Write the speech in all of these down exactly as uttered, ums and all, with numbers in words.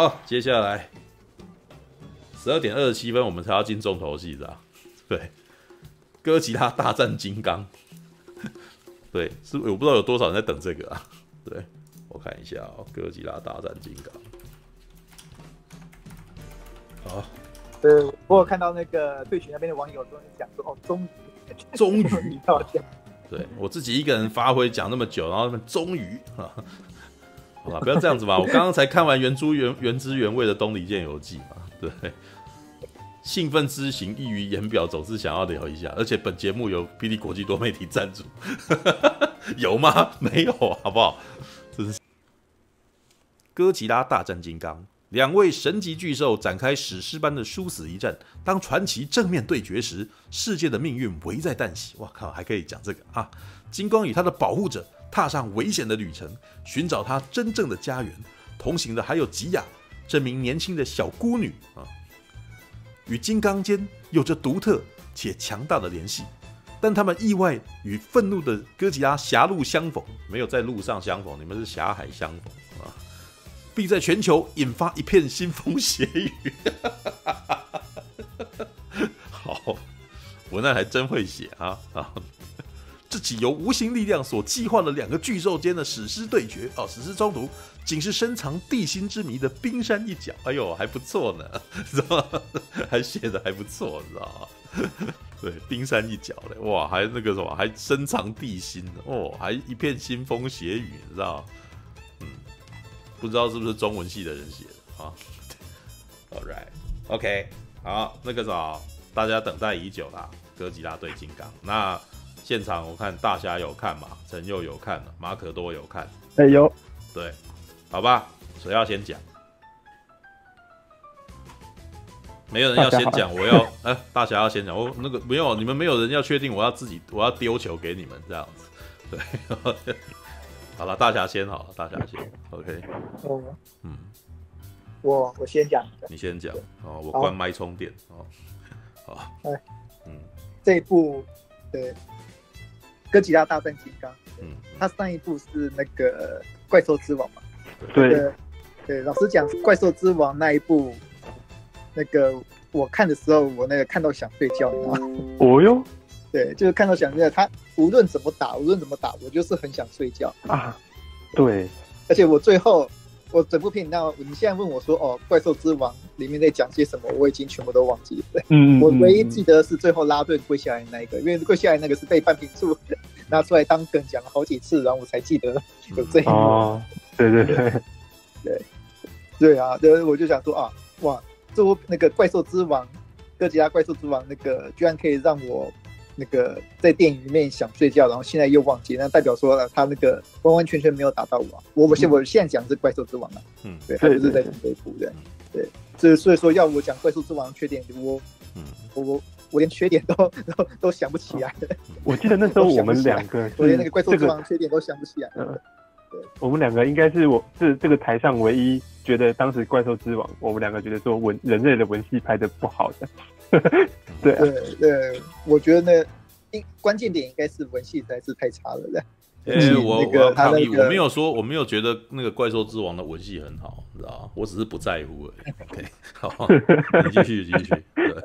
好，接下来十二点二十七分我们才要进重头戏的，对，哥吉拉大战金刚，对，是我不知道有多少人在等这个啊，对我看一下哦，哥吉拉大战金刚，好，对我有看到那个对群那边的网友都在讲说，哦，终于，终于到家。对我自己一个人发挥讲那么久，然后他们终于啊，好吧，不要这样子吧。我刚刚才看完原汁原原汁原味的《东离剑游记》嘛，对，兴奋之情溢于言表，总是想要聊一下。而且本节目由 P D 国际多媒体赞助，有吗？没有，好不好？真是。哥吉拉大战金刚，两位神级巨兽展开史诗般的殊死一战。当传奇正面对决时，世界的命运危在旦夕。哇靠，还可以讲这个啊！金光与他的保护者踏上危险的旅程，寻找他真正的家园。同行的还有吉雅，这名年轻的小孤女啊，与金刚间有着独特且强大的联系。但他们意外与愤怒的哥吉拉狭路相逢，没有在路上相逢，你们是狭海相逢啊！必在全球引发一片腥风血雨。好，文案还真会写啊！啊这起由无形力量所计划的两个巨兽间的史诗对决哦，史诗冲突，仅是深藏地心之谜的冰山一角。哎呦，还不错呢，知道吗？还写的还不错，知道吗？对，冰山一角嘞，哇，还那个什么，还深藏地心哦，还一片腥风血雨，你知道？嗯，不知道是不是中文系的人写的啊 ？All right, OK， 好，那个什么，大家等待已久啦，哥吉拉对金刚那。现场我看大侠有看嘛，陈佑有看了，马可多有看，哎有，对，好吧，谁要先讲？没有人要先讲，我要，哎、欸，大侠要先讲，我那个没有，你们没有人要确定，我要自己，我要丢球给你们这样子，对，好了，大侠先好了，大侠先 ，OK， 嗯，我我先讲，你先讲，哦，我关麦充电，哦，好，哎，嗯，这一部，对。哥吉拉大战金刚，嗯，他上一部是那个怪兽之王嘛，对，对，对，老实讲，怪兽之王那一部，那个我看的时候，我那个看到想睡觉，你知道吗？哦哟，对，就是看到想睡觉，他无论怎么打，无论怎么打，我就是很想睡觉啊，对，而且我最后，我整部片，那你现在问我说，哦，怪兽之王里面在讲些什么，我已经全部都忘记了。嗯，我唯一记得是最后拉顿跪下来那一个，因为跪下来那个是被半瓶醋拿出来当梗讲了好几次，然后我才记得有这一幕。哦，对对对，对，对啊，对，我就想说啊，哇，这部那个怪兽之王，哥吉拉怪兽之王那个，居然可以让我。那个在电影里面想睡觉，然后现在又忘记，那代表说了他那个完完全全没有打到我、啊。我我现我现在讲是怪兽之王了、啊，嗯，对，他就是在讲这一部的，对，所以所以说要我讲怪兽之王的缺点，我，嗯，我我我连缺点都都都想不起来了。我记得那时候我们两个，我连那个怪兽之王的缺点都想不起来了。对，我们两个应该是我是这个台上唯一觉得当时怪兽之王，我们两个觉得说文人类的文戏拍的不好的。对、啊、对对，我觉得那关键点应该是文戏实在是太差了的。哎、欸，我、那個、我抗议、那個，我没有说，我没有觉得那个怪兽之王的文戏很好，你知道吗？我只是不在乎而已。OK， 好，你继续继续。对，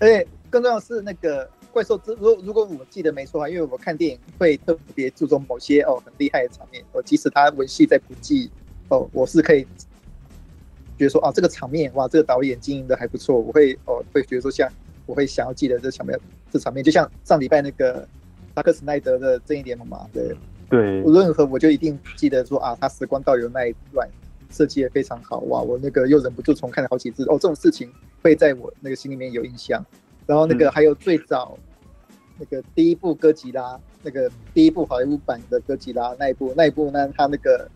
而且更重要的是那个怪兽之，如果如果我记得没错啊，因为我看电影会特别注重某些哦很厉害的场面，我即使他文戏再不济哦，我是可以。觉得说啊，这个场面哇，这个导演经营的还不错，我会哦会觉得说像我会想要记得这场面，这场面就像上礼拜那个扎克·斯奈德的《正义联盟》嘛，对对，无论如何我就一定记得说啊，他时光倒流那一段设计的非常好哇，我那个又忍不住重看了好几次哦，这种事情会在我那个心里面有印象。然后那个还有最早、嗯、那个第一部哥吉拉，那个第一部好莱坞版的哥吉拉那一部那一部呢，他那个。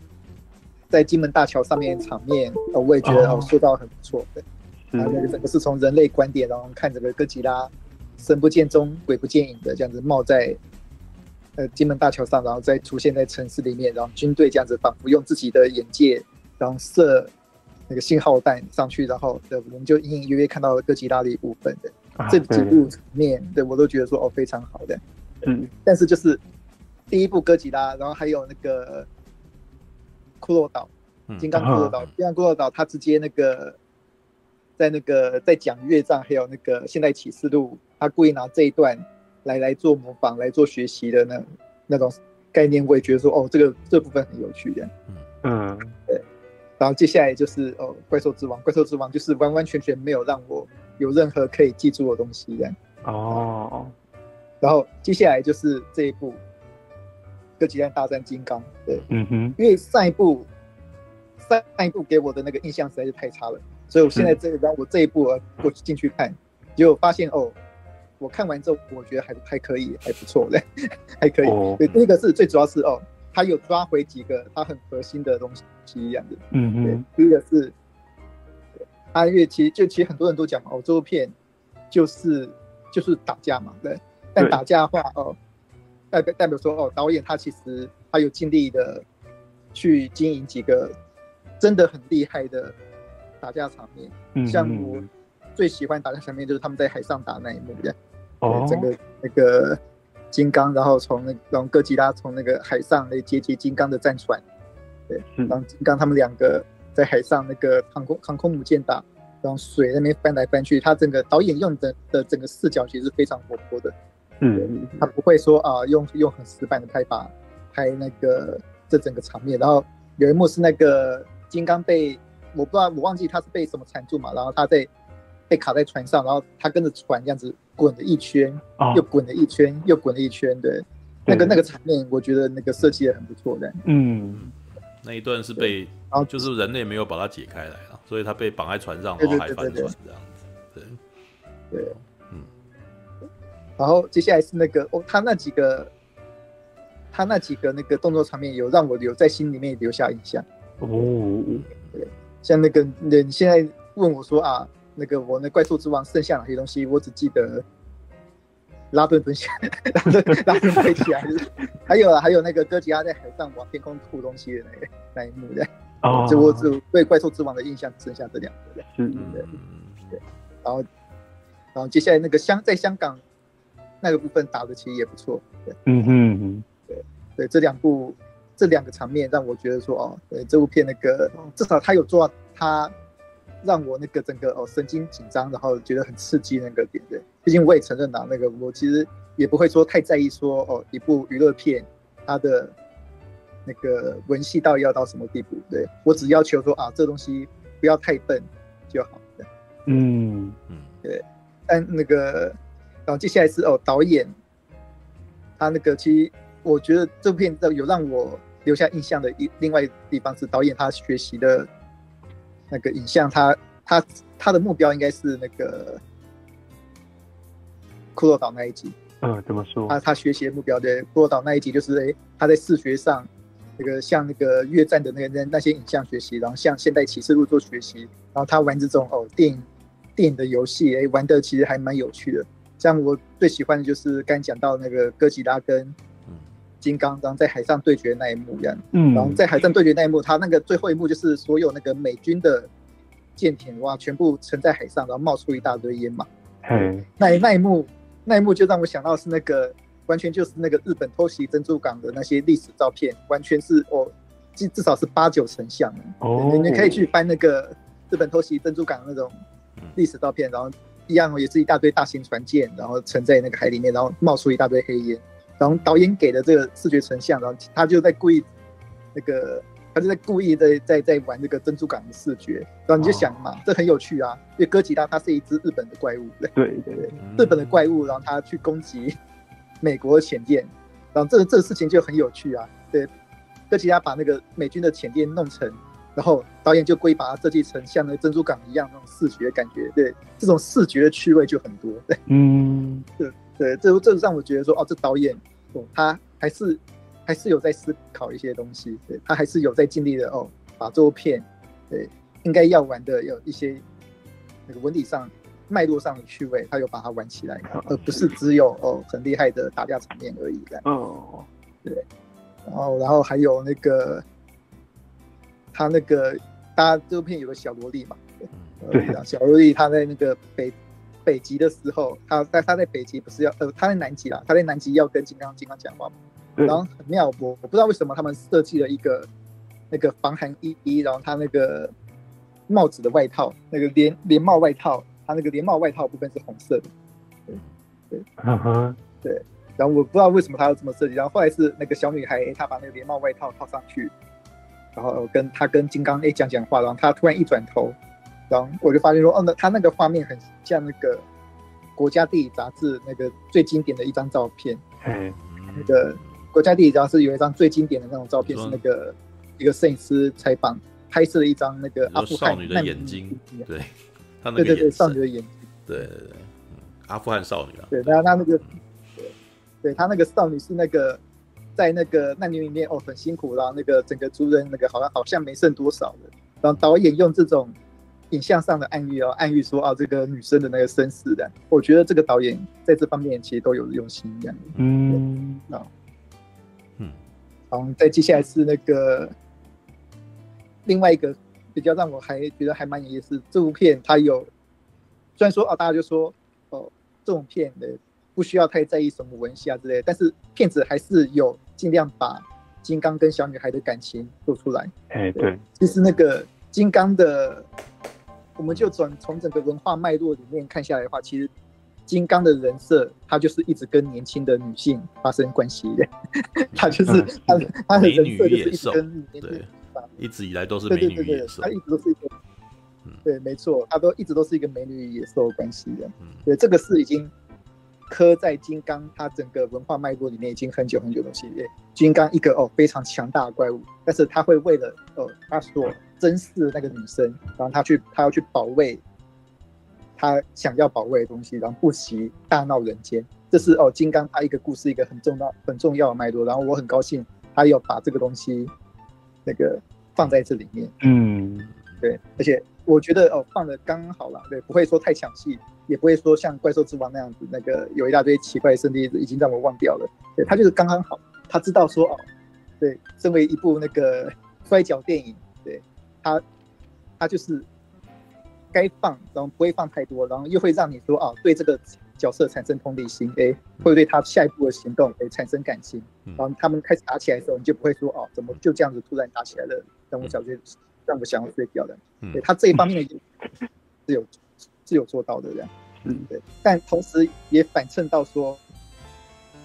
在金门大桥上面的场面，我也觉得哦，说到很不错。对，啊，那个整个是从人类观点，然后看整个哥吉拉，神不见踪，鬼不见影的这样子冒在，呃，金门大桥上，然后再出现在城市里面，然后军队这样子仿佛用自己的眼界，然后射那个信号弹上去，然后对，我们就隐隐约约看到了哥吉拉的一部分的、啊、这几部场面，对我都觉得说哦非常好的。嗯，但是就是第一部哥吉拉，然后还有那个。骷髅岛金刚骷髅岛，金刚骷髅岛他直接那个在那个在讲越战，还有那个现代启示录，他故意拿这一段来来做模仿，来做学习的那那种概念，我也觉得说哦，这个这部分很有趣的。嗯，对。然后接下来就是哦，怪兽之王，怪兽之王就是完完全全没有让我有任何可以记住的东西的。哦。然后接下来就是这一部。哥吉拉大战金刚，对，嗯哼，因为上一部上一部给我的那个印象实在是太差了，所以我现在这让我这一部我进去看，结果发现哦，我看完之后我觉得还还可以，还不错嘞，还可以。哦、对，那个是最主要是哦，他有抓回几个他很核心的东西一样的，嗯哼。第一个是，他因为其实就其实很多人都讲哦，这部片就是就是打架嘛，对，但打架的话哦。代表说、哦、导演他其实他有尽力的去经营几个真的很厉害的打架场面，嗯、像我最喜欢打架场面就是他们在海上打那一幕，哦，整个那个金刚，然后从那然后哥吉拉从那个海上来接接金刚的战船，对，然后金刚他们两个在海上那个航空航空母舰打，然后水在那边翻来翻去，他整个导演用的的整个视角其实是非常活泼的。嗯，他不会说啊、呃，用用很死板的拍法拍那个这整个场面。然后有一幕是那个金刚被我不知道我忘记他是被什么缠住嘛，然后他在被卡在船上，然后他跟着船这样子滚了一圈，哦、又滚了一圈，又滚了一圈。对，嗯、那个那个场面，我觉得那个设计也很不错的。嗯，那一段是被然后就是人类没有把它解开来了，所以他被绑在船上，然后还翻船这样子。对对。对然后接下来是那个、哦、他那几个，他那几个那个动作场面有让我有在心里面留下印象。哦，像那个你现在问我说啊，那个我那怪兽之王剩下哪些东西？我只记得拉顿蹲下，拉顿拉顿飞起来，还有、啊、还有那个哥吉拉在海上往天空吐东西的那那一幕的。哦，就我只对怪兽之王的印象剩下这两个的。嗯对，然后然后接下来那个香在香港。那个部分打的其实也不错，对，嗯哼哼，对对，这两部这两个场面让我觉得说，哦，对这部片那个至少他有做到他让我那个整个哦神经紧张，然后觉得很刺激那个点，对，毕竟我也承认啊，那个我其实也不会说太在意说哦一部娱乐片它的那个文戏到底要到什么地步，对我只要求说啊这东西不要太笨就好，对，嗯嗯，对，但那个。然后接下来是哦，导演，他那个其实我觉得这部片有让我留下印象的一另外一个地方是导演他学习的那个影像，他他他的目标应该是那个骷髅岛那一集。嗯，怎么说？他他学习的目标对骷髅岛那一集就是哎，他在视觉上那个像那个越战的那个那些影像学习，然后像现代启示录做学习，然后他玩这种哦电影电影的游戏，哎，玩的其实还蛮有趣的。像我最喜欢的就是刚讲到那个哥吉拉跟金刚，然后在海上对决那一幕一样。嗯，然后在海上对决那一幕，他那个最后一幕就是所有那个美军的舰艇哇，全部沉在海上，然后冒出一大堆烟嘛。嗯，那那一幕，那一幕就让我想到是那个完全就是那个日本偷袭珍珠港的那些历史照片，完全是哦，至至少是八九成像。哦，你可以去翻那个日本偷袭珍珠港的那种历史照片，然后。一样也是一大堆大型船舰，然后沉在那个海里面，然后冒出一大堆黑烟。然后导演给的这个视觉成像，然后他就在故意那个，他就在故意在在在玩这个珍珠港的视觉。然后你就想嘛，哦、这很有趣啊，因为哥吉拉它是一只日本的怪物，对对对，日本的怪物，然后他去攻击美国的潜舰，然后这个这个事情就很有趣啊。对，哥吉拉把那个美军的潜舰弄成。然后导演就故意把它设计成像那珍珠港一样那种视觉感觉，对，这种视觉的趣味就很多，对，嗯，对对，这这让我觉得说，哦，这导演，哦、他还是还是有在思考一些东西，对，他还是有在尽力的哦，把这部片，对，应该要玩的有一些那个文理上脉络上的趣味，他有把它玩起来，而不是只有哦很厉害的打架场面而已，哦，对，然后然后还有那个。他那个，他这部片有个小萝莉嘛，对，小萝莉他在那个北北极的时候，他在他在北极不是要呃他在南极啦，他在南极要跟金刚金刚讲话嘛，然后很妙，我我不知道为什么他们设计了一个那个防寒衣衣，然后他那个帽子的外套，那个连连帽外套，他那个连帽外套部分是红色的。对对，嗯哼，对。然后我不知道为什么他要这么设计，然后后来是那个小女孩，她把那个连帽外套套上去，然后跟她跟金刚 A 讲讲话，然后她突然一转头，然后我就发现说，哦，那她那个画面很像那个国家地理杂志那个最经典的一张照片。嗯，那个国家地理杂志有一张最经典的那种照片，是那个一个摄影师采访拍摄了一张那个阿富汗少女的眼睛，对，她那个眼对对对少女的眼睛，对对对，嗯、阿富汗少女啊，对，然后她那个。嗯对，他那个少女是那个在那个难民里面，哦，很辛苦，然后那个整个族人那个好像好像没剩多少的，然后导演用这种影像上的暗喻哦，暗喻说啊这个女生的那个身世的，我觉得这个导演在这方面其实都有用心这样。嗯，好，嗯，好，再接下来是那个另外一个比较让我还觉得还蛮有意思，这部片它有虽然说啊大家就说哦这种片的。不需要太在意什么文戏啊之类的，但是片子还是有尽量把金刚跟小女孩的感情做出来。哎，对，就是那个金刚的，我们就从整个文化脉络里面看下来的话，其实金刚的人设，他就是一直跟年轻的女性发生关系的，他就是他他的人设就是一直跟年轻人一直以来都是美女野兽，他一直都是一个，嗯、对，没错，他都一直都是一个美女野兽关系的。嗯、对，这个是已经。刻在金刚它整个文化脉络里面已经很久很久的东西，金刚一个、哦、非常强大的怪物，但是他会为了、哦、他所珍视的那个女生，然后他去他要去保卫他想要保卫的东西，然后不惜大闹人间。这是、哦、金刚他一个故事一个很重要很重要的脉络，然后我很高兴他有把这个东西那个放在这里面。嗯，对，而且我觉得、哦、放的刚好啦，对，不会说太抢戏，也不会说像怪兽之王那样子，那个有一大堆奇怪的圣地已经让我忘掉了。对，他就是刚刚好，他知道说哦，对，身为一部那个摔角电影，对，他他就是该放，然后不会放太多，然后又会让你说哦，对这个角色产生同理心，哎，会对他下一步的行动哎产生感情，然后他们开始打起来的时候，你就不会说哦，怎么就这样子突然打起来了，让我小学。让我想要睡觉的，对，他这一方面的是有是有做到的，嗯，对，但同时也反衬到说，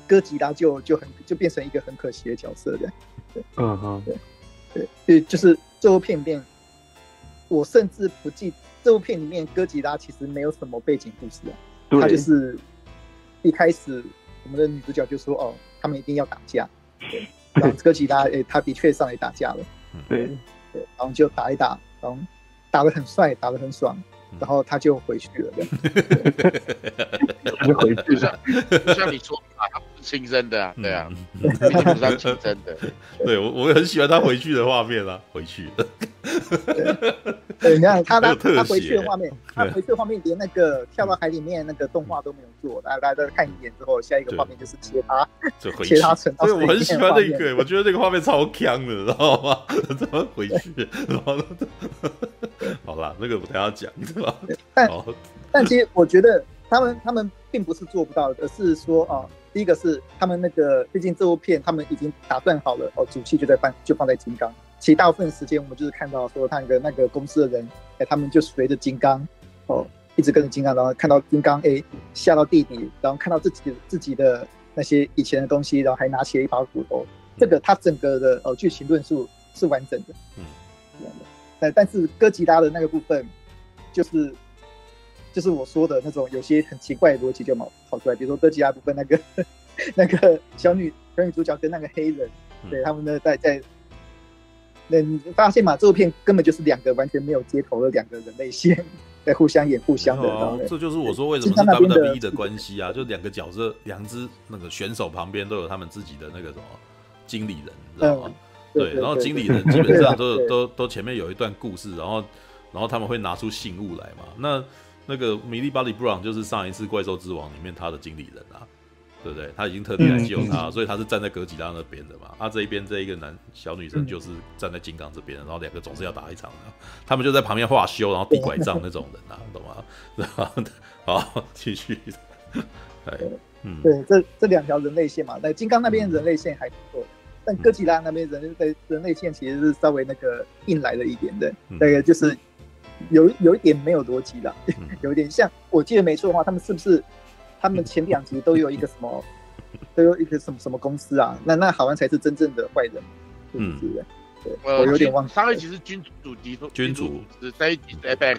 哥吉拉就就很就变成一个很可惜的角色的，对，嗯哼，对对，就是这部片里面，我甚至不记这部片里面哥吉拉其实没有什么背景故事啊，他就是一开始我们的女主角就说哦，他们一定要打架，对，然后哥吉拉诶、欸，他的确上来打架了，对。对，然后就打一打，然后打得很帅，打得很爽，然后他就回去了。就回去了，就像你说的、啊，他不是亲生的啊，对啊，他不是亲生的。对，我我很喜欢他回去的画面啊，回去了。对，你看他他他回去的画面，他回去的画面连那个跳到海里面那个动画都没有做，大家再看一眼之后，下一个画面就是切他，切他沉到水里面。对，我很喜欢那个，我觉得那个画面超强的，知道吗？怎么回去？然后，好啦，那个我等下讲，对吧？但但其实我觉得他们他们并不是做不到的，而是说啊，第一个是他们那个，毕竟这部片他们已经打算好了，哦，主器就在放就放在金刚。其实大部分时间我们就是看到说他那个那个公司的人，欸、他们就随着金刚，哦，一直跟着金刚，然后看到金刚，哎、欸，下到地底，然后看到自己自己的那些以前的东西，然后还拿起了一把斧头。这个他整个的哦剧情论述是完整的，嗯，但但是哥吉拉的那个部分，就是就是我说的那种有些很奇怪的逻辑就跑出来，比如说哥吉拉部分那个那个小女小女主角跟那个黑人，对，他们呢在在。那你发现嘛，这部片根本就是两个完全没有接头的两个人类线在互相演互相的、哦。这就是我说为什么是 W W E 的关系啊，就两个角色，两只那个选手旁边都有他们自己的那个什么经理人，你知道吗？嗯、对, 对, 对, 对，然后经理人基本上都都都前面有一段故事，然后然后他们会拿出信物来嘛。那那个米莉巴里布朗就是上一次《怪兽之王》里面他的经理人啊。对不对？他已经特地来救他，嗯、所以他是站在哥吉拉那边的嘛。他、啊、这一边这一个男小女生就是站在金刚这边，然后两个总是要打一场的。他们就在旁边画修，然后递拐杖那种人啊，懂吗？好，继续。哎，嗯，对，这这两条人类线嘛，那金刚那边人类线还不错，但哥吉拉那边人类人类线其实是稍微那个硬来了一点的，嗯、那个就是有有一点没有逻辑啦，嗯、有一点像我记得没错的话，他们是不是他们前两集都有一个什么，都有一个什么什么公司啊？那那好像才是真正的坏人，嗯，是不是？对，我有点忘记了。上一集是君主集中，君主是这一集是 Apex，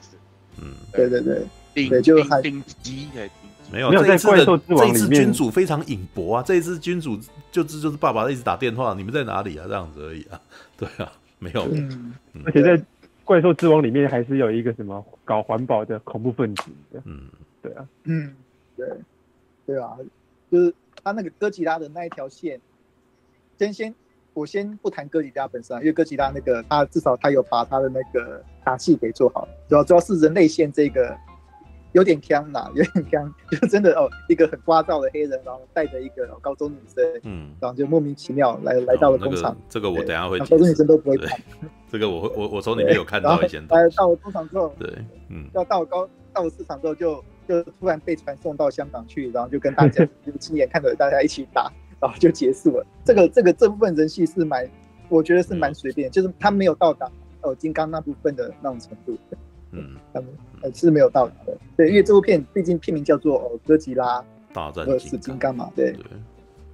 嗯，对对对，顶就顶级哎。没有，没有在怪兽之王里面，这一次君主非常隐薄啊！这一次君主就就是爸爸一直打电话，你们在哪里啊？这样子而已啊，对啊，没有。嗯嗯、而且在怪兽之王里面还是有一个什么搞环保的恐怖分子，嗯，对啊，嗯，对，对啊，就是他那个哥吉拉的那一条线，先先我先不谈哥吉拉本身、啊，因为哥吉拉那个他至少他有把他的那个打戏给做好，主要主要是人类线这个。有点呛啦，有点呛，就真的哦，一个很聒噪的黑人，然后带着一个、哦、高中女生，嗯，然后就莫名其妙来、哦、来到了工厂、那個。这个我等一下会解释。高中女生都不会看。这个我我我从里面有看到一些。来到我工厂之后，对，嗯，要到我高到我市场之后就，就就突然被传送到香港去，然后就跟大家就亲眼看着大家一起打，然后就结束了。这个这个这部分人戏是蛮，我觉得是蛮随便、嗯，就是他没有到达哦金刚那部分的那种程度。嗯，他们呃是没有到达的，对，因为这部片毕竟片名叫做《哥吉拉大战金刚》嘛，对，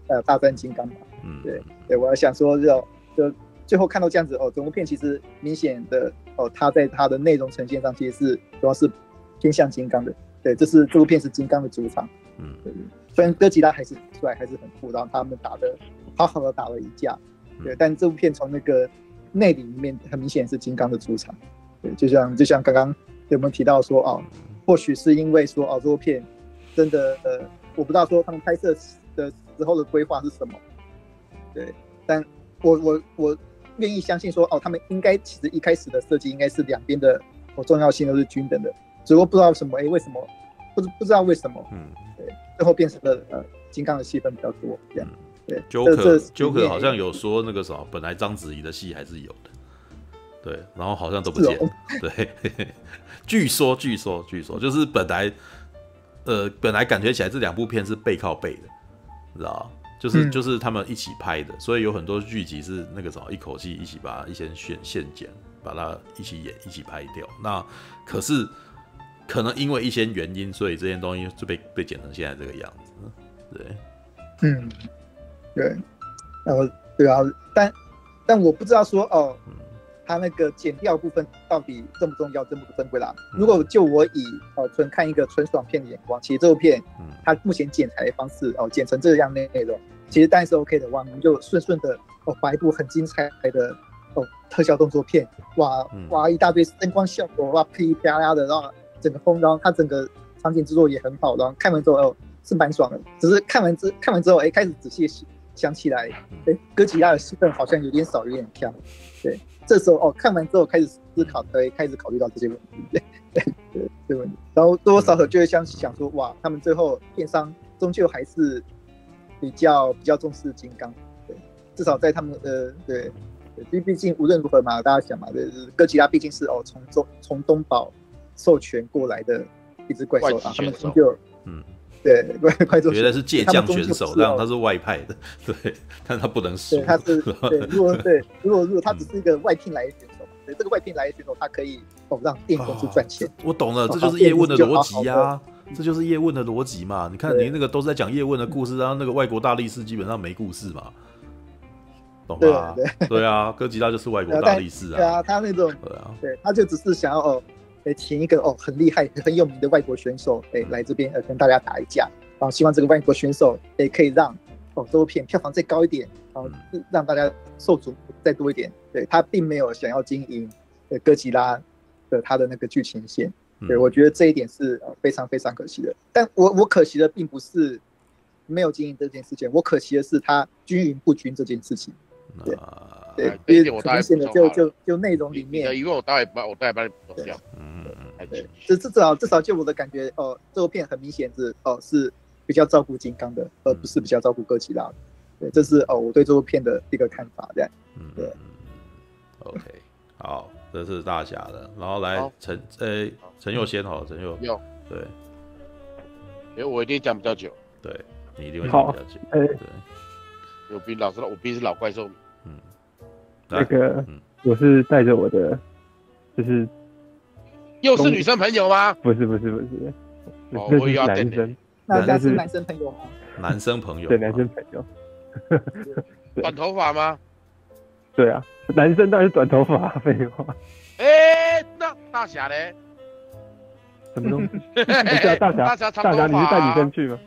呃，大战金刚嘛，嗯，对对，我想说就就最后看到这样子哦，整部片其实明显的哦，它在它的内容呈现上其实是主要是偏向金刚的，对，这是这部片是金刚的主场，嗯，虽然哥吉拉还是出来还是很酷，然后他们打的好好的打了一架，对，但这部片从那个内里面很明显是金刚的主场。就像就像刚刚有没有提到说哦，或许是因为说哦，这部片真的呃，我不知道说他们拍摄的时候的规划是什么，对，但我我我愿意相信说哦，他们应该其实一开始的设计应该是两边的哦重要性都是均等的，只不过不知道什么哎、欸、为什么不不知道为什么，嗯，对，最后变成了呃金刚的戏份比较多这样，对 ，Joker Joker 好像有说那个什么，本来章子怡的戏还是有的。对，然后好像都不见了。对，据说，据说，据说，就是本来，呃，本来感觉起来这两部片是背靠背的，你知道就是就是他们一起拍的，所以有很多剧集是那个什么，一口气一起把一些选线剪，把它一起演，一起拍掉。那可是可能因为一些原因，所以这些东西就被被剪成现在这个样子。对，嗯，对，然后对啊，但但我不知道说哦。嗯他那个剪掉部分到底重不重要、珍不珍贵啦？如果就我以哦纯、呃、看一个纯爽片的眼光，其实这部片，它目前剪裁的方式哦、呃、剪成这样内容，其实当然是 OK 的。哇，我们就顺顺的哦把一部很精彩的哦、呃、特效动作片，哇哇一大堆灯光效果，哇噼里啪啦的，然后整个风，然后它整个场景制作也很好，然后看完之后哦、呃、是蛮爽的。只是看完之看完之后，哎、欸、开始仔细想起来，哎、欸、哥吉拉的戏份好像有点少，有点跳，对。这时候哦，看完之后开始思考，可以开始考虑到这些问题，对对对对问题。然后多少少就会想想说，哇，他们最后片商终究还是比较比较重视金刚，对，至少在他们呃对，因为毕竟无论如何嘛，大家想嘛，对，哥吉拉毕竟是哦从中从东宝授权过来的一只怪兽啊，他们终究嗯对怪怪兽，原来是借将选手，让他是外派的，对，但他不能输，他是对，如果对如果如果他只是一个外聘来的选手，对这个外聘来的选手，他可以哦让电影公司赚钱。我懂了，这就是叶问的逻辑啊，这就是叶问的逻辑嘛。你看，你那个都是在讲叶问的故事，然后那个外国大力士基本上没故事嘛，懂吗？对啊，哥吉拉就是外国大力士啊，对啊，他那种对啊，对，他就只是想要哦。请一个、哦、很厉害、很有名的外国选手、欸、来这边、呃、跟大家打一架，然后希望这个外国选手、欸、可以让、哦、这部片票房再高一点，然后让大家受瞩目再多一点。对他并没有想要经营、呃、哥吉拉的他的那个剧情线，对我觉得这一点是、呃、非常非常可惜的。但 我, 我可惜的并不是没有经营这件事情，我可惜的是他均匀不均这件事情。对对，这一点我大概不知道。就就就内容里面，因为我大概把我大概把你补掉。嗯，对，至至少至少就我的感觉，哦、呃，这部片很明显是哦、呃、是比较照顾金刚的，而不是比较照顾哥吉拉的。对，这是哦、呃、我对这部片的一个看法。这样，对。嗯、OK， 好，这是大侠的，然后来陈呃陈佑先好了，陈佑佑对，因为我一定讲比较久，对你一定会讲比较久，对，我比老师我比是老怪兽。那个，嗯、我是带着我的，就是又是女生朋友吗？不是不是不是，哦，我也要男生，那那是男生朋友吗？男生朋友，对，男生朋友。短头发吗？对啊，男生当然是短头发，废话。哎、欸，那大侠嘞？什么东西？大侠，大侠，大侠，你是带女生去吗？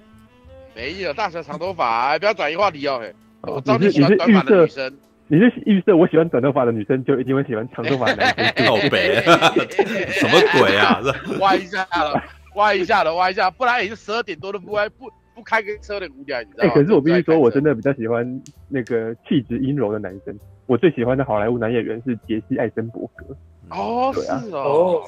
没有，大侠长头发、欸，不要转移话题哦、欸。哦、我知道你喜欢短发的女生。你是预设我喜欢短头发的女生，就一定会喜欢长头发的男生。靠北，什么鬼啊？歪一下了，歪一下了，歪一下，不然也是十二点多都不歪不。不开个车的姑娘，你知道吗？哎、欸，可是我必须说，我真的比较喜欢那个气质阴柔的男生。我最喜欢的好莱坞男演员是杰西·艾森伯格。哦，啊、是哦。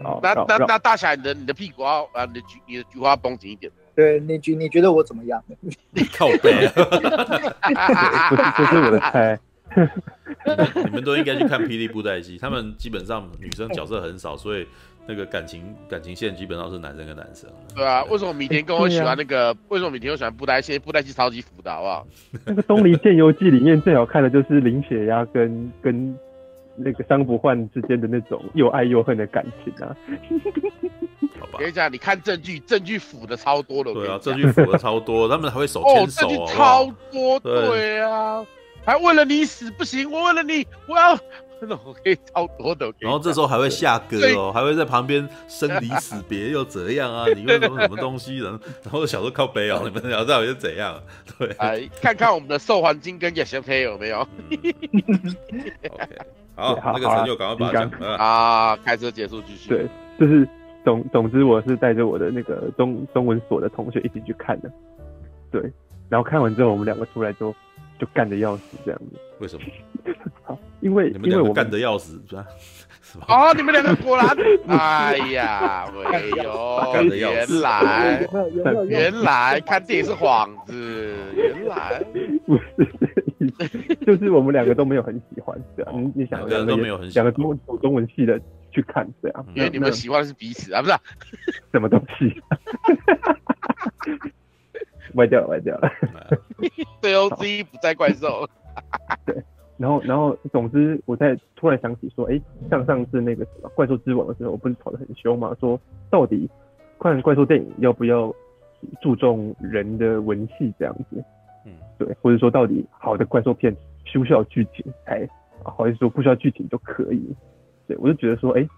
哦那那那大侠，你的你的屁股要啊，你的菊你的菊花绷紧一点。对，你觉你觉得我怎么样？你靠北啊！不是，这是我的菜。你们都应该去看《霹雳布袋戏》，他们基本上女生角色很少，所以。那个感情感情线基本上是男生跟男生，对啊，为什么米田跟我喜欢那个？欸啊、为什么米田我喜欢布袋戏？布袋戏超级服的，好不好？那个《东离剑游记》里面最好看的就是林雪呀跟跟那个桑不换之间的那种又爱又恨的感情啊。好吧，跟你讲，你看证据，证据服的超多的，对啊，证据服的超多，他们还会手牵手，哦，证据超多，对啊，對还为了你死不行，我为了你，我要。真的我可以超多的，然后这时候还会下歌哦，还会在旁边生离死别又怎样啊？你用什么什么东西？然后然后小时候靠北哦，你们聊到又怎样？对，哎，看看我们的瘦环金跟野生黑有没有？好，那个成就赶快把它啊，开车结束继续。对，就是总总之我是带着我的那个中中文所的同学一起去看的，对，然后看完之后我们两个出来之后。就干得要死这样子，为什么？因为你们两个干得要死是吧？哦，你们两个果然，哎呀，哎呦，原来原来看电影是幌子，原来不是，就是我们两个都没有很喜欢这样。你你想，两个都没有很喜欢，两个读中文系的去看这样，因为你们喜欢的是彼此啊，不是什么东西。歪掉了，歪掉了。对哦，之一不在怪兽。对，然后，然后，总之，我在突然想起说，哎、欸，像上次那个怪兽之王的时候，我不是吵得很凶嘛？说到底看怪兽电影要不要注重人的文戏这样子？嗯，对，或者说到底好的怪兽片需不需要剧情才，好意思说不需要剧情就可以？对，我就觉得说，哎、欸，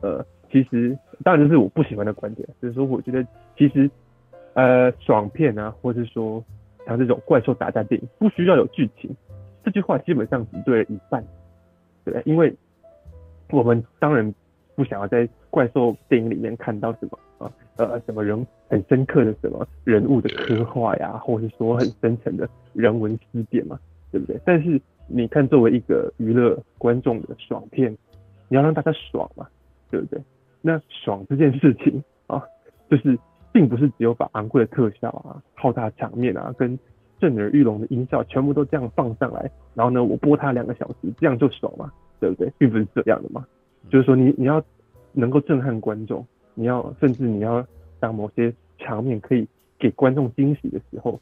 呃，其实当然这是我不喜欢的观点，就是说我觉得其实。呃，爽片啊，或是说像这种怪兽打架电影，不需要有剧情。这句话基本上只对了一半，对，因为我们当然不想要在怪兽电影里面看到什么啊，呃，什么人很深刻的什么人物的刻画呀，或是说很深层的人文思辨嘛，对不对？但是你看，作为一个娱乐观众的爽片，你要让大家爽嘛，对不对？那爽这件事情啊，就是。并不是只有把昂贵的特效啊、浩大场面啊、跟震耳欲聋的音效全部都这样放上来，然后呢，我播它两个小时，这样就爽嘛，对不对？并不是这样的嘛，就是说你你要能够震撼观众，你要甚至你要让某些场面可以给观众惊喜的时候，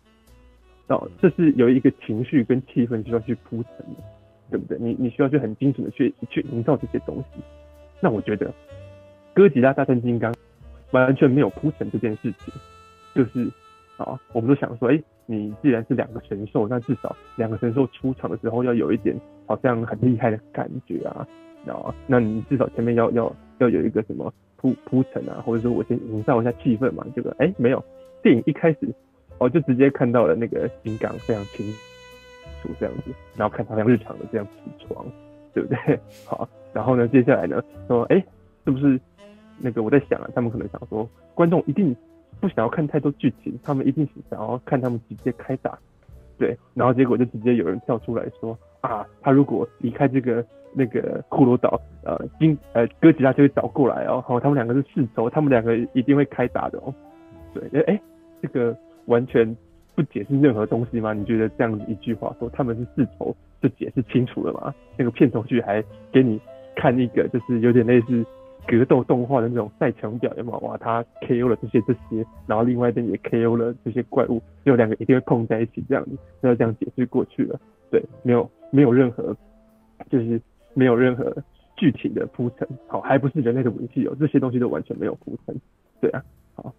哦，这是有一个情绪跟气氛需要去铺陈的，对不对？你你需要去很精准的去去营造这些东西。那我觉得《哥吉拉大战金刚》。完全没有铺陈这件事情，就是啊，我们都想说，哎、欸，你既然是两个神兽，那至少两个神兽出场的时候要有一点好像很厉害的感觉啊，啊，那你至少前面要要要有一个什么铺铺陈啊，或者说我先营造一下气氛嘛，这个哎没有，电影一开始哦就直接看到了那个金刚非常清楚这样子，然后看他像日常的这样起床，对不对？好，然后呢，接下来呢说，哎、欸，是不是？那个我在想啊，他们可能想说，观众一定不想要看太多剧情，他们一定想要看他们直接开打，对，然后结果就直接有人跳出来说啊，他如果离开这个那个骷髅岛，呃，金呃哥吉拉就会找过来哦，哦他们两个是世仇，他们两个一定会开打的哦，对，哎、欸，这个完全不解释任何东西吗？你觉得这样子一句话说他们是世仇就解释清楚了吗？那个片头曲还给你看一个，就是有点类似。格斗动画的那种赛强表演嘛，哇，他 K O 了这些这些，然后另外一边也 K O 了这些怪物，就两个一定会碰在一起这样子，那就这样解释过去了。对，没有没有任何就是没有任何具体的铺陈，好，还不是人类的文具哦，这些东西都完全没有铺陈，对啊，好，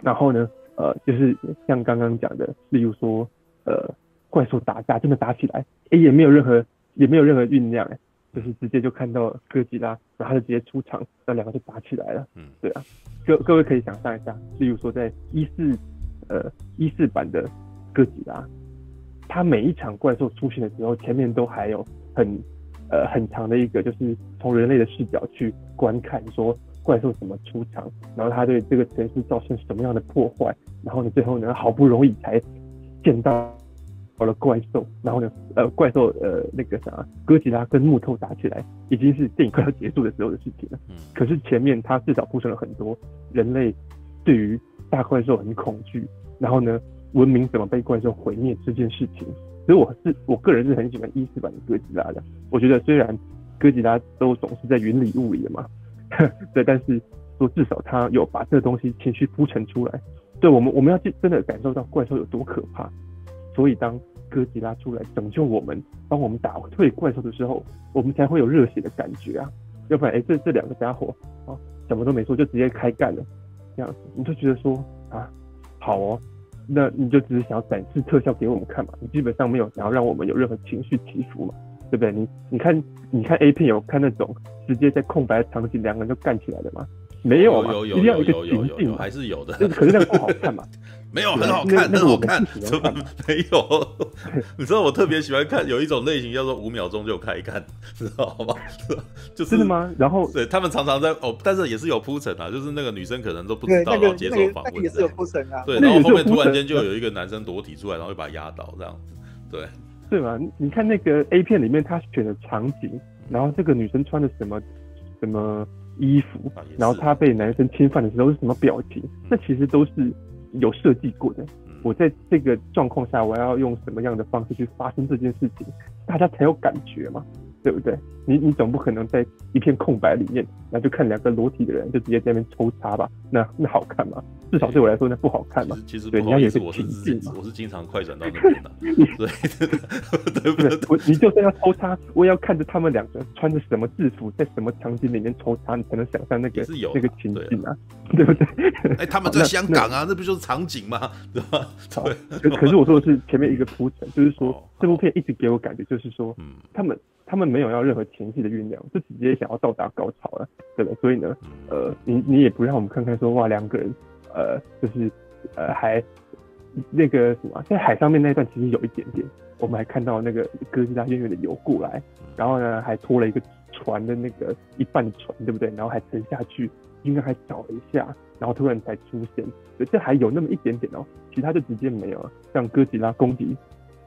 然后呢，呃，就是像刚刚讲的，例如说，呃，怪兽打架真的打起来，哎，也没有任何也没有任何酝酿，哎，就是直接就看到哥吉拉，然后他就直接出场，那两个就打起来了，嗯，对啊，各各位可以想象一下，例如说在一四，呃，一四版的哥吉拉，他每一场怪兽出现的时候，前面都还有很。呃，很长的一个就是从人类的视角去观看，说怪兽怎么出场，然后他对这个城市造成什么样的破坏，然后呢，最后呢，好不容易才见到了怪兽，然后呢，呃，怪兽呃那个啥，哥吉拉跟木头打起来，已经是电影快要结束的时候的事情了。嗯。可是前面他至少铺陈了很多人类对于大怪兽很恐惧，然后呢，文明怎么被怪兽毁灭这件事情。所以我是我个人是很喜欢一四版的哥吉拉的，我觉得虽然哥吉拉都总是在云里雾里的嘛，呵对，但是说至少他有把这个东西情绪铺陈出来，对我们我们要真的感受到怪兽有多可怕，所以当哥吉拉出来拯救我们，帮我们打退怪兽的时候，我们才会有热血的感觉啊，要不然哎、欸、这这两个家伙啊什么都没说就直接开干了，这样你就觉得说啊好哦。那你就只是想要展示特效给我们看嘛？你基本上没有想要让我们有任何情绪起伏嘛，对不对？你你看，你看 A 片有看那种直接在空白的场景两个人就干起来的吗？没有嘛，有有有有有 有, 有, 有, 有还是有的。可是那个不好看嘛？没有，很好看，很好看，怎么没有？你知道我特别喜欢看有一种类型叫做五秒钟就开干，知道吗？就是真的吗？然后对他们常常在哦，但是也是有铺陈啊，就是那个女生可能都不知道，那個、然后接受访问，那個那個、也是有铺陈啊。对，然后后面突然间就有一个男生裸体出来，然后就把他压倒这样子，对对嘛？你看那个 A 片里面他选的场景，然后这个女生穿的什么什么。衣服，然后他被男生侵犯的时候是什么表情？嗯、那其实都是有设计过的。嗯、我在这个状况下，我要用什么样的方式去发生这件事情，大家才有感觉嘛，对不对？你你总不可能在一片空白里面，然后就看两个裸体的人就直接在那边抽插吧？那那好看吗？至少对我来说，那不好看嘛。其实不好意思，我是我是经常快转到那边的、啊，对不对？我你就算要抽插，我也要看着他们两个穿着什么制服，在什么场景里面抽插，你才能想象那个那个情景啊，对不对？哎、欸，他们在香港啊，那不就是场景吗？对吧？对。可是我说的是前面一个铺陈，就是说、哦、这部片一直给我感觉就是说，嗯、他们他们没有要任何情绪的酝酿，就直接想要到达高潮了，对不对？所以呢，呃，你你也不让我们看看说哇两个人。呃，就是，呃，还那个什么，在海上面那一段其实有一点点，我们还看到那个哥吉拉远远的游过来，然后呢还拖了一个船的那个一半的船，对不对？然后还沉下去，应该还找了一下，然后突然才出现，所以这还有那么一点点哦，其他就直接没有了。像哥吉拉攻击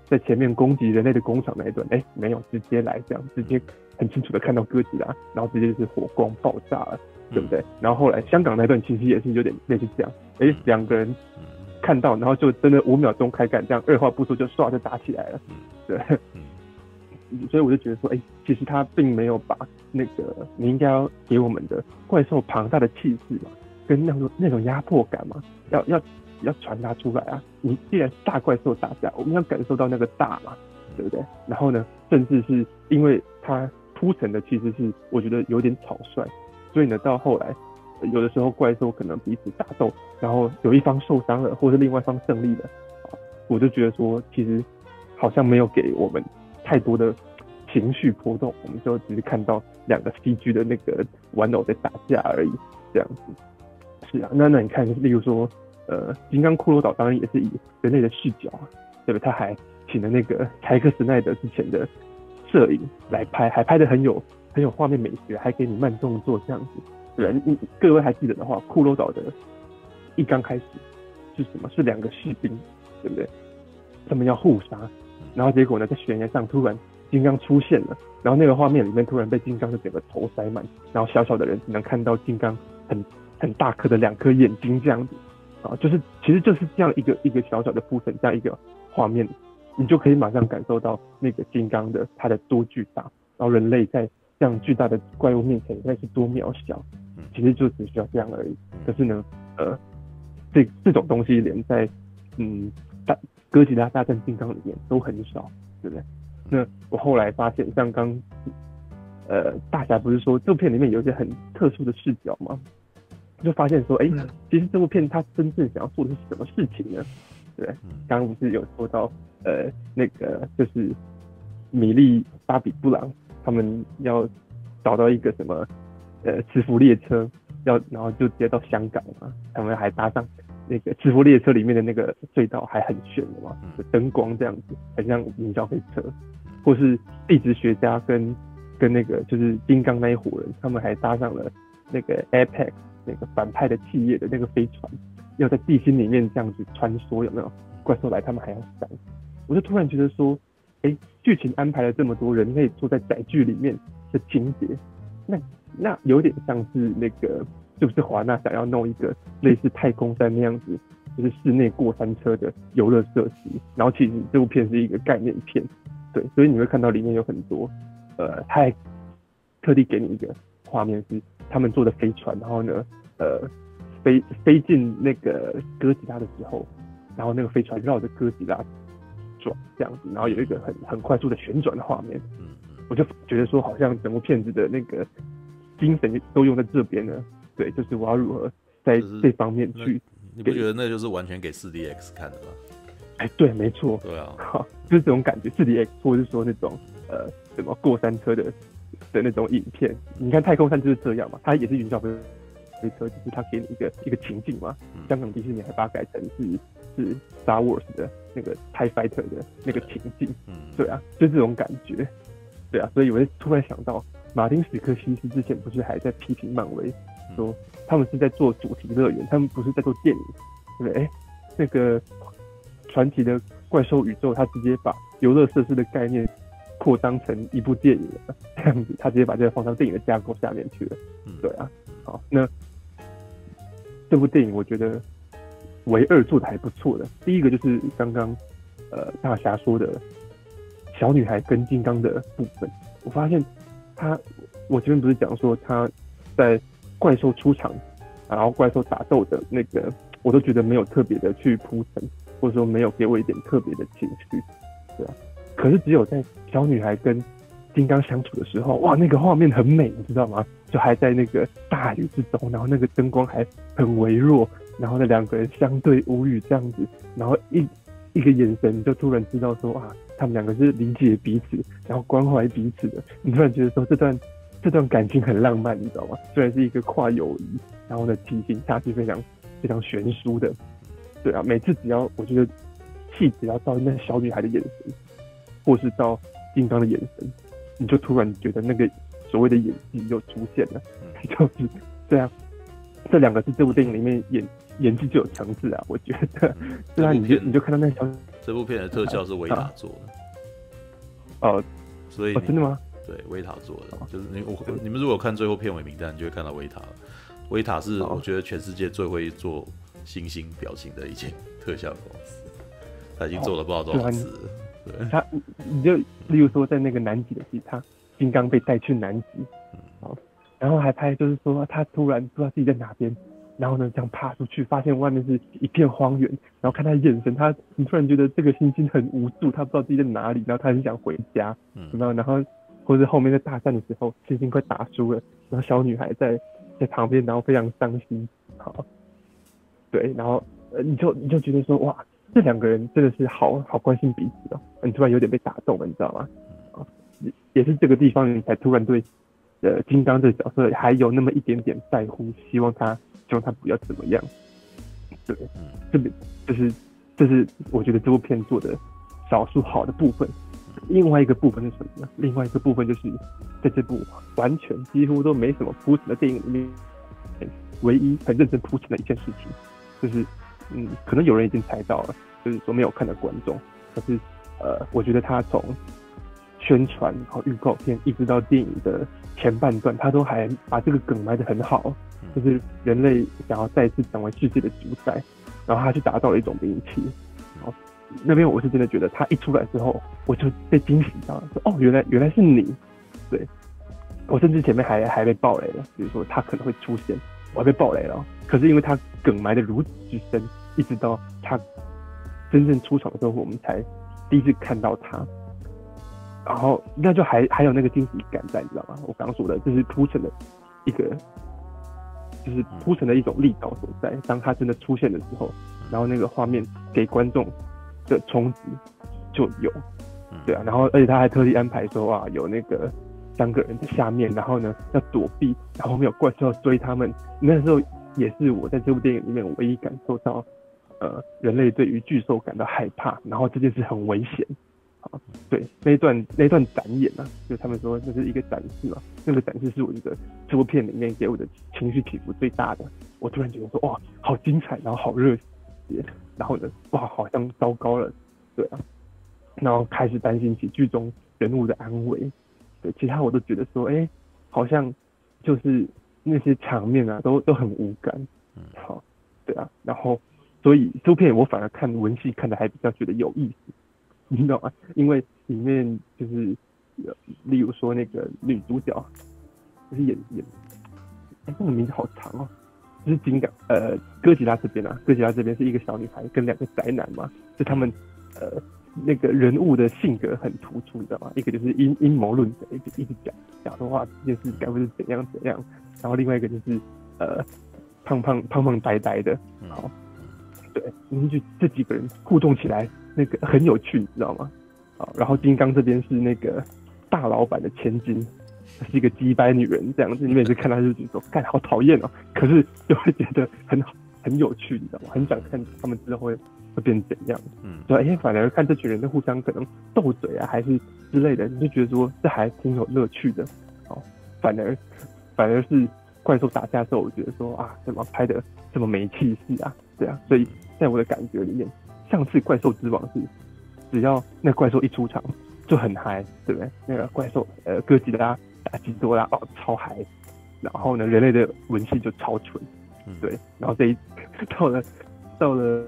在前面攻击人类的工厂那一段，哎，没有直接来这样，直接很清楚的看到哥吉拉，然后直接就是火光爆炸了。对不对？然后后来香港那段其实也是有点类似这样，哎，两个人看到，然后就真的五秒钟开干，这样二话不说就唰就打起来了，对。所以我就觉得说，哎，其实他并没有把那个你应该要给我们的怪兽庞大的气势嘛，跟那种那种压迫感嘛，要要要传达出来啊！你既然大怪兽打架，我们要感受到那个大嘛，对不对？然后呢，甚至是因为他铺陈的其实是我觉得有点草率。所以呢，到后来，有的时候怪兽可能彼此打斗，然后有一方受伤了，或是另外一方胜利了，我就觉得说，其实好像没有给我们太多的情绪波动，我们就只是看到两个 C G 的那个玩偶在打架而已，这样子。是啊，那那你看，例如说，呃，金刚骷髅岛当然也是以人类的视角，对不对？他还请了那个柴克斯奈德之前的摄影来拍，还拍得很有。很有画面美学，还给你慢动作这样子。对，各位还记得的话，骷髅岛的一刚开始是什么？是两个士兵，对不对？他们要互杀，然后结果呢，在悬崖上突然金刚出现了，然后那个画面里面突然被金刚的整个头塞满，然后小小的人只能看到金刚很很大颗的两颗眼睛这样子啊，就是其实就是这样一个一个小小的铺陈，这样一个画面，你就可以马上感受到那个金刚的它的多巨大，然后人类在。这样巨大的怪物面前，那是多渺小，其实就只需要这样而已。可是呢，呃，这这种东西连在嗯大哥吉拉大战金刚里面都很少，对不对？那我后来发现，像刚呃大侠不是说这部片里面有一些很特殊的视角吗？就发现说，哎、欸，其实这部片它真正想要做的是什么事情呢？对，刚刚不是有说到呃那个就是米莉巴比布朗他们要找到一个什么呃磁浮列车，要然后就直接到香港嘛，他们还搭上那个磁浮列车里面的那个隧道还很炫的嘛，灯光这样子，很像云霄飞车，或是地质学家跟跟那个就是金刚那一伙人，他们还搭上了那个 Apex 那个反派的企业的那个飞船，要在地心里面这样子穿梭，有没有？怪兽来他们还要闪，我就突然觉得说，哎，剧情安排了这么多人类坐在载具里面的情节，那那有点像是那个。是不是华纳想要弄一个类似太空山那样子，就是室内过山车的游乐设施？然后其实这部片是一个概念片，对，所以你会看到里面有很多，呃，他还特地给你一个画面是他们坐的飞船，然后呢，呃，飞飞进那个哥吉拉的时候，然后那个飞船绕着哥吉拉转这样子，然后有一个很很快速的旋转的画面。我就觉得说，好像整部片子的那个精神都用在这边了。对，就是我要如何在这方面去，你不觉得那就是完全给 四 D X 看的吗？哎，对，没错，对啊，就是这种感觉 ，四 D X 或者是说那种呃什么过山车的的那种影片，你看太空山就是这样嘛，它也是云霄飞车，就是它给你一个一个情境嘛。嗯、香港迪士尼还把它改成是是 Star Wars 的那个 T I E Fighter 的那个情境，嗯，对啊，就这种感觉，对啊，所以我就突然想到，马丁·史科西斯之前不是还在批评漫威？说他们是在做主题乐园，他们不是在做电影，对不对？哎，那个传奇的怪兽宇宙，他直接把游乐设施的概念扩张成一部电影了，这样子，他直接把这个放到电影的架构下面去了。对啊，好，那这部电影我觉得唯二做的还不错的，第一个就是刚刚呃大侠说的小女孩跟金刚的部分，我发现他，我前面不是讲说他在。怪兽出场，然后怪兽打斗的那个，我都觉得没有特别的去铺陈，或者说没有给我一点特别的情绪，对啊。可是只有在小女孩跟金刚相处的时候，哇，那个画面很美，你知道吗？就还在那个大雨之中，然后那个灯光还很微弱，然后那两个人相对无语这样子，然后一一个眼神就突然知道说啊，他们两个是理解彼此，然后关怀彼此的。你突然觉得说这段。这段感情很浪漫，你知道吗？虽然是一个跨友谊，然后呢，体型差距非常非常悬殊的，对啊。每次只要我觉得气只要到那小女孩的眼神，或是到金刚的眼神，你就突然觉得那个所谓的演技又出现了，就是对啊。这两个是这部电影里面演演技最有层次啊，我觉得。嗯、对啊，你就你就看到那小这部片的特效是维塔做的，哦、啊，所以、哦、真的吗？对，维塔做的，就是你我你们如果看最后片尾名单，你就会看到维塔了。维塔是我觉得全世界最会做星星表情的一间特效公司，他已经做了不知道多少次了。对，他你就例如说在那个南极的戏，他金刚被带去南极，嗯、然后还拍就是说他突然不知道自己在哪边，然后呢这样爬出去，发现外面是一片荒原，然后看他的眼神，他你突然觉得这个星星很无助，他不知道自己在哪里，然后他很想回家，嗯、然后。或者后面在大战的时候，星星快打输了，然后小女孩在在旁边，然后非常伤心。好，对，然后呃，你就你就觉得说，哇，这两个人真的是好好关心彼此哦。你突然有点被打动了，你知道吗？啊，也是这个地方，你才突然对呃金刚这个角色还有那么一点点在乎，希望他希望他不要怎么样。对，这个就是这是我觉得这部片做的少数好的部分。另外一个部分是什么呢？另外一个部分就是在这部完全几乎都没什么铺陈的电影里面，唯一很认真铺陈的一件事情，就是嗯，可能有人已经猜到了，就是说没有看的观众，可是呃，我觉得他从宣传然后预告片一直到电影的前半段，他都还把这个梗埋得很好，就是人类想要再次成为世界的主宰，然后他去打造了一种名气。那边我是真的觉得他一出来之后，我就被惊喜到了，说哦，原来原来是你，对，我甚至前面还还被爆雷了，比如说他可能会出现，我还被爆雷了，可是因为他梗埋的如此之深，一直到他真正出场的时候，我们才第一次看到他，然后那就还还有那个惊喜感在，你知道吗？我刚说的，就是铺陈的一个，就是铺陈的一种力道所在。当它真的出现的时候，然后那个画面给观众的冲击就有，对啊。然后而且他还特地安排说啊，有那个三个人在下面，然后呢要躲避，然后后面有怪兽追他们。那时候也是我在这部电影里面唯一感受到，呃，人类对于巨兽感到害怕，然后这件事很危险。对，那一段那一段展演啊，就他们说那是一个展示嘛，那个展示是我觉得这部片里面给我的情绪起伏最大的。我突然觉得说哇，好精彩，然后好热血，然后呢，哇，好像糟糕了，对啊，然后开始担心起剧中人物的安危。对，其他我都觉得说，哎，好像就是那些场面啊，都都很无感。好，对啊，然后所以这部片我反而看文戏看的还比较觉得有意思。你知道吗？因为里面就是，例如说那个女主角，就是演演，哎、欸，那个名字好长哦，就是金刚，呃，哥吉拉这边啊，哥吉拉这边是一个小女孩跟两个宅男嘛，就他们，呃，那个人物的性格很突出，你知道吗？一个就是阴阴谋论者，一直一直讲讲的话，这件事该不是怎样怎样，然后另外一个就是，呃，胖胖胖胖呆呆的，好，对，你就这几个人互动起来。那个很有趣，你知道吗？好，然后金刚这边是那个大老板的千金，是一个鸡掰女人这样子。你每次看她就觉得说，干好讨厌哦，可是就会觉得很很有趣，你知道吗？很想看他们之后会会变怎样。嗯，所以哎，反而看这群人的互相可能斗嘴啊，还是之类的，你就觉得说这还挺有乐趣的。哦，反而反而是怪兽打架的时候，我觉得说啊，怎么拍的这么没气势啊？对啊，所以在我的感觉里面。上次怪兽之王是，只要那怪兽一出场就很嗨，对不对？那个怪兽，呃，哥吉拉打基多拉，哦，超嗨。然后呢，人类的文戏就超蠢，对。然后这一到了到了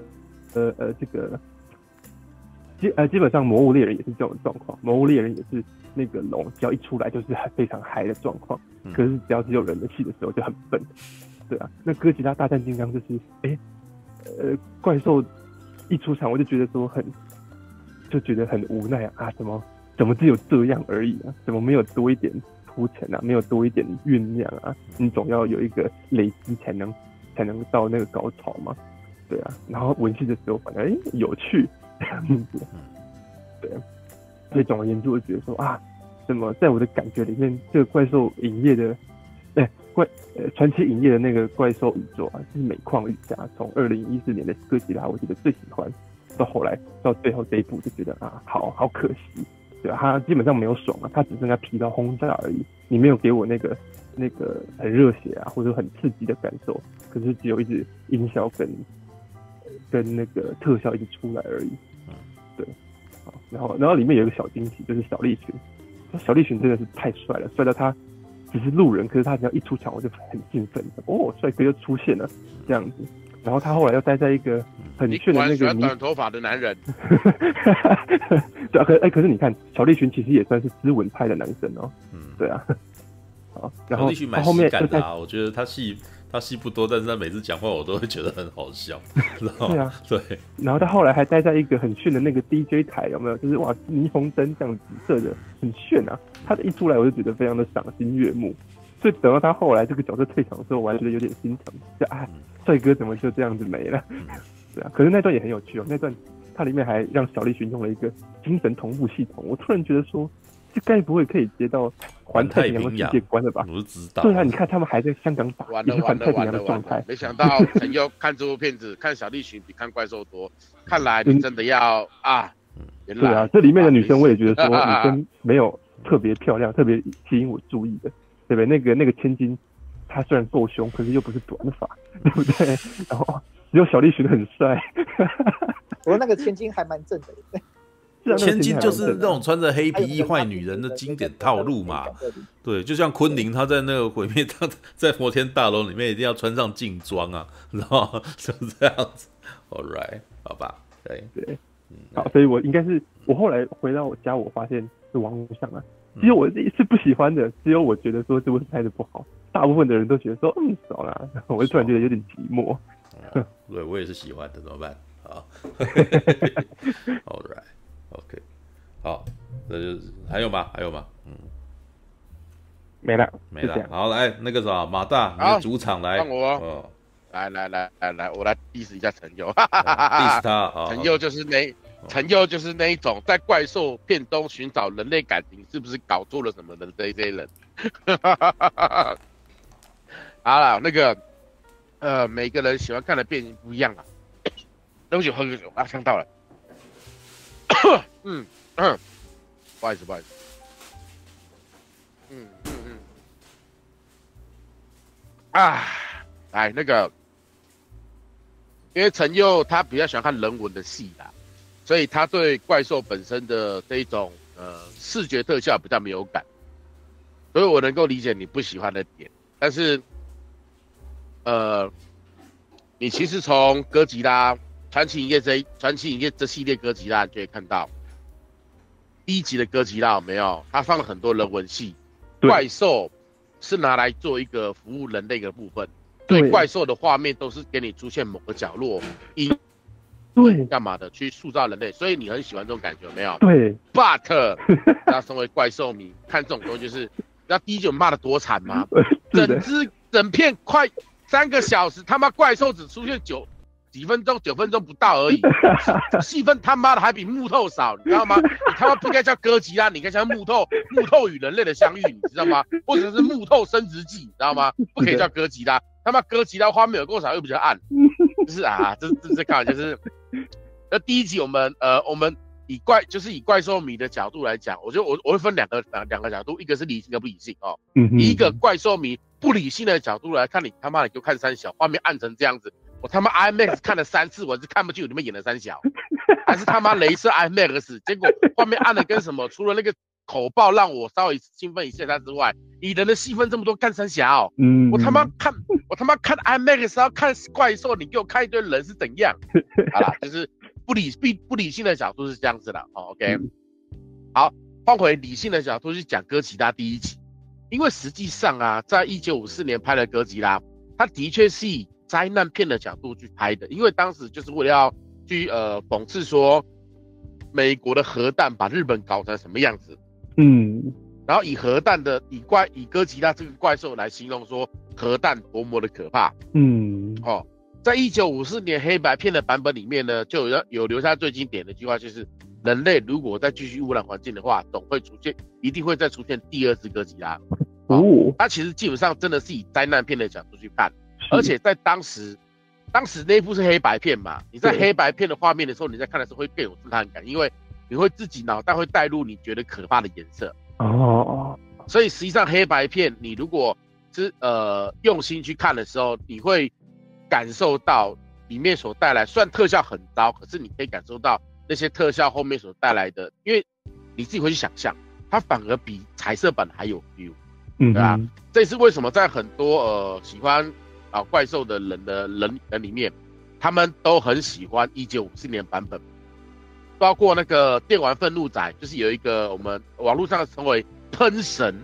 呃呃这个基呃基本上魔物猎人也是这种状况，魔物猎人也是那个龙只要一出来就是非常嗨的状况，可是只要只有人的戏的时候就很笨，对啊。那哥吉拉大战金刚就是，哎，呃，怪兽。一出场我就觉得说很，就觉得很无奈啊！啊，怎么怎么只有这样而已啊？怎么没有多一点铺陈啊？没有多一点酝酿啊？你总要有一个累积才能才能到那个高潮嘛，对啊。然后文戏的时候反正哎有趣这样子，对啊。所以总而言之，我觉得说啊，怎么在我的感觉里面，这个怪兽影业的，哎、欸、怪呃传奇影业的那个怪兽宇宙啊，是每况愈下。从二零一四年的哥吉拉，我觉得最喜欢，到后来到最后这一部就觉得啊，好好可惜，对吧、啊？他基本上没有爽啊，他只剩下疲劳轰炸而已。你没有给我那个那个很热血啊，或者很刺激的感受，可是只有一直音效跟跟那个特效一直出来而已。对，然后然后里面有一个小惊喜，就是小栗旬，小栗旬真的是太帅了，帅到他。只是路人，可是他只要一出场，我就很兴奋。哦，帅哥又出现了，这样子。然后他后来又待在一个很炫的那个短头发的男人。对啊，可哎、欸，可是你看，小栗旬其实也算是斯文派的男生哦、喔。嗯，对啊。好，然后他后面就啊，我觉得他戏他戏不多，但是他每次讲话我都会觉得很好笑。对啊，对。然后他后来还待在一个很炫的那个 D J 台，有没有？就是哇，霓虹灯这样紫色的，很炫啊。他一出来我就觉得非常的赏心悦目，所以等到他后来这个角色退场的时候，我还觉得有点心疼，就啊，帅哥怎么就这样子没了？对啊，可是那段也很有趣哦，那段他里面还让小栗旬用了一个精神同步系统，我突然觉得说，这该不会可以接到环太平洋的世界观了吧？我知道。对啊，你看他们还在香港打，也是环太平洋的状态。没想到陈佑看这部片子，看小栗旬比看怪兽多，看来你真的要啊，原来对啊，这里面的女生我也觉得说，女生没有。特别漂亮，特别吸引我注意的，对不对？那个那个千金，她虽然够凶，可是又不是短发，对不对？然后只有小栗旬很帅，我那个千金还蛮正的。千金就是那种穿着黑皮衣坏女人的经典套路嘛，对，就像昆凌他在那个毁灭，他在摩天大楼里面一定要穿上劲装啊，然后就这样子。All right， 好吧，对对，好，所以我应该是我后来回到我家，我发现。是网络上啊，只有我自己是不喜欢的，只有我觉得说这部拍的不好，大部分的人都觉得说嗯少啦，我就突然觉得有点寂寞。嗯、对，我也是喜欢的，怎么办？好 ，All right，OK，、okay. 好。那就还有吗？还有吗？嗯，没了，没了。好，来那个啥，马大，你的主场来，哦，来来来来来，我来 diss 一下陈佑，哈哈哈 diss 他，陈佑就是那陈佑就是那一种在怪兽片中寻找人类感情，是不是搞错了什么的这些人？哈哈哈哈。好了，那个，呃，每个人喜欢看的片不一样啊。对不起，喝个酒啊，呛到了。嗯嗯，不好意思，不好意思。嗯嗯嗯。啊，哎，那个，因为陈佑他比较喜欢看人文的戏啦，所以他对怪兽本身的这一种呃视觉特效比较没有感，所以我能够理解你不喜欢的点，但是，呃，你其实从哥吉拉。传奇影业这传奇影业这系列哥吉拉，你就可以看到，第一集的哥吉拉有没有？他放了很多人文戏，怪兽是拿来做一个服务人类的部分，对怪兽的画面都是给你出现某个角落，因对干嘛的去塑造人类，所以你很喜欢这种感觉有没有？对 ，but 那身为怪兽迷看这种东西，就是那第一集骂的多惨吗？整只整片快三个小时，他妈怪兽只出现九。几分钟，九分钟不到而已，戏份他妈的还比木头少，你知道吗？你他妈不该叫哥吉拉，你该叫木头，木头与人类的相遇，你知道吗？或者是木头生殖器，你知道吗？不可以叫哥吉拉，他妈哥吉拉画面有够少又比较暗，就是啊，这这这看就是，那第一集我们呃我们以怪就是以怪兽迷的角度来讲，我觉得我我会分两个两个角度，一个是理性，一个不理性哦，以一个怪兽迷不理性的角度来看，你他妈你就看三小画面暗成这样子。我他妈 IMAX 看了三次，我是看不清楚你们演了三小，还是他妈雷射 IMAX， 结果画面暗的跟什么？除了那个口爆让我稍微兴奋一下之外，你人的戏份这么多，干三小、哦，嗯，我他妈看我他妈看 IMAX 要看怪兽，你给我看一堆人是怎样？好啦，就是不理不理性的角度是这样子的，好、哦、，OK， 好，换回理性的角度去讲哥吉拉第一集，因为实际上啊，在一九五四年拍的哥吉拉，它的确是以灾难片的角度去拍的，因为当时就是为了要去呃讽刺说美国的核弹把日本搞成什么样子，嗯，然后以核弹的以怪以哥吉拉这个怪兽来形容说核弹多么的可怕，嗯，哦，在一九五四年黑白片的版本里面呢，就有有留下最经典的一句话，就是人类如果再继续污染环境的话，总会出现一定会再出现第二次哥吉拉，哦，哦它其实基本上真的是以灾难片的角度去看。而且在当时，当时那一部是黑白片嘛，你在黑白片的画面的时候，你在看的时候会更有震撼感，因为你会自己脑袋会带入你觉得可怕的颜色哦。所以实际上黑白片，你如果是呃用心去看的时候，你会感受到里面所带来，虽然特效很糟，可是你可以感受到那些特效后面所带来的，因为你自己会去想象，它反而比彩色版还有 feel， 嗯，对吧、啊？这是为什么在很多呃喜欢。啊，怪兽的人的人人里面，他们都很喜欢一九五四年版本，包括那个电玩愤怒仔，就是有一个我们网络上称为喷神，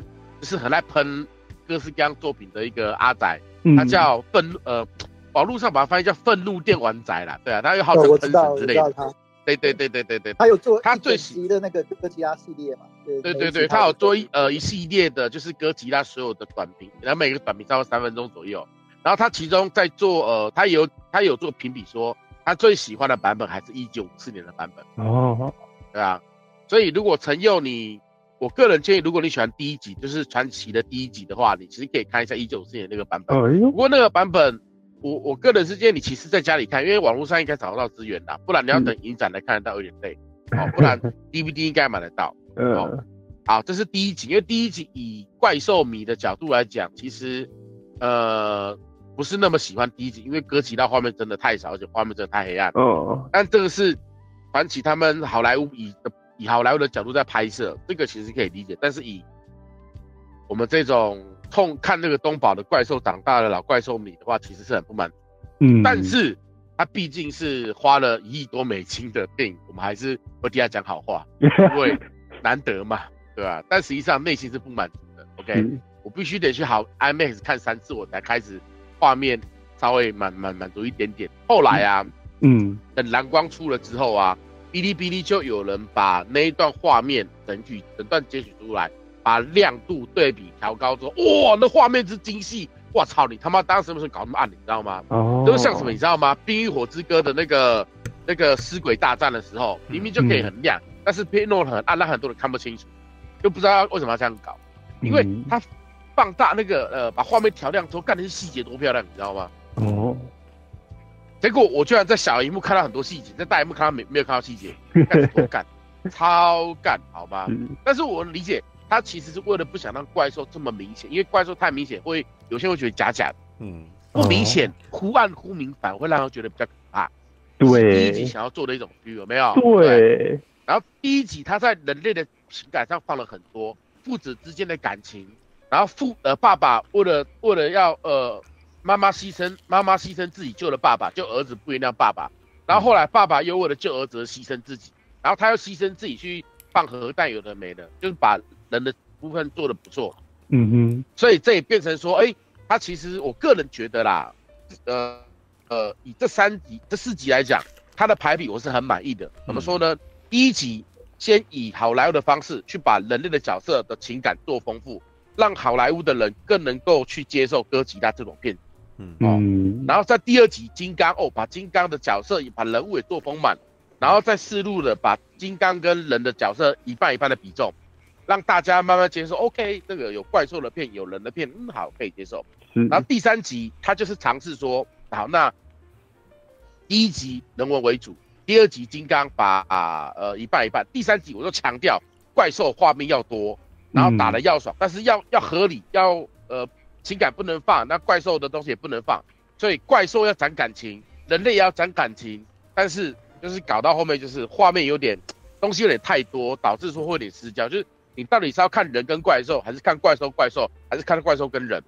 就是很爱喷各式各样作品的一个阿仔，他叫愤呃，网络上把它翻译叫愤怒电玩仔啦，对啊，他又号称喷神之类的。哦对对对对对对，他有做他最喜的那个哥吉拉系列嘛？对对 对, 對，他有做一呃一系列的，就是哥吉拉所有的短评，然后每个短评差不多三分钟左右。然后他其中在做呃，他有他有做评比说，他最喜欢的版本还是一九五四年的版本哦，对吧、啊？所以如果陈佑你，我个人建议，如果你喜欢第一集，就是传奇的第一集的话，你其实可以看一下一九五四年那个版本。不过那个版本，我我个人是建议你其实在家里看，因为网络上应该找得到资源啦，不然你要等影展来看得到有点累、嗯、哦，不然 D V D 应该买得到。嗯、哦，好，这是第一集，因为第一集以怪兽迷的角度来讲，其实呃。不是那么喜欢第一集，因为哥吉拉画面真的太少，而且画面真的太黑暗。哦，但这个是传奇他们好莱坞以以好莱坞的角度在拍摄，这个其实可以理解。但是以我们这种痛看那个东宝的怪兽长大的老怪兽迷的话，其实是很不满。嗯，但是他毕竟是花了一亿多美金的电影，我们还是会替他讲好话，因为难得嘛，对吧、啊？但实际上内心是不满足的。OK，、嗯、我必须得去好 IMAX 看三次，我才开始。画面稍微满满满足一点点。后来啊，嗯，等蓝光出了之后啊，哔哩哔哩就有人把那一段画面整取整段截取出来，把亮度对比调高之后，哇，那画面之精细，哇操你他妈当时为什么搞那么暗，你知道吗？哦，就是像什么你知道吗？《冰与火之歌》的那个那个尸鬼大战的时候，明明就可以很亮，嗯、但是偏弄很暗，让很多人看不清楚，就不知道为什么要这样搞，因为他放大那个呃把画面调亮之后，干那些细节多漂亮，你知道吗？哦。结果我居然在小荧幕看到很多细节，在大荧幕看到没没有看到细节，干多干，超干，好吧？但是我理解，他其实是为了不想让怪兽这么明显，因为怪兽太明显会有些人会觉得假假的，嗯，不明显，忽暗忽明，反而会让他觉得比较可怕。对，第一集想要做的一种 feel 有没有？对。然后第一集他在人类的情感上放了很多父子之间的感情，然后父呃爸爸为了为了要呃。妈妈牺牲，妈妈牺牲自己救了爸爸，就儿子不原谅爸爸。然后后来爸爸又为了救儿子而牺牲自己，然后他又牺牲自己去放核弹，有的没的，就是把人的部分做得不错。嗯哼，所以这也变成说，哎、欸，他其实我个人觉得啦，呃呃，以这三集、这四集来讲，他的排比我是很满意的。怎么说呢？嗯、第一集先以好莱坞的方式去把人类的角色的情感做丰富，让好莱坞的人更能够去接受哥吉拉这种片子。嗯、哦、然后在第二集金刚哦，把金刚的角色也把人物也做丰满，然后再适度的把金刚跟人的角色一半一半的比重，让大家慢慢接受。OK， 这个有怪兽的片，有人的片，嗯，好，可以接受。然后第三集他就是尝试说，好，那第一集人文为主，第二集金刚把、啊、呃一半一半，第三集我就强调怪兽画面要多，然后打得要爽，嗯、但是要要合理，要呃。情感不能放，那怪兽的东西也不能放，所以怪兽要长感情，人类也要长感情，但是就是搞到后面就是画面有点东西有点太多，导致说会有点失焦。就是你到底是要看人跟怪兽，还是看怪兽怪兽，还是看怪兽跟人？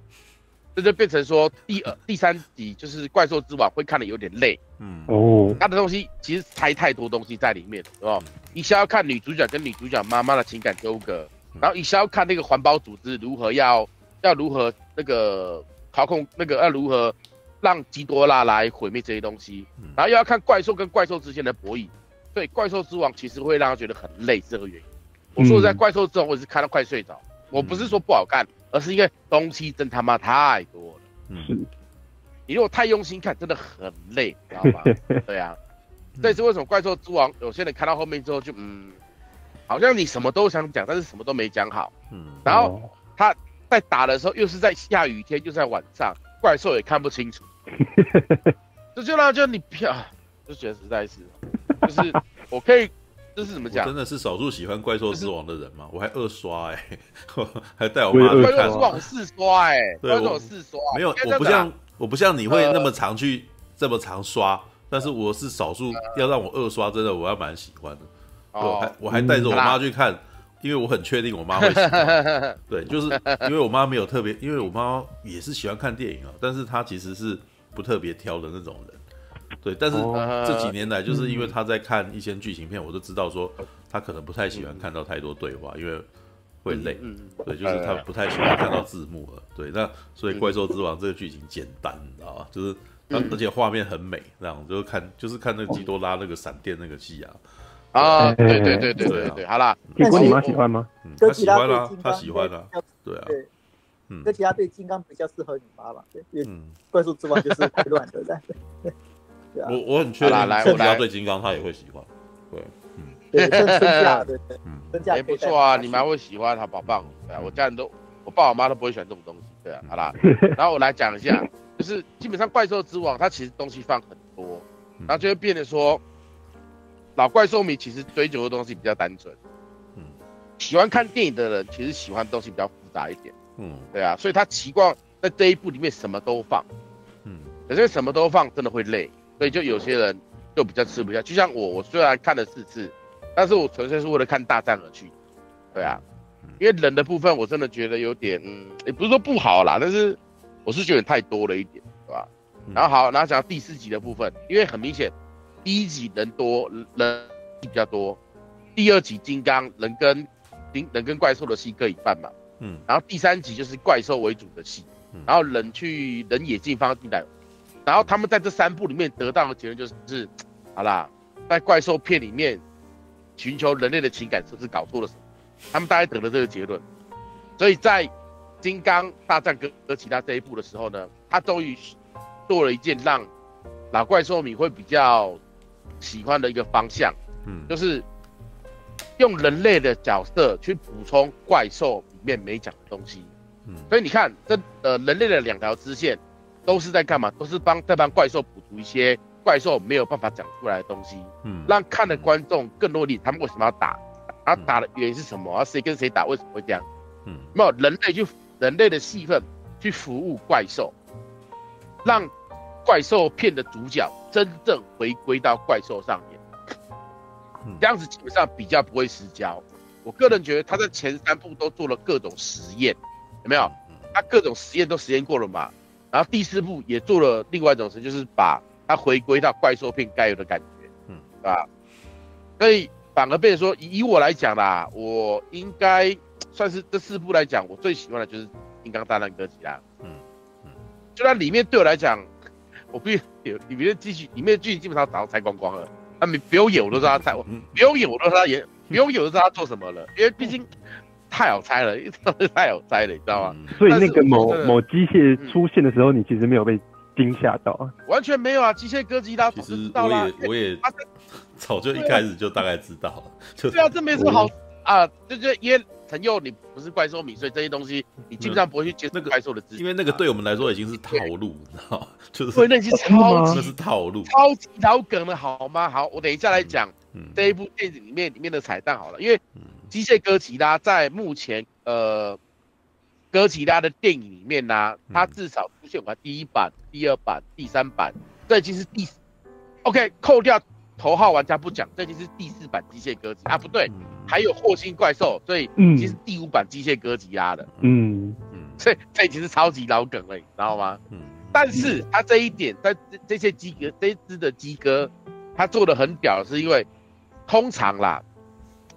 这就变成说第二、第三集就是怪兽之王会看得有点累。嗯哦，他的东西其实塞太多东西在里面，哦，一下要看女主角跟女主角妈妈的情感纠葛，然后一下要看那个环保组织如何要要如何。那个操控，那个要如何让基多拉来毁灭这些东西，然后又要看怪兽跟怪兽之间的博弈，所以怪兽之王其实会让他觉得很累，这个原因。我说在怪兽之王，我也是看到快睡着。我不是说不好看，而是因为东西真他妈太多了。嗯，你如果太用心看，真的很累，知道吗？对啊，这也是为什么怪兽之王有些人看到后面之后就嗯，好像你什么都想讲，但是什么都没讲好。嗯，然后他。在打的时候，又是在下雨天，又在晚上，怪兽也看不清楚，这就让就你飘，就觉得实在是，就是我可以，这是怎么讲？真的是少数喜欢怪兽之王的人吗？就是、我还二刷哎、欸，还带我妈去看。怪兽之王我四刷哎、欸，怪兽我四刷，没有，我不像我不像你会那么常去、呃、这么常刷，但是我是少数、呃、要让我二刷，真的我还蛮喜欢的。哦、我还我还带着我妈去看。嗯因为我很确定我妈会喜欢，对，就是因为我妈没有特别，因为我妈也是喜欢看电影啊，但是她其实是不特别挑的那种人，对。但是这几年来，就是因为她在看一些剧情片，我就知道说她可能不太喜欢看到太多对话，因为会累，对，就是她不太喜欢看到字幕了，对。那所以《怪兽之王》这个剧情简单，你知道吗？就是而且画面很美，这样就是看就是看那个基多拉那个闪电那个戏啊。啊，对对对对对对，好啦。结果你妈喜欢吗？哥吉拉对金刚，他喜欢啦，对啊，嗯，哥吉拉对金刚比较适合你妈吧？对，嗯，怪兽之王就是太乱了，对，对啊。我我很确定，哥吉拉对金刚他也会喜欢，对，嗯，对，真假的，嗯，真假也不错啊，你妈会喜欢他，好棒，对啊，我家人都，我爸我妈都不会喜欢这种东西，对啊，好啦，然后我来讲一下，就是基本上怪兽之王他其实东西放很多，然后就会变得说。老怪兽迷其实追求的东西比较单纯，嗯，喜欢看电影的人其实喜欢的东西比较复杂一点，嗯，对啊，所以他习惯在这一部里面什么都放，嗯，可是什么都放真的会累，所以就有些人就比较吃不下。就像我，我虽然看了四次，但是我纯粹是为了看大战而去，对啊，因为人的部分我真的觉得有点，嗯，也不是说不好啦，但是我是觉得太多了一点，对吧？然后好，然后讲到第四集的部分，因为很明显。第一集人多，人比较多。第二集金刚人跟人跟怪兽的戏各一半嘛，嗯。然后第三集就是怪兽为主的戏，嗯、然后人去人也进放进来。然后他们在这三部里面得到的结论就是，好啦，在怪兽片里面寻求人类的情感是不是搞错了什么？他们大概得了这个结论。所以在《金刚大战哥哥吉拉》这一部的时候呢，他终于做了一件让老怪兽迷会比较喜欢的一个方向，嗯，就是用人类的角色去补充怪兽里面没讲的东西。嗯，所以你看，这呃人类的两条支线都是在干嘛？都是帮在帮怪兽补足一些怪兽没有办法讲出来的东西，嗯，让看的观众更多理解他们为什么要打，然后打的原因是什么，然后谁跟谁打，为什么会这样？嗯，没有人类去人类的戏份去服务怪兽，让怪兽片的主角真正回归到怪兽上面，这样子基本上比较不会失焦。我个人觉得他在前三部都做了各种实验，有没有？他各种实验都实验过了嘛。然后第四部也做了另外一种事，就是把它回归到怪兽片该有的感觉，嗯，啊，所以反而变成说，以我来讲啦，我应该算是这四部来讲，我最喜欢的就是《金刚大战哥吉拉》，嗯嗯，就它里面对我来讲，我必须有里面的剧情，里面的剧情基本上早上拆光光了。他没不用演我都知道他猜，我不用演我都知道他演，不用演我都知道他做什么了，因为毕竟太好猜了，太好猜了，你知道吗？所以那个某某机械出现的时候，嗯、你其实没有被惊吓到、啊，完全没有啊！机械哥吉拉，其实我也我也早就一开始就大概知道了，对啊，對啊这没什么好啊，就就因为陈佑你不是怪兽迷，所以这些东西你基本上不会去接受怪兽的知识、那個，因为那个对我们来说已经是套路，你知道吗？就是对，那是超级，那是套路，超级老梗了，好吗？好，我等一下来讲、嗯、这一部电影里面里面的彩蛋好了，因为。嗯机械哥吉拉在目前呃哥吉拉的电影里面呢、啊，它至少出现过第一版、第二版、第三版，这已经是第 OK 扣掉头号玩家不讲，这已经是第四版机械哥吉拉啊，不对，还有霍星怪兽，所以已经是第五版机械哥吉拉了。嗯嗯，所以这已经是超级老梗了，你知道吗？嗯，但是他这一点，在这些鸡哥这一只的鸡哥，他做的很屌，是因为通常啦。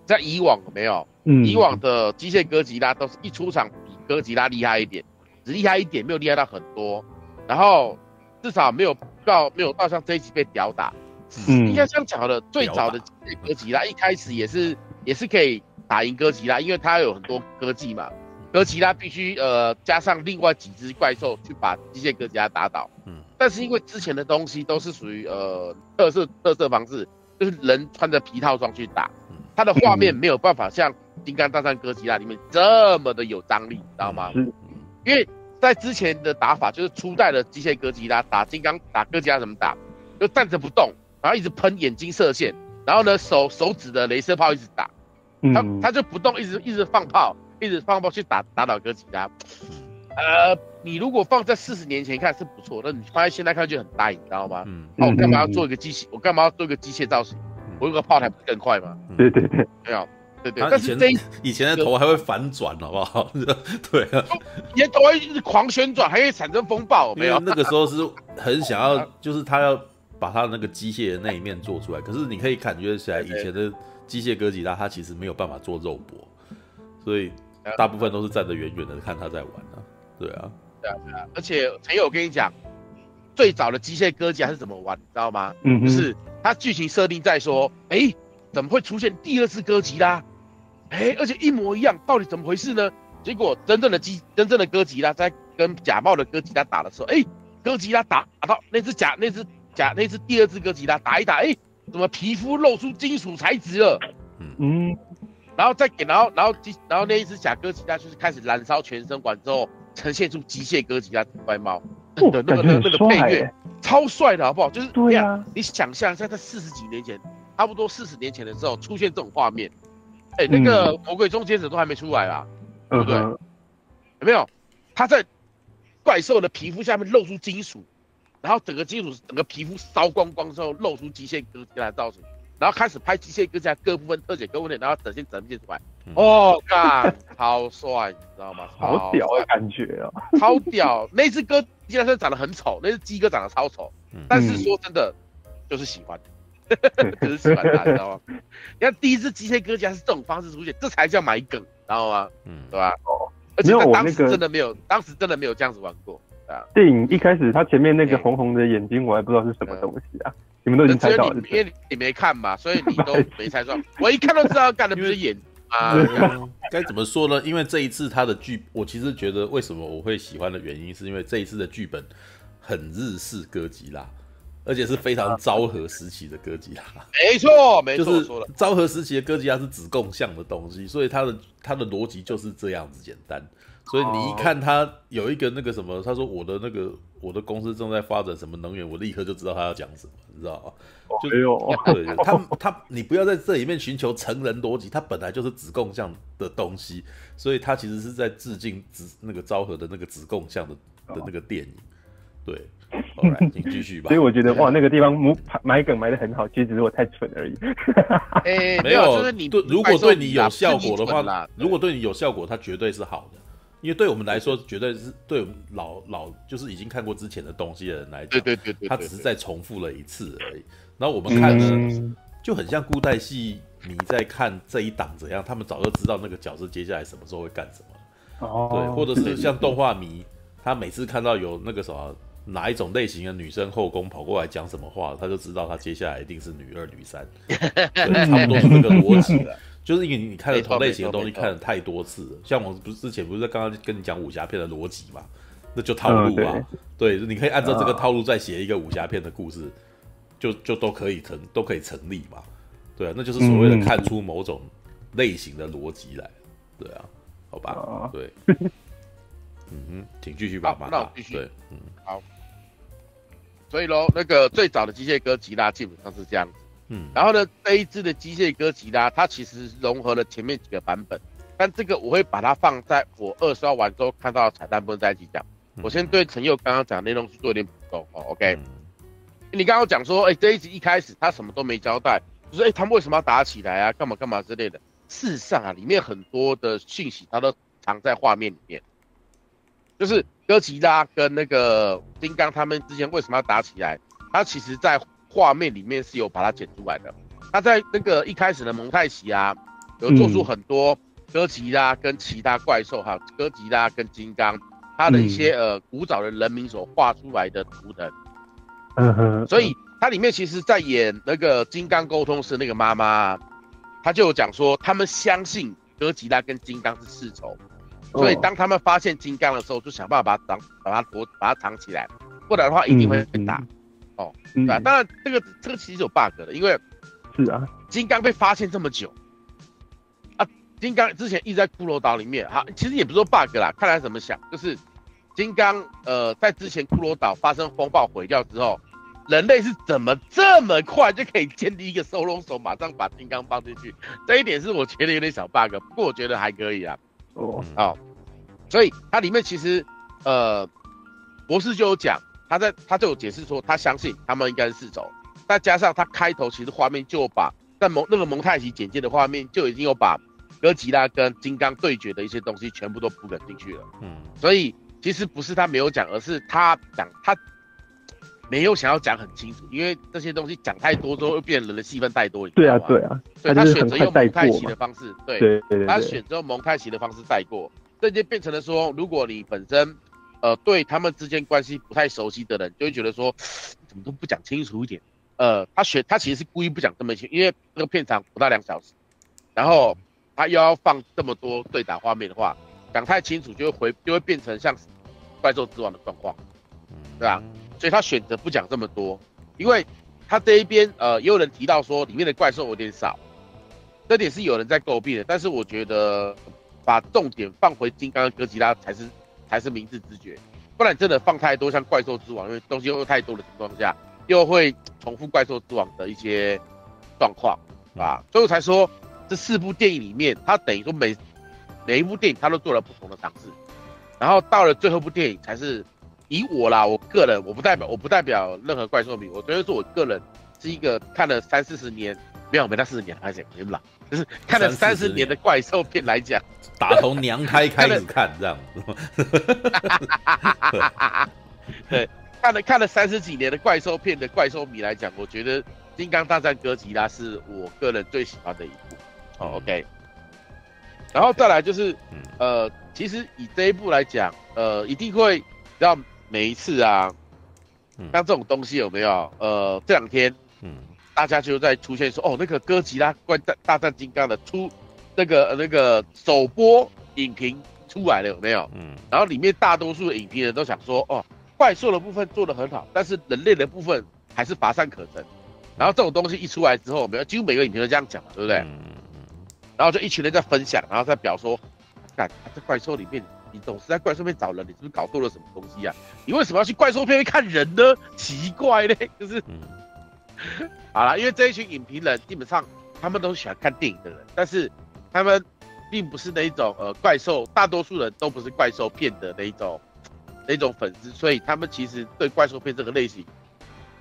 在以往没有，以往的机械哥吉拉都是一出场比哥吉拉厉害一点，只厉害一点，没有厉害到很多，然后至少没有到没有到像这一集被屌打。嗯，应该像讲的，最早的机械哥吉拉一开始也是也是可以打赢哥吉拉，因为它有很多科技嘛，哥吉拉必须呃加上另外几只怪兽去把机械哥吉拉打倒。嗯，但是因为之前的东西都是属于呃特色特色方式，就是人穿着皮套装去打。他的画面没有办法像《金刚大战哥吉拉》里面这么的有张力，你知道吗？因为在之前的打法就是初代的机械哥吉拉打金刚打哥吉拉怎么打，就站着不动，然后一直喷眼睛射线，然后呢手手指的雷射炮一直打，他他就不动，一直一直放炮，一直放炮去打打倒哥吉拉。呃，你如果放在四十年前看是不错，但你放在现在看就很呆，你知道吗？嗯，那我干嘛要做一个机器？我干嘛要做一个机械造型？我用个炮台不是更快吗？对对对，对啊，对对。但是这以前的头还会反转，好不好？对啊，以前头还一直狂旋转，还会产生风暴，没有？那个时候是很想要，就是他要把他那个机械的那一面做出来。可是你可以感觉起来，以前的机械哥吉拉他其实没有办法做肉搏，所以大部分都是站得远远的看他在玩啊。对啊，对啊，对啊。而且陈友，我跟你讲，最早的机械哥吉拉是怎么玩，你知道吗？嗯，就是。它剧情设定在说，哎、欸，怎么会出现第二次哥吉拉？哎、欸，而且一模一样，到底怎么回事呢？结果真正的基真正的哥吉拉在跟假冒的哥吉拉打的时候，哎、欸，哥吉拉打打到那只假那只假那只第二只哥吉拉打一打，哎、欸，怎么皮肤露出金属材质了？嗯，然后再给然后然后然后那一只假哥吉拉就是开始燃烧全身管之后，呈现出机械哥吉拉的外貌。的那个那个配乐超帅的好不好？就是对呀，你想象一下，在四十几年前，差不多四十年前的时候出现这种画面，哎、欸，那个《魔鬼终结者》都还没出来啦，嗯、对不对？嗯、有没有？他在怪兽的皮肤下面露出金属，然后整个金属整个皮肤烧光光之后，露出机械哥吉拉造型，然后开始拍机械哥吉拉各部分特写各部分，然后展现展现出来。哦，干，超帅，你知道吗？好屌的感觉啊！超屌，那只哥。鸡哥长得很丑，那只鸡哥长得超丑，但是说真的，嗯、就是喜欢，就是喜欢他，你知道吗？你看第一次机械哥吉拉是这种方式出现，这才叫买梗，知道吗？嗯，对吧？哦，而且在当时真的没有，没有那个、当时真的没有这样子玩过。啊。电影一开始他前面那个红红的眼睛，我还不知道是什么东西啊。嗯、你们都已经猜到了，因为你没看嘛，所以你都没猜中。我一看都知道，干的不是眼睛啊。该怎么说呢？因为这一次他的剧，我其实觉得为什么我会喜欢的原因，是因为这一次的剧本很日式哥吉拉。而且是非常昭和时期的哥吉拉，没错，没错，就是昭和时期的哥吉拉是子供像的东西，所以它的它的逻辑就是这样子简单。所以你一看它有一个那个什么，他说我的那个我的公司正在发展什么能源，我立刻就知道他要讲什么，你知道吗？就对，他他你不要在这里面寻求成人逻辑，它本来就是子供像的东西，所以它其实是在致敬那个昭和的那个子供像的的那个电影，对。好来，请继续吧。所以我觉得哇，那个地方埋梗埋得很好，其实只是我太蠢而已。哎欸、没有，就是你对，如果对你有效果的话，如果对你有效果，它绝对是好的。因为对我们来说，绝对是对我们老老就是已经看过之前的东西的人来讲，对对 对, 對, 對, 對, 對，他只是再重复了一次而已。然后我们看呢，嗯、就很像古代戏迷在看这一档怎样，他们早就知道那个角色接下来什么时候会干什么。哦，对，或者是像动画迷，他每次看到有那个什么。哪一种类型的女生后宫跑过来讲什么话，他就知道他接下来一定是女二、女三，差不多是这个逻辑的。就是因为你看了同类型的东西看了太多次了，像我不是之前不是在刚刚跟你讲武侠片的逻辑嘛，那就套路啊，嗯、对, 对，你可以按照这个套路再写一个武侠片的故事，嗯、就就都可以成都可以成立嘛，对啊，那就是所谓的看出某种类型的逻辑来，对啊，好吧，对。嗯哼，请继续吧。好，那我继续。对，嗯，好。所以喽，那个最早的机械哥吉拉基本上是这样子。嗯，然后呢，这一支的机械哥吉拉，它其实融合了前面几个版本，但这个我会把它放在我二刷完之后看到的彩蛋部分在一起讲。嗯、我先对陈佑刚刚讲的内容去做一点补充哦。OK，嗯、你刚刚讲说，哎、欸，这一集一开始他什么都没交代，就是哎、欸，他们为什么要打起来啊，干嘛干嘛之类的。事实上啊，里面很多的讯息它都藏在画面里面。就是哥吉拉跟那个金刚他们之前为什么要打起来？他其实，在画面里面是有把它剪出来的。他在那个一开始的蒙太奇啊，有做出很多哥吉拉跟其他怪兽哈，哥吉拉跟金刚他的一些、嗯、呃古早的人民所画出来的图腾。嗯哼，所以他里面其实，在演那个金刚沟通时那个妈妈，他就有讲说，他们相信哥吉拉跟金刚是世仇。所以当他们发现金刚的时候，就想办法把它把它躲把它藏起来，不然的话一定会被打。嗯、哦，嗯、对、啊、当然这个这个其实有 bug 的，因为是啊，金刚被发现这么久啊，金刚之前一直在骷髅岛里面，哈、啊，其实也不是说 bug 啦，看来怎么想，就是金刚呃在之前骷髅岛发生风暴毁掉之后，人类是怎么这么快就可以建立一个收容所，马上把金刚放进去？这一点是我觉得有点小 bug， 不过我觉得还可以啊。哦，好、哦，所以它里面其实，呃，博士就有讲，他在他就有解释说，他相信他们应该是世仇，再加上他开头其实画面就把在蒙那个蒙太奇简介的画面就已经有把哥吉拉跟金刚对决的一些东西全部都铺梗进去了，嗯，所以其实不是他没有讲，而是他讲他没有想要讲很清楚，因为这些东西讲太多之后，又变人的戏份太多。对啊，对啊，所以他选择用蒙太奇的方式，对对对，他选择用蒙太奇的方式带过，这就变成了说，如果你本身，呃，对他们之间关系不太熟悉的人，就会觉得说，怎么都不讲清楚一点。呃，他选他其实是故意不讲这么清楚，因为这个片长不到两小时，然后他又要放这么多对打画面的话，讲太清楚就会回就会变成像怪兽之王的状况，对吧、啊？所以他选择不讲这么多，因为他这一边呃也有人提到说里面的怪兽有点少，这点是有人在诟病的。但是我觉得把重点放回金刚跟哥吉拉才是才是明智之举，不然真的放太多像怪兽之王，因为东西又太多的情况下，又会重复怪兽之王的一些状况啊。所以我才说这四部电影里面，他等于说每每一部电影他都做了不同的尝试，然后到了最后一部电影才是。以我啦，我个人，我不代表，我不代表任何怪兽迷。我只能说，我个人是一个看了三四十年，没有没到四十年，还是没啦，就是看了三十年的怪兽片来讲，打从娘胎开始看这样子。对，看了看了三十几年的怪兽片的怪兽迷来讲，我觉得《金刚大战哥吉拉》是我个人最喜欢的一部。哦 ，OK。然后再来就是，呃，其实以这一部来讲，呃，一定会让。每一次啊，像这种东西有没有？呃，这两天，嗯，大家就在出现说，哦，那个哥吉拉怪大战金刚的出那个那个首播影评出来了有没有？嗯，然后里面大多数的影评人都想说，哦，怪兽的部分做得很好，但是人类的部分还是乏善可陈。然后这种东西一出来之后，没有几乎每个影评都这样讲，对不对？嗯，然后就一群人在分享，然后在表说，干、啊、这怪兽里面。你总是在怪兽片找人，你是不是搞错了什么东西啊？你为什么要去怪兽片看人呢？奇怪嘞，就是，嗯、好啦，因为这一群影评人基本上他们都喜欢看电影的人，但是他们并不是那一种呃怪兽，大多数人都不是怪兽片的那一种那一种粉丝，所以他们其实对怪兽片这个类型，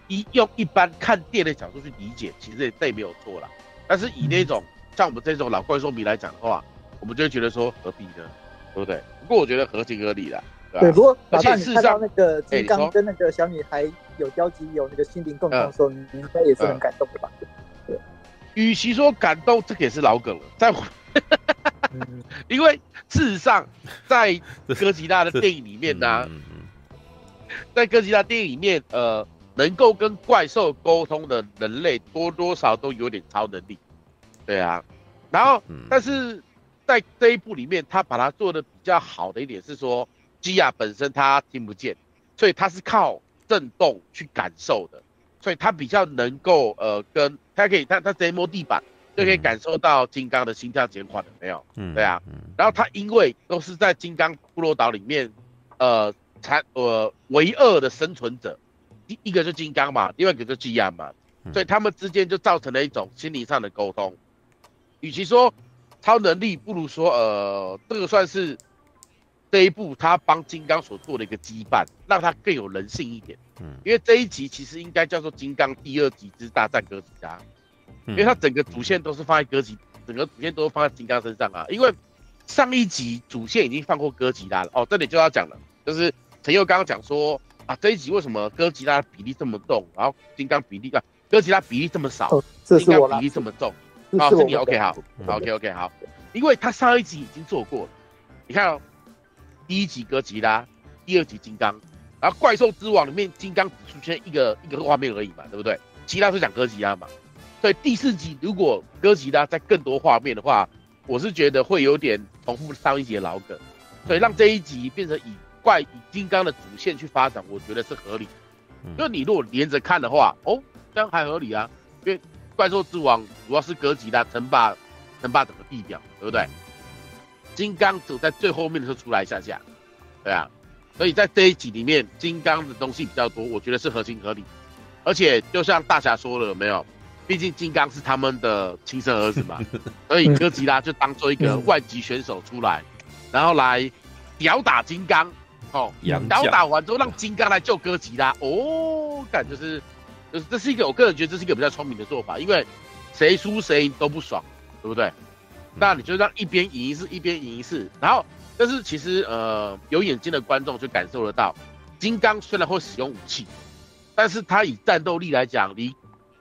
一用一般看电影的角度去理解，其实这也没有错啦。但是以那种、嗯、像我们这种老怪兽迷来讲的话，我们就会觉得说何必呢？对不对？不过我觉得合情合理啦。对，不过而且事实上，那个金刚跟那个小女孩有交集，有那个心灵共通的时候，你应该也是很感动的吧？对。与其说感动，这个也是老梗了，在我，因为事实上，在哥吉拉的电影里面呢，在哥吉拉电影里面，呃，能够跟怪兽沟通的人类多多少都有点超能力。对啊，然后但是。在这一部里面，他把它做的比较好的一点是说，基亚本身他听不见，所以他是靠震动去感受的，所以他比较能够呃跟他可以他他直接摸地板就可以感受到金刚的心跳减缓了没有？嗯，对啊。然后他因为都是在金刚部落岛里面，呃，才呃唯二的生存者，一一个就金刚嘛，另外一个就基亚嘛，所以他们之间就造成了一种心理上的沟通，与其说。超能力不如说，呃，这个算是这一部他帮金刚所做的一个羁绊，让他更有人性一点。嗯，因为这一集其实应该叫做《金刚第二集之大战哥吉拉》，因为他整个主线都是放在哥吉，整个主线都是放在金刚身上啊。因为上一集主线已经放过哥吉拉了哦，这里就要讲了，就是陈佑刚刚讲说啊，这一集为什么哥吉拉比例这么重，然后金刚比例啊，哥吉拉比例这么少，哦、金刚比例这么重。好、哦，是你 OK 好 ，OK OK 好，因为他上一集已经做过了，你看哦，第一集哥吉拉，第二集金刚，然后怪兽之王里面金刚只出现一个一个画面而已嘛，对不对？其他是讲哥吉拉嘛，所以第四集如果哥吉拉在更多画面的话，我是觉得会有点重复上一集的老梗，所以让这一集变成以怪以金刚的主线去发展，我觉得是合理。因为你如果连着看的话，哦，这样还合理啊，因为。怪兽之王主要是哥吉拉称霸，称霸整个地表，对不对？金刚只在最后面的时候出来一下下，对啊，所以在这一集里面，金刚的东西比较多，我觉得是合情合理。而且就像大侠说了，有没有？毕竟金刚是他们的亲生儿子嘛，所以哥吉拉就当做一个外籍选手出来，然后来屌打金刚，哦，屌打完之后让金刚来救哥吉拉，哦，感觉是。就是这是一个，我个人觉得这是一个比较聪明的做法，因为谁输谁都不爽，对不对？那你就让一边赢一次，一边赢一次，然后但是其实呃有眼睛的观众就感受得到，金刚虽然会使用武器，但是他以战斗力来讲，离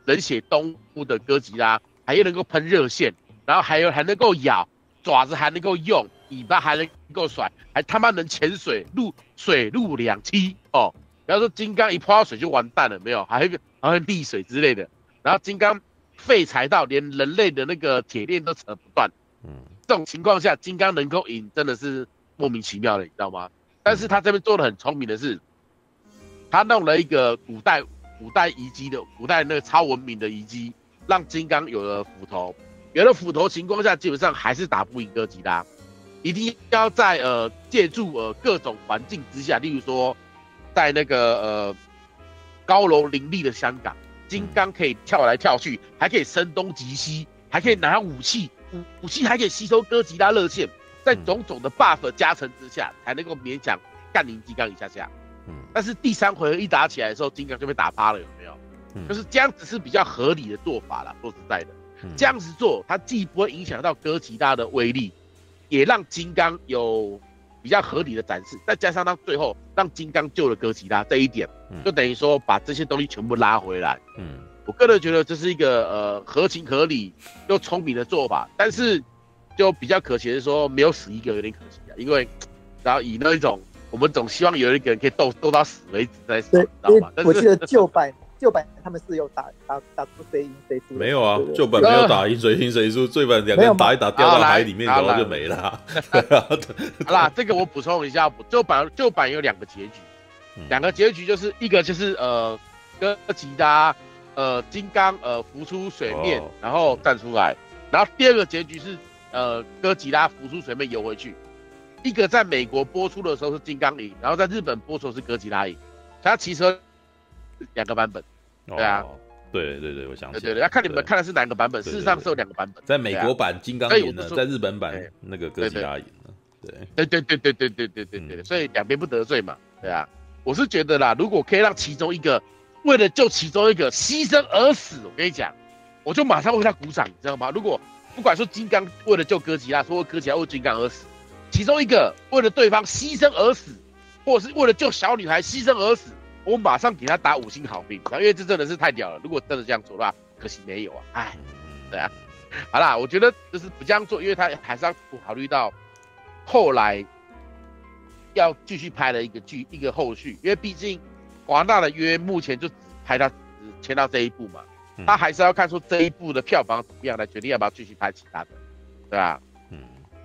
冷血动物的哥吉拉还能够喷热线，然后还有还能够咬，爪子还能够用，尾巴还能够甩，还他妈能潜水，入水陆两栖哦。不要说金刚一泡水就完蛋了，没有，还会还会溺水之类的。然后金刚废柴到连人类的那个铁链都扯不断，嗯，这种情况下金刚能够赢真的是莫名其妙的，你知道吗？但是他这边做的很聪明的是，他弄了一个古代古代遗迹的古代那个超文明的遗迹，让金刚有了斧头，有了斧头情况下基本上还是打不赢哥吉拉，一定要在呃借助呃各种环境之下，例如说。在那个呃高楼林立的香港，金刚可以跳来跳去，还可以声东击西，还可以拿武器，武武器还可以吸收哥吉拉热线，在种种的 buff 加成之下，才能够勉强干赢金刚一下下。但是第三回合一打起来的时候，金刚就被打趴了，有没有？就是这样子是比较合理的做法啦，说实在的，这样子做，它既不会影响到哥吉拉的威力，也让金刚有。比较合理的展示，再加上到最后让金刚救了哥吉拉这一点，就等于说把这些东西全部拉回来。嗯，我个人觉得这是一个呃合情合理又聪明的做法，但是就比较可惜的是说没有死一个有点可惜啊，因为然后以那一种我们总希望有一个人可以斗斗到死为止才死，知道吗？我记得旧版旧版他们是有打打打出谁赢谁输，没有啊，旧版没有打赢谁赢谁输，最版两个人打一打掉到海里面然后就没了。好啦，这个我补充一下，旧版旧版有两个结局，两个结局就是一个就是呃哥吉拉呃金刚呃浮出水面然后站出来，然后第二个结局是呃哥吉拉浮出水面游回去。一个在美国播出的时候是金刚赢，然后在日本播出的是哥吉拉赢，他其实两个版本，对啊，哦、对对对，我想起来，对对对，要看你们看的是哪个版本，事实上是有两个版本，在美国版金刚赢了，在日本版那个哥吉拉赢了，对对对对对对对对对，嗯、所以两边不得罪嘛，对啊，我是觉得啦，如果可以让其中一个为了救其中一个牺牲而死，我跟你讲，我就马上为他鼓掌，你知道吗？如果不管说金刚为了救哥吉拉，说哥吉拉为金刚而死。其中一个为了对方牺牲而死，或者是为了救小女孩牺牲而死，我马上给他打五星好评，因为这真的是太屌了。如果真的这样做的话，可惜没有啊，哎，对啊。好啦，我觉得就是不这样做，因为他还是要考虑到后来要继续拍的一个剧一个后续，因为毕竟华纳的约目前就只拍到签到这一部嘛，他还是要看出这一部的票房怎么样来决定要不要继续拍其他的，对吧、啊？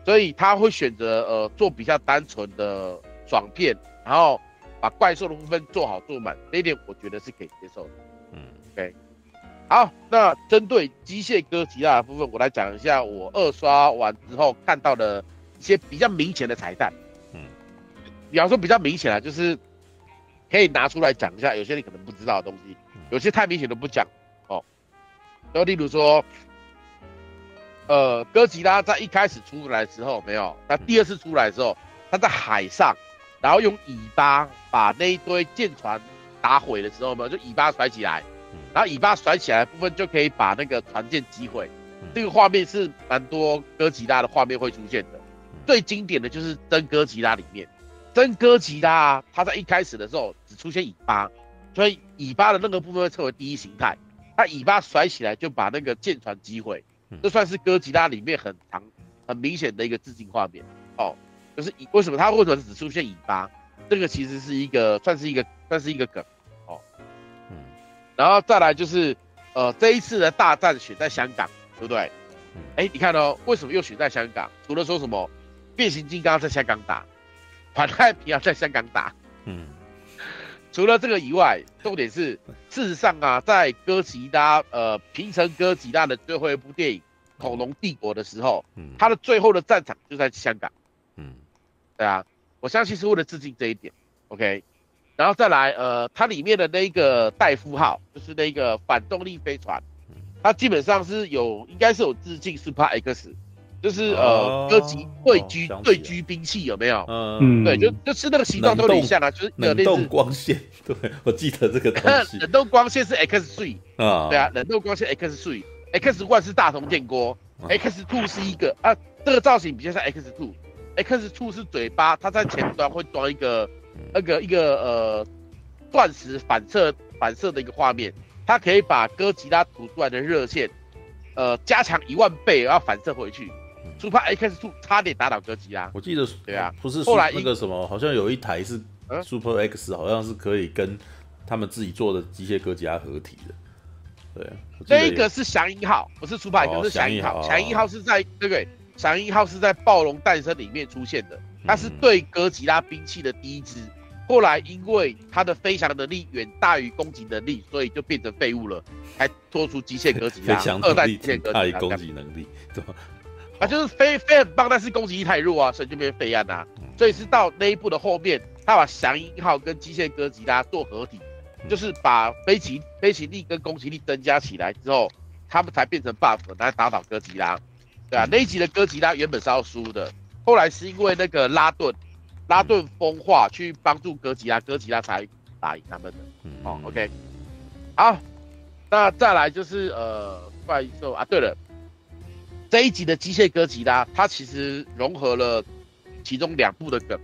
所以他会选择呃做比较单纯的爽片，然后把怪兽的部分做好做满，这一点我觉得是可以接受的。嗯 ，OK， 好，那针对机械哥吉拉的部分，我来讲一下我二刷完之后看到的一些比较明显的彩蛋。嗯，比方说比较明显啊，就是可以拿出来讲一下，有些你可能不知道的东西，有些太明显都不讲哦。就例如说。呃，哥吉拉在一开始出来的时候没有，那第二次出来的时候，他在海上，然后用尾巴把那一堆舰船打毁的时候嘛，就尾巴甩起来，然后尾巴甩起来的部分就可以把那个船舰击毁。这个画面是蛮多哥吉拉的画面会出现的，最经典的就是真哥吉拉里面，真哥吉拉他在一开始的时候只出现尾巴，所以尾巴的那个部分会称为第一形态，他尾巴甩起来就把那个舰船击毁。这算是哥吉拉里面很长、很明显的一个致敬画面哦，就是为什么他为什么只出现尾巴？这个其实是一个算是一个算是一个梗哦，嗯，然后再来就是呃这一次的大战选在香港，对不对？哎、嗯，你看哦，为什么又选在香港？除了说什么变形金刚在香港打，环太平洋在香港打，嗯，除了这个以外，重点是事实上啊，在哥吉拉呃平成哥吉拉的最后一部电影《恐龙帝国》的时候，嗯，他的最后的战场就在香港，嗯，对啊，我相信是为了致敬这一点 ，OK， 然后再来呃，它里面的那个戴夫号就是那个反动力飞船，它基本上是有应该是有致敬 Super X， 就是呃、哦、哥吉对狙对狙兵器有没有？嗯，对，就就是那个形状都很像啊，就是冷冻光线。对，我记得这个东西。冷冻光线是 X 三、哦、对啊，冷冻光线 X 三。X 一 是大同电锅、哦、，X 二 是一个啊，这个造型比较像 X 二，X 二 是嘴巴，它在前端会装一个那个一个呃钻石反射反射的一个画面，它可以把哥吉拉吐出来的热线，呃加强一万倍，然后反射回去。Super X 二差点打倒哥吉拉，我记得对啊，不是后来那个什么，好像有一台是 Super X，、嗯、好像是可以跟他们自己做的机械哥吉拉合体的。对，这一个是翔鹰号，不是出版，哦、是翔鹰号。翔鹰号是在对不对？翔鹰号是在《暴龙诞生》里面出现的，它是对哥吉拉兵器的第一支。嗯、后来因为它的飞翔能力远大于攻击能力，所以就变成废物了，还拖出机械哥吉拉。飞翔能力大于攻击能力，对吧？啊，就是飞飞很棒，但是攻击力太弱啊，所以就变废案啊。嗯、所以是到那一步的后面，他把翔鹰号跟机械哥吉拉做合体。就是把飞行飞行力跟攻击力增加起来之后，他们才变成 buff 来打倒哥吉拉，对啊，那一集的哥吉拉原本是要输的，后来是因为那个拉顿拉顿风化去帮助哥吉拉，哥吉拉才打赢他们的。哦 ，OK， 好，那再来就是呃怪兽啊，对了，这一集的机械哥吉拉它其实融合了其中两部的梗，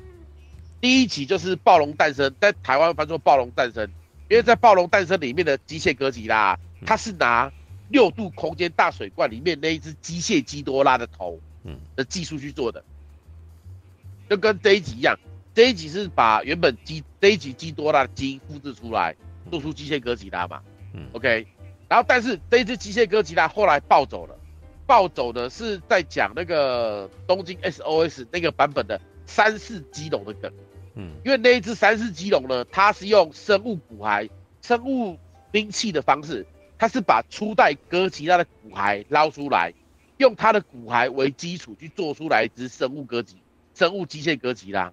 第一集就是暴龙诞生，在台湾翻作暴龙诞生。因为在《暴龙诞生》里面的机械哥吉拉，他是拿六度空间大水罐里面那一只机械基多拉的头，的技术去做的，就跟这一集一样。这一集是把原本基这一集基多拉的基因复制出来，做出机械哥吉拉嘛。嗯 ，OK。然后但是这一只机械哥吉拉后来暴走了，暴走的是在讲那个东京 S O S 那个版本的三世基隆的梗。嗯，因为那一只三世基隆呢，它是用生物骨骸、生物兵器的方式，它是把初代哥吉拉的骨骸捞出来。用它的骨骸为基础去做出来一只生物哥吉生物机械哥吉拉，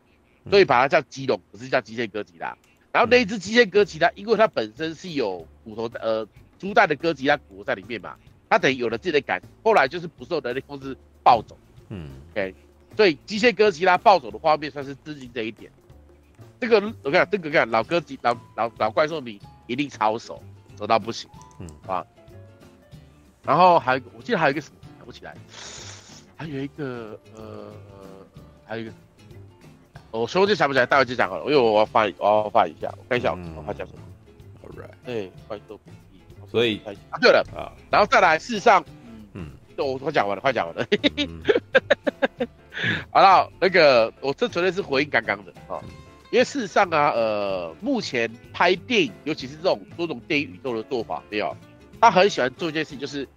所以把它叫基隆，不是叫机械哥吉拉。然后那一只机械哥吉拉，因为它本身是有骨头，呃，初代的哥吉拉骨头在里面嘛，它等于有了自己的感情。后来就是不受能力控制暴走，嗯 ，OK， 所以机械哥吉拉暴走的画面算是致敬这一点。这个我跟你讲，这个看老哥吉老老老怪兽迷一定超熟，熟到不行，嗯啊。然后还有我记得还有一个什么。不起来，还有一个呃，还有一个，我说就想不起来，待会就讲好了，因为我要翻，我要翻一下，我看一下我翻讲什么。All right， 哎，怪兽不易，所以啊，对了啊，然后再来，事实上，嗯，我快讲完了，快讲完了，好了，那个我这纯粹是回应刚刚的啊，因为事实上啊，呃，目前拍电影，尤其是这种多种电影宇宙的做法，没有，他很喜欢做一件事情，就是。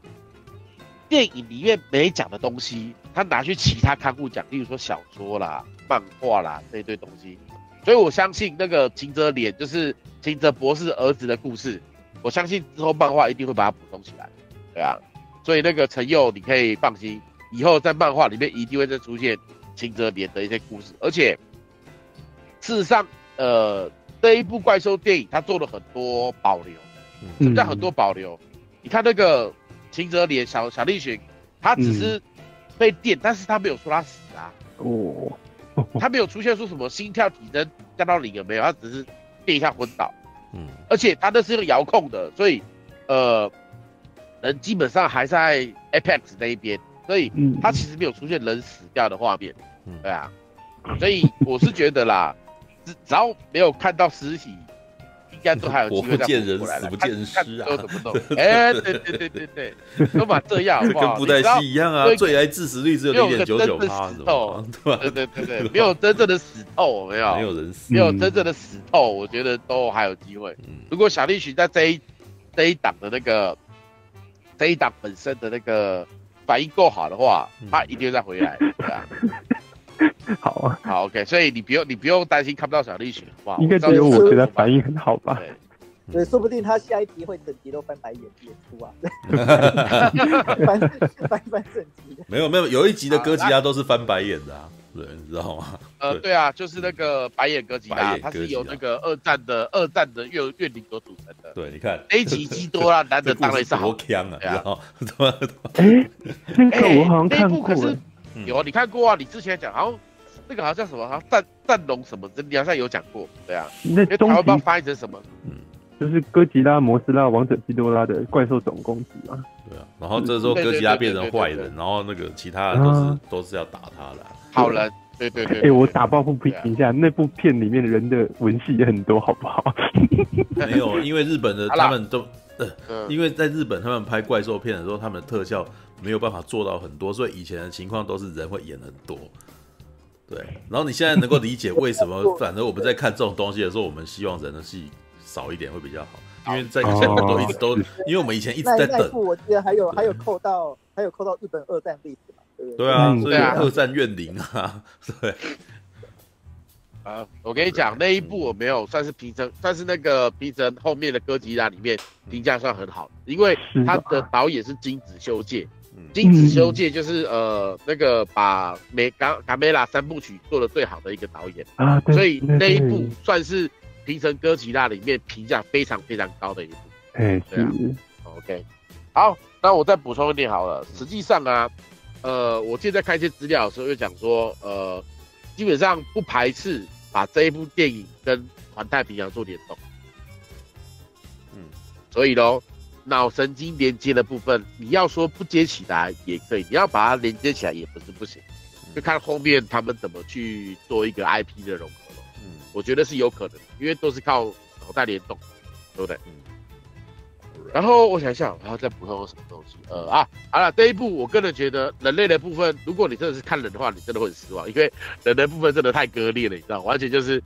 电影里面没讲的东西，他拿去其他刊物讲，例如说小说啦、漫画啦这一堆东西。所以我相信那个秦哲脸就是秦哲博士儿子的故事，我相信之后漫画一定会把它补充起来，对啊。所以那个陈佑，你可以放心，以后在漫画里面一定会再出现秦哲脸的一些故事。而且，事实上，呃，这一部怪兽电影他做了很多保留，什么叫很多保留？你看那个。秦哲脸小小栗旬，他只是被电，嗯、但是他没有说他死啊。哦，他没有出现说什么心跳提升降到零有没有？他只是电一下昏倒。嗯，而且他那是用遥控的，所以呃，人基本上还在 Apex 那一边，所以他其实没有出现人死掉的画面。嗯，对啊，所以我是觉得啦，只只要没有看到尸体。应该都还有机会再活过来了。我不见人死不见尸啊！都怎么弄？哎、欸，对对对对对，都嘛这样好不好，跟布袋戏一样啊！罪癌致死率只有零点九九趴，是吧？对对对对，没有真正的死透，没有，没有人死，没有真正的死透，我觉得都还有机会。嗯、如果小栗旬在这一这一档的那个这一档本身的那个反应够好的话，他一定会再回来，对吧、啊？好啊，好 ，OK， 所以你不用你不用担心看不到小栗旬，好不好？应该只有我觉得反应很好吧？对，说不定他下一集会整集都翻白眼演出啊，翻翻翻整集。没有没有，有一集的哥吉拉都是翻白眼的啊，对，你知道吗？呃，对啊，就是那个白眼哥吉拉，它是由那个二战的二战的怨怨灵所组成的。对，你看 A 级基多拉难得当了一次好强啊，然后哎，那个我好像看过。有你看过啊？你之前讲，好像那个好像什么，好像战战龙什么，你好像有讲过，对啊。那台湾帮翻译成什么？嗯，就是哥吉拉、摩斯拉、王者基多拉的怪兽总攻击啊。对啊，然后这时候哥吉拉变成坏人，然后那个其他人都是、啊、都是要打他的、啊。好人，对对 对, 對, 對。哎、欸，我打爆不批评一下，啊、那部片里面的人的文戏也很多，好不好？没有，因为日本的他们都。呃、因为在日本，他们拍怪兽片的时候，他们的特效没有办法做到很多，所以以前的情况都是人会演很多。对，然后你现在能够理解为什么，反正我们在看这种东西的时候，我们希望人的戏少一点会比较好，因为在以前我们都一直都，因为我们以前一直在等。那一部我记得还有还有扣到还有扣到日本二战历史嘛，对不对？对啊，所以二战怨灵啊，对。啊、我跟你讲，那一部我没有算是评审，算是那个评审后面的哥吉拉里面评价算很好，因为他的导演是金子修介，金子修介就是呃那个把美嘎卡梅拉三部曲做的最好的一个导演啊，所以那一部算是评审哥吉拉里面评价非常非常高的一部。哎，对啊 ，OK， 好，那我再补充一点好了，实际上啊，呃，我现在看一些资料的时候就讲说，呃，基本上不排斥。把这一部电影跟环太平洋做联动，嗯，所以咯，脑神经连接的部分，你要说不接起来也可以，你要把它连接起来也不是不行，就看后面他们怎么去做一个 I P 的融合咯。嗯，我觉得是有可能，因为都是靠脑袋联动，对不对？嗯，然后我想一想，然后再补充什么东西？呃啊，好了，这一部我个人觉得人类的部分，如果你真的是看人的话，你真的会很失望，因为人的部分真的太割裂了，你知道，完全就是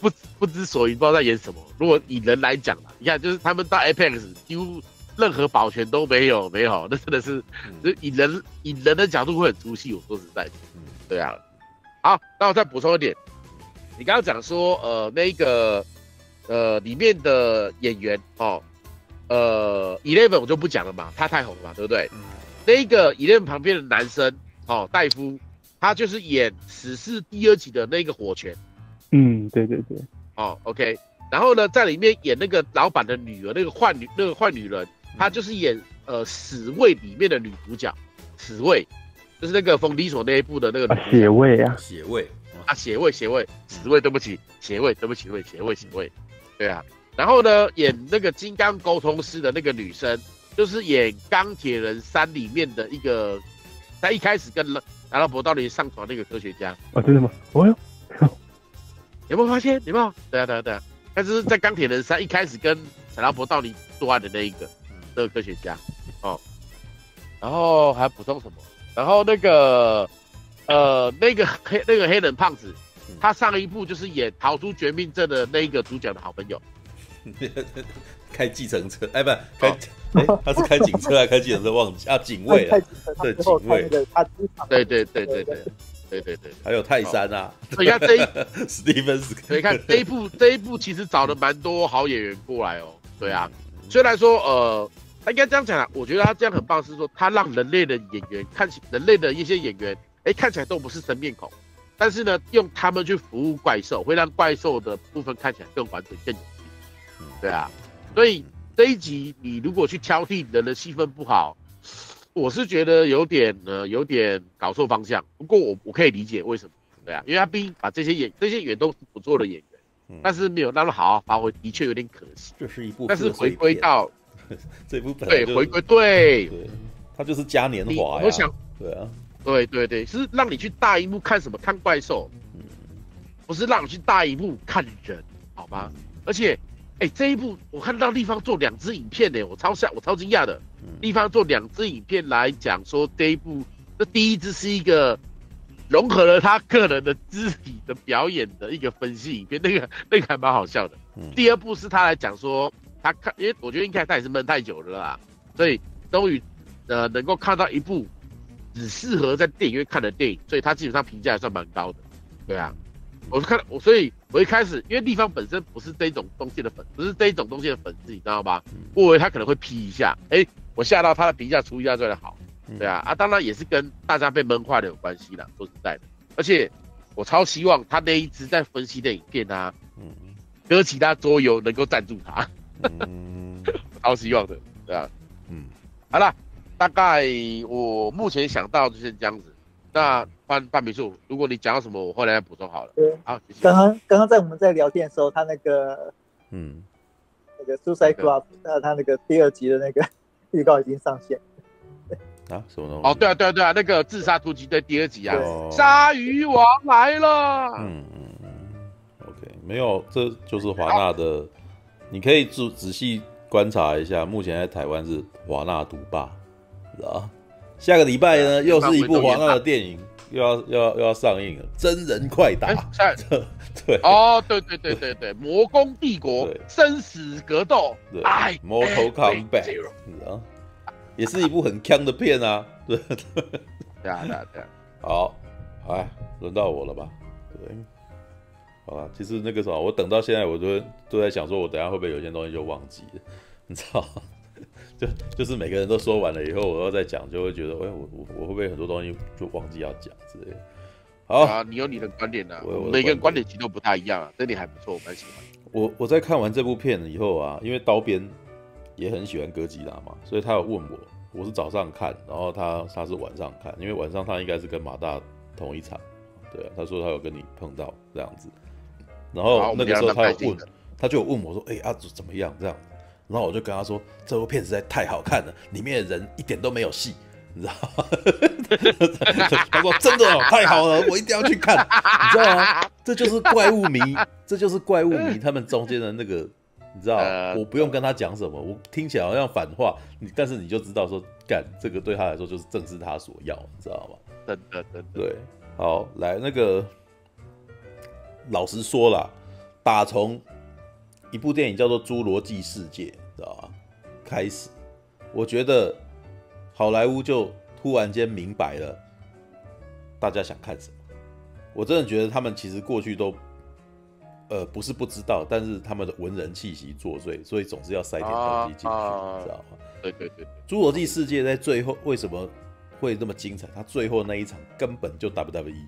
不不知所云，不知道在演什么。如果以人来讲你看就是他们到 Apex 几乎任何保全都没有，没有，那真的是，就以人以人的角度会很出戏。我说实在，嗯，对啊。好，那我再补充一点，你刚刚讲说，呃，那个，呃，里面的演员哦。呃 ，Eleven 我就不讲了嘛，他太红了嘛，对不对？嗯、那个 Eleven 旁边的男生哦，戴夫，他就是演《死侍》第二集的那个火拳。嗯，对对对。哦 ，OK。然后呢，在里面演那个老板的女儿，那个坏女，那个坏女人，她就是演呃《死卫》里面的女主角，《死卫》就是那个冯迪索那一部的那个女主角。血卫啊，血卫啊，血卫，血卫，死卫，对不起，血卫，对不起，对，血卫，血卫，对啊。然后呢，演那个金刚沟通师的那个女生，就是演钢铁人三里面的一个，她一开始跟拿到博道里上床那个科学家。啊，真的吗？哦哟，有没有发现？有没有？对啊，对啊，对啊。但是在钢铁人三一开始跟拿到博道里做爱的那一个，那个科学家。哦，然后还补充什么？然后那个，呃，那个黑那个黑人胖子，他上一部就是演逃出绝命镇的那一个主角的好朋友。开计程车，哎，不，开，哎、哦欸，他是开警车还是开计程车？忘记啊，警卫了，对，警卫，对对对对对对对对，还有泰山啊，所以看这一，史蒂芬斯，所以看这一部，这一部其实找了蛮多好演员过来哦，对啊，虽然说呃，他应该这样讲啊，我觉得他这样很棒，是说他让人类的演员看起，人类的一些演员，哎、欸，看起来都不是生面孔。但是呢，用他们去服务怪兽，会让怪兽的部分看起来更完整、更。对啊，所以这一集你如果去挑剔人的戏份不好，我是觉得有点呃有点搞错方向。不过我我可以理解为什么，对啊，因为他毕竟把这些演这些演员都是不错的演员，嗯、但是没有让他好好发挥，的确有点可惜。这是一部，但是回归到这部本来、就是、对回归对，他就是嘉年华呀。我想对啊，对对对，是让你去大荧幕看什么看怪兽，嗯、不是让你去大荧幕看人，好吗？嗯、而且。哎、欸，这一部我看到立方做两支影片呢、欸，我超吓，我超惊讶的。立方做两支影片来讲说这一部，这第一支是一个融合了他个人的肢体的表演的一个分析影片，那个那个还蛮好笑的。第二部是他来讲说他看，因为我觉得应该他也是闷太久了啦，所以终于呃能够看到一部只适合在电影院看的电影，所以他基本上评价还算蛮高的，对啊。我看我，所以我一开始因为立方本身不是这种东西的粉，不是这种东西的粉丝，你知道吗？我以为他可能会批一下，哎、欸，我吓到他的评价出一下最好，对啊，啊，当然也是跟大家被闷坏的有关系啦，说实在的。而且我超希望他那一支在分析的影片啊，跟其他桌游能够赞助他，超希望的，对啊，嗯，好啦，大概我目前想到就是这样子。那半半米数，如果你讲到什么，我后来再补充好了。对，好，谢谢。刚刚刚刚在我们在聊天的时候，他那个，嗯，那个《Suicide Club》，那他那个第二集的那个预告已经上线。啊，什么东西？哦，对啊，对啊，对啊，那个《自杀突击队》第二集啊，鲨鱼王来了。嗯嗯嗯 ，OK， 没有，这就是华纳的，你可以仔仔细观察一下，目前在台湾是华纳独霸，是吧？下个礼拜呢，又是一部华纳的电影，又要又要又要上映了，《真人快打》欸。对，哦，对对对对对，《魔宫帝国》生死格斗，对，《Mortal Kombat》啊，也是一部很鏘的片啊。对，对啊对啊对啊。好，哎，轮到我了吧？对，好了，其实那个什么，我等到现在，我都都在想，说我等一下会不会有些东西就忘记了，你知道。就就是每个人都说完了以后，我要再讲，就会觉得，哎、欸，我我我会不会很多东西就忘记要讲之类的。好啊，你有你的观点啊，我我每个人观点其实都不太一样啊，这点还不错，我蛮喜欢。我我在看完这部片以后啊，因为刀边也很喜欢哥吉拉嘛，所以他有问我，我是早上看，然后他他是晚上看，因为晚上他应该是跟马大同一场，对、啊，他说他有跟你碰到这样子，然后那个时候他有问，他就有问我说，哎、欸、啊怎么样这样子。然后我就跟他说，这部片实在太好看了，里面的人一点都没有戏，你知道吗？他说真的、哦、太好了，我一定要去看，你知道吗？这就是怪物迷，这就是怪物迷他们中间的那个你知道，呃、我不用跟他讲什么，我听起来好像反话，你但是你就知道说，干这个对他来说就是正是他所要，你知道吗？真的，真的。对，好，来那个，老实说啦，打从一部电影叫做《侏罗纪世界》，知道吗？开始，我觉得好莱坞就突然间明白了，大家想看什么。我真的觉得他们其实过去都。 呃，不是不知道，但是他们的文人气息作祟，所以总是要塞点东西进去，啊、你知道吗？对对对，《侏罗纪世界》在最后为什么会那么精彩？他最后那一场根本就 W W E，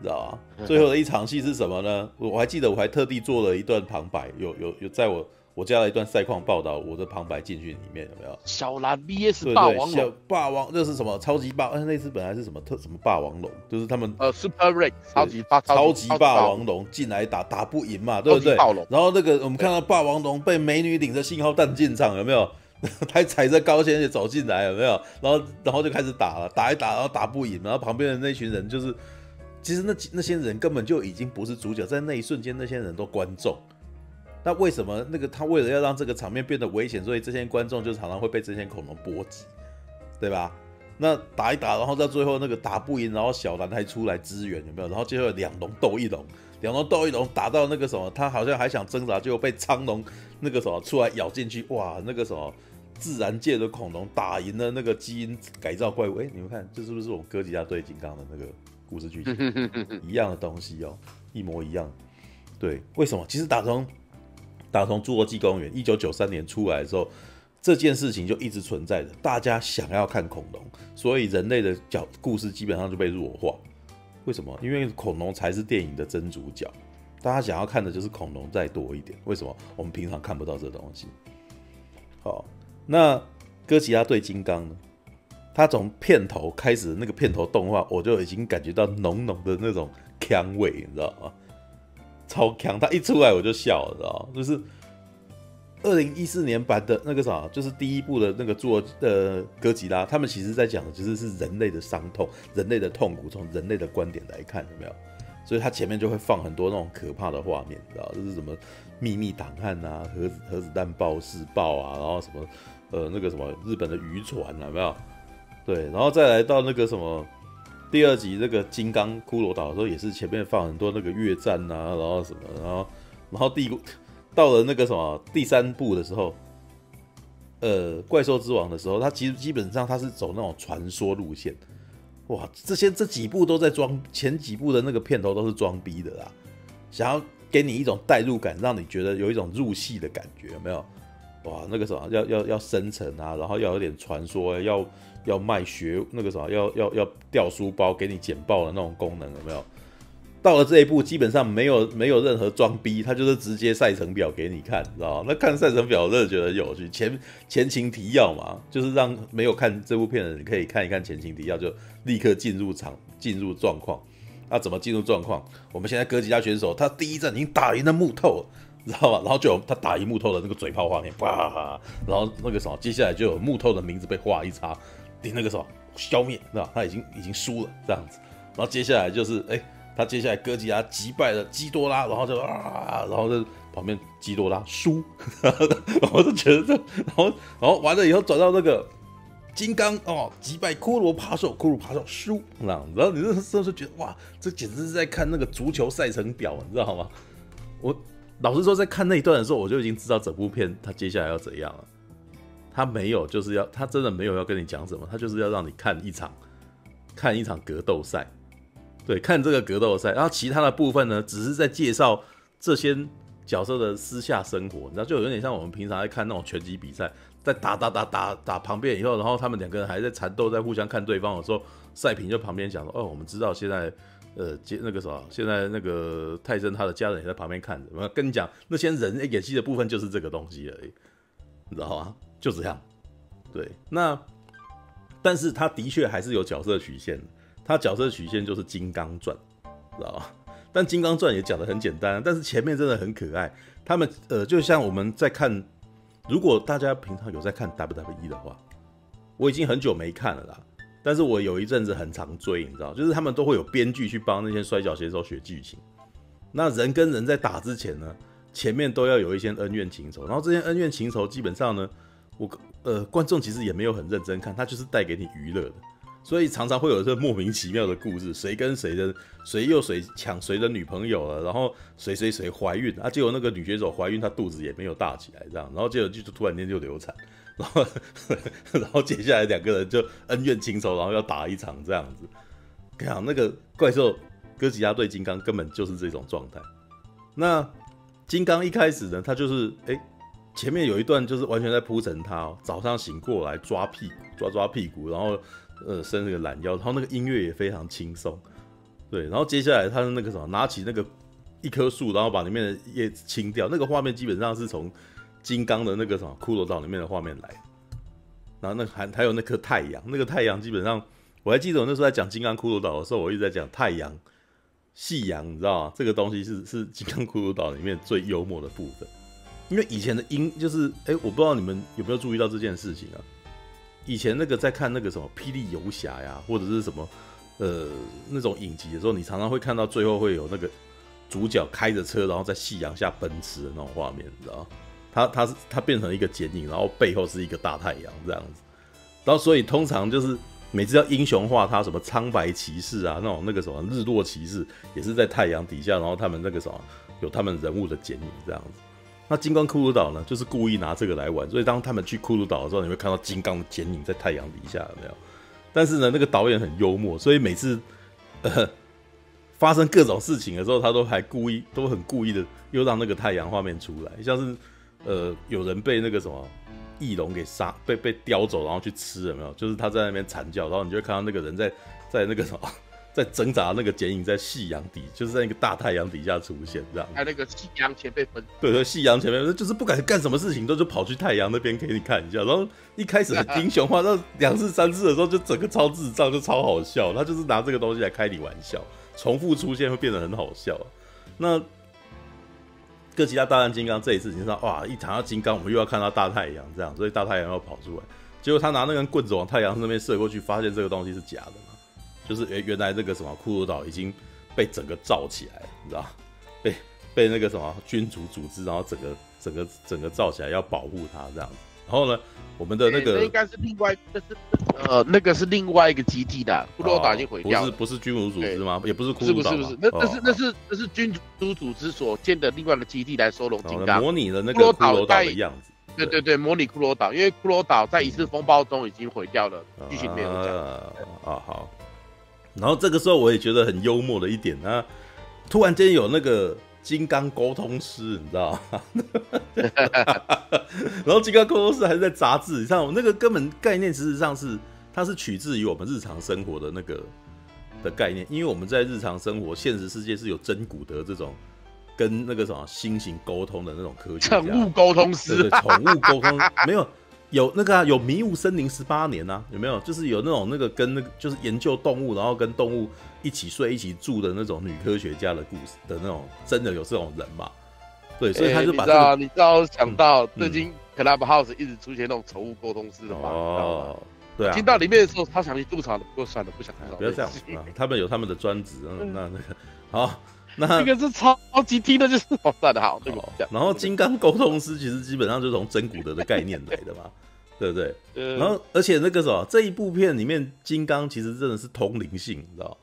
知道吗？嗯、最后的一场戏是什么呢？我还记得，我还特地做了一段旁白，有有有，在我我加了一段赛况报道，我的旁白进去里面有没有？小蓝 V S 霸王龙，霸王这是什么？超级霸，哎、欸，那次本来是什么特什么霸王龙，就是他们呃 ，Super Rex 超级霸超级霸王龙进来打打不赢嘛，对不对？然后那个我们看到霸王龙被美女领着信号弹进场，有没有？还踩着高跟鞋走进来，有没有？然后然后就开始打了，打一打，然后打不赢，然后旁边的那群人就是，其实那那些人根本就已经不是主角，在那一瞬间，那些人都观众。 那为什么那个他为了要让这个场面变得危险，所以这些观众就常常会被这些恐龙波及，对吧？那打一打，然后到最后那个打不赢，然后小蓝还出来支援，有没有？然后最后两龙斗一龙，两龙斗一龙打到那个什么，他好像还想挣扎，结果被苍龙那个什么出来咬进去，哇，那个什么自然界的恐龙打赢了那个基因改造怪物，哎，你们看这是不是我们哥吉拉对金刚的那个故事剧情一样的东西哦，一模一样。对，为什么？其实打从 打从《侏罗纪公园》一九九三年出来的时候，这件事情就一直存在着。大家想要看恐龙，所以人类的角故事基本上就被弱化。为什么？因为恐龙才是电影的真主角，大家想要看的就是恐龙再多一点。为什么？我们平常看不到这东西。好，那哥吉拉对金刚呢？他从片头开始，那个片头动画我就已经感觉到浓浓的那种腔味，你知道吗？ 超强，他一出来我就笑了，知道就是二零一四年版的那个啥，就是第一部的那个做呃哥吉拉，他们其实在讲的其实是人类的伤痛、人类的痛苦，从人类的观点来看，有没有？所以他前面就会放很多那种可怕的画面，知道就是什么秘密档案啊、核子核子弹爆试爆啊，然后什么呃那个什么日本的渔船啊，有没有？对，然后再来到那个什么。 第二集那个金刚骷髅岛的时候，也是前面放很多那个越战啊，然后什么，然后然后第到了那个什么第三部的时候，呃，怪兽之王的时候，它其实基本上它是走那种传说路线。哇，这些这几部都在装，前几部的那个片头都是装逼的啦，想要给你一种代入感，让你觉得有一种入戏的感觉，有没有？哇，那个什么要要要深层啊，然后要有点传说、欸，要。 要卖学那个什么，要要要掉书包给你简报的那种功能有没有？到了这一步，基本上没有没有任何装逼，他就是直接赛程表给你看，你知道吗？那看赛程表我真的觉得有趣，前前情提要嘛，就是让没有看这部片的人可以看一看前情提要，就立刻进入场进入状况。那、啊、怎么进入状况？我们现在哥吉拉选手他第一站已经打赢了木头了。 知道吗？然后就有他打一木头的那个嘴炮画面，啪！然后那个什么，接下来就有木头的名字被画一叉，你那个什么消灭，知道他已经已经输了这样子。然后接下来就是，哎，他接下来哥吉拉击败了基多拉，然后就啊，然后就旁边基多拉输，然后就觉得这，然后然后完了以后转到那个金刚哦，击败骷髅扒手，骷髅扒手输，然后你那时候就觉得哇，这简直是在看那个足球赛程表，你知道吗？我。 老实说，在看那一段的时候，我就已经知道整部片它接下来要怎样了。他没有，就是要他真的没有要跟你讲什么，他就是要让你看一场，看一场格斗赛，对，看这个格斗赛。然后其他的部分呢，只是在介绍这些角色的私下生活，你知道，就有点像我们平常在看那种拳击比赛，在打打打打打旁边以后，然后他们两个人还在缠斗，在互相看对方的时候，赛评就旁边讲说：“哦，我们知道现在。” 呃，接那个什么，现在那个泰森他的家人也在旁边看着。我跟你讲，那些人演戏的部分就是这个东西而已，你知道吗？就这样。对，那但是他的确还是有角色曲线，他角色曲线就是《金刚传》，知道吗？但《金刚传》也讲得很简单，但是前面真的很可爱。他们呃，就像我们在看，如果大家平常有在看 W W E 的话，我已经很久没看了啦。 但是我有一阵子很常追，你知道，就是他们都会有编剧去帮那些摔角选手写剧情。那人跟人在打之前呢，前面都要有一些恩怨情仇，然后这些恩怨情仇基本上呢，我呃观众其实也没有很认真看，他就是带给你娱乐的，所以常常会有这莫名其妙的故事，谁跟谁的，谁又谁抢谁的女朋友了，然后谁谁谁怀孕啊，结果那个女选手怀孕，她肚子也没有大起来，这样，然后结果就突然间就流产，然后然后接下来两个人就恩怨情仇，然后要打一场这样子。你看那个怪兽哥吉拉对金刚根本就是这种状态。那金刚一开始呢，他就是哎，前面有一段就是完全在铺陈他、哦、早上醒过来抓屁股，抓抓屁股，然后呃伸那个懒腰，然后那个音乐也非常轻松，对，然后接下来他的那个什么，拿起那个一棵树，然后把里面的叶清掉，那个画面基本上是从金刚的那个什么骷髅岛里面的画面来，然后那还还有那颗太阳，那个太阳基本上我还记得我那时候在讲金刚骷髅岛的时候，我一直在讲太阳。夕阳，你知道吗？这个东西是是《金刚骷髅岛》里面最幽默的部分，因为以前的音就是，哎，我不知道你们有没有注意到这件事情啊？以前那个在看那个什么《霹雳游侠》呀，或者是什么呃那种影集的时候，你常常会看到最后会有那个主角开着车，然后在夕阳下奔驰的那种画面，你知道吗？他他他变成一个剪影，然后背后是一个大太阳这样子，然后所以通常就是。每次要英雄化他什么苍白骑士啊，那种那个什么日落骑士，也是在太阳底下，然后他们那个什么有他们人物的剪影这样子。那金刚骷髅岛呢，就是故意拿这个来玩，所以当他们去骷髅岛的时候，你会看到金刚的剪影在太阳底下，有没有？但是呢，那个导演很幽默，所以每次呃发生各种事情的时候，他都还故意都很故意的又让那个太阳画面出来，像是呃有人被那个什么。翼龙给杀，被被叼走，然后去吃，有没有？就是他在那边惨叫，然后你就会看到那个人在在那个什么，在挣扎，那个剪影在夕阳底，就是在一个大太阳底下出现，这样。还有那个夕阳前辈分，对对，夕阳前辈就是不敢干什么事情，都就跑去太阳那边给你看一下。然后一开始很英雄化，到两次三次的时候就整个超智障，就超好笑。他就是拿这个东西来开你玩笑，重复出现会变得很好笑。那。哥吉拉大战金刚这一次，你知道哇，一谈到金刚，我们又要看到大太阳这样，所以大太阳要跑出来。结果他拿那根棍子往太阳那边射过去，发现这个东西是假的嘛，就是原来这个什么骷髅岛已经被整个罩起来了，你知道，被被那个什么君主组织，然后整个整个整个罩起来要保护它这样子。然后呢，我们的那个、欸、那应该是另外，那是呃那个是另外一个基地的，骷髅岛已经毁掉了、哦，不是不是君主组织吗？也不是骷髅岛，不是不是不是，那、哦、那是那是那是君主组织所建的另外的基地来收容金刚，模拟了那个骷髅岛的样子。对对对，模拟骷髅岛，因为骷髅岛在一次风暴中已经毁掉了，剧、嗯、情没有讲啊、哦、好。然后这个时候我也觉得很幽默的一点啊，突然间有那个。金刚沟通师，你知道吗？然后金刚沟通师还是在杂志上，那个根本概念事实上是它是取自于我们日常生活的那个的概念，因为我们在日常生活现实世界是有真古德这种跟那个什么新型沟通的那种科学家，宠物沟通师，宠物沟通没有有那个、啊、有迷雾森林十八年啊，有没有？就是有那种那个跟那个就是研究动物，然后跟动物一起睡一起住的那种女科学家的故事的那种，真的有这种人嘛？对，所以他就把、這個欸、你知道，你知道想到、嗯、最近 Clubhouse 一直出现那种宠物沟通师的嘛？哦，对啊。听到里面的时候，他想去吐槽的，不过算了，不想吐槽。不要这样、啊，他们有他们的专职、嗯，那那个好。那这个是超级听的，就是好算的好，对吧？然后金刚沟通师其实基本上就是从真古德的概念来的嘛，对不对？呃、然后而且那个什么，这一部片里面金刚其实真的是通灵性，你知道？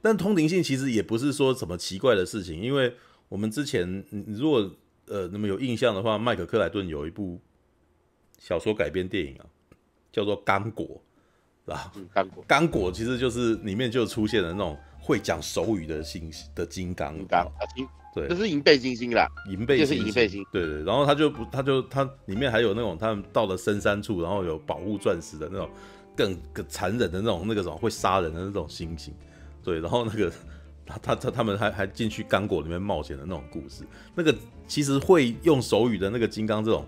但通灵性其实也不是说什么奇怪的事情，因为我们之前如果呃那么有印象的话，麦克克莱顿有一部小说改编电影啊，叫做《刚果》，是吧？嗯，刚果，刚果其实就是里面就出现了那种。会讲手语的金的金刚，金刚对，这是银背金星啦，银背就是银背金，对对。然后他就他就他里面还有那种他们到了深山处，然后有保护钻石的那种更更残忍的那种那个什么会杀人的那种猩猩，对。然后那个他他他他们还还进去刚果里面冒险的那种故事，那个其实会用手语的那个金刚这种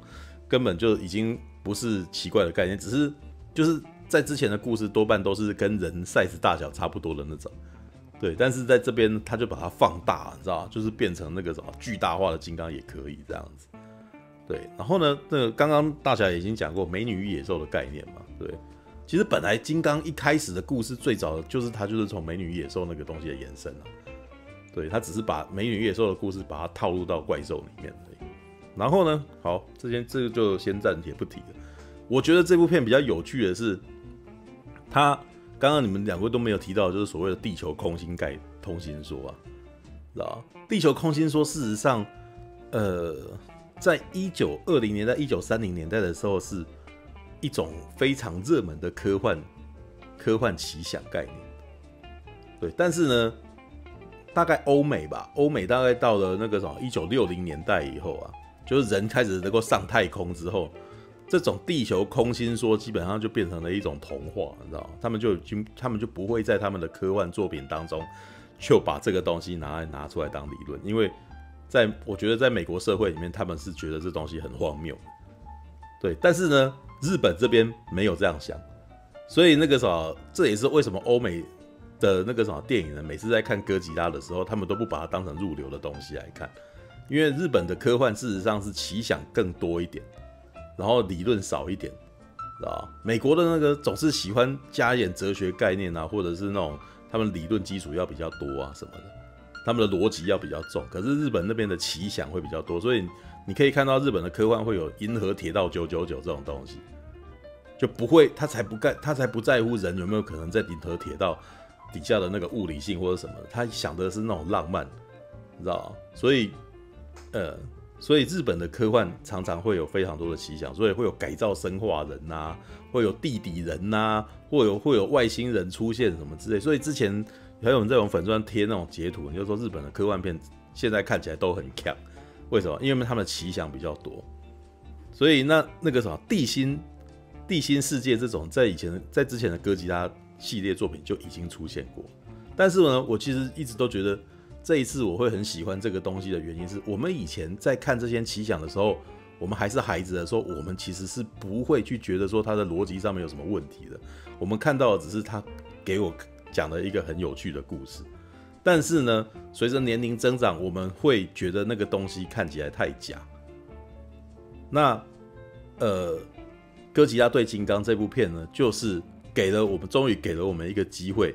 根本就已经不是奇怪的概念，只是就是在之前的故事多半都是跟人 size 大小差不多的那种。对，但是在这边他就把它放大，你知道吗？就是变成那个什么巨大化的金刚也可以这样子。对，然后呢，那个刚刚大侠已经讲过美女与野兽的概念嘛，对。其实本来金刚一开始的故事最早就是他就是从美女与野兽那个东西的延伸啊，对，他只是把美女与野兽的故事把它套入到怪兽里面而已。然后呢，好，这些这个就先暂且不提了。我觉得这部片比较有趣的是，他刚刚你们两位都没有提到，就是所谓的地球空心概通心说啊，知道吧？地球空心说，事实上，呃，在一九二零年代、一九三零年代的时候，是一种非常热门的科幻科幻奇想概念。对，但是呢，大概欧美吧，欧美大概到了那个什么一九六零年代以后啊，就是人开始能够上太空之后，这种地球空心说基本上就变成了一种童话，你知道吗？他们就已经，他们就不会在他们的科幻作品当中就把这个东西拿来拿出来当理论，因为在我觉得在美国社会里面，他们是觉得这东西很荒谬。对，但是呢，日本这边没有这样想，所以那个什么，这也是为什么欧美的那个什么电影呢，每次在看哥吉拉的时候，他们都不把它当成入流的东西来看，因为日本的科幻事实上是奇想更多一点，然后理论少一点，知道吧？美国的那个总是喜欢加一点哲学概念啊，或者是那种他们理论基础要比较多啊什么的，他们的逻辑要比较重。可是日本那边的奇想会比较多，所以你可以看到日本的科幻会有《银河铁道九九九》这种东西，就不会他才不干，他才不在乎人有没有可能在银河铁道底下的那个物理性或者什么，他想的是那种浪漫，你知道吗？所以，呃，所以日本的科幻常常会有非常多的奇想，所以会有改造生化人呐，会有地底人呐，会有会有外星人出现什么之类。所以之前还有人在我们粉专贴那种截图，你就说日本的科幻片现在看起来都很强，为什么？因为他们的奇想比较多。所以那那个什么地心地心世界这种，在以前在之前的哥吉拉系列作品就已经出现过，但是呢，我其实一直都觉得这一次我会很喜欢这个东西的原因是，我们以前在看这些奇想的时候，我们还是孩子的时候，我们其实是不会去觉得说它的逻辑上面有什么问题的，我们看到的只是它给我讲了一个很有趣的故事。但是呢，随着年龄增长，我们会觉得那个东西看起来太假。那呃，哥吉拉对金刚这部片呢，就是给了我们，终于给了我们一个机会，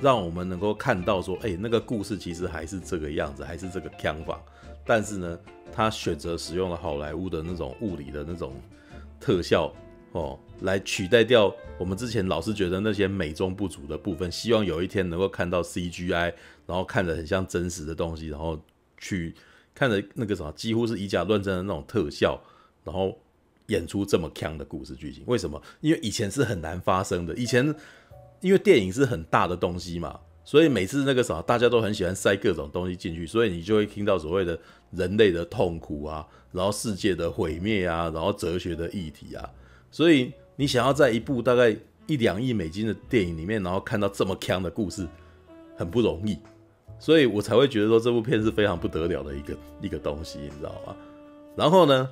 让我们能够看到说，哎、欸，那个故事其实还是这个样子，还是这个想法。但是呢，他选择使用了好莱坞的那种物理的那种特效哦，来取代掉我们之前老是觉得那些美中不足的部分。希望有一天能够看到 C G I， 然后看着很像真实的东西，然后去看着那个什么，几乎是以假乱真的那种特效，然后演出这么强的故事剧情。为什么？因为以前是很难发生的。以前因为电影是很大的东西嘛，所以每次那个啥，大家都很喜欢塞各种东西进去，所以你就会听到所谓的人类的痛苦啊，然后世界的毁灭啊，然后哲学的议题啊。所以你想要在一部大概一两亿美金的电影里面，然后看到这么强的故事，很不容易。所以我才会觉得说这部片是非常不得了的一个一个东西，你知道吗？然后呢？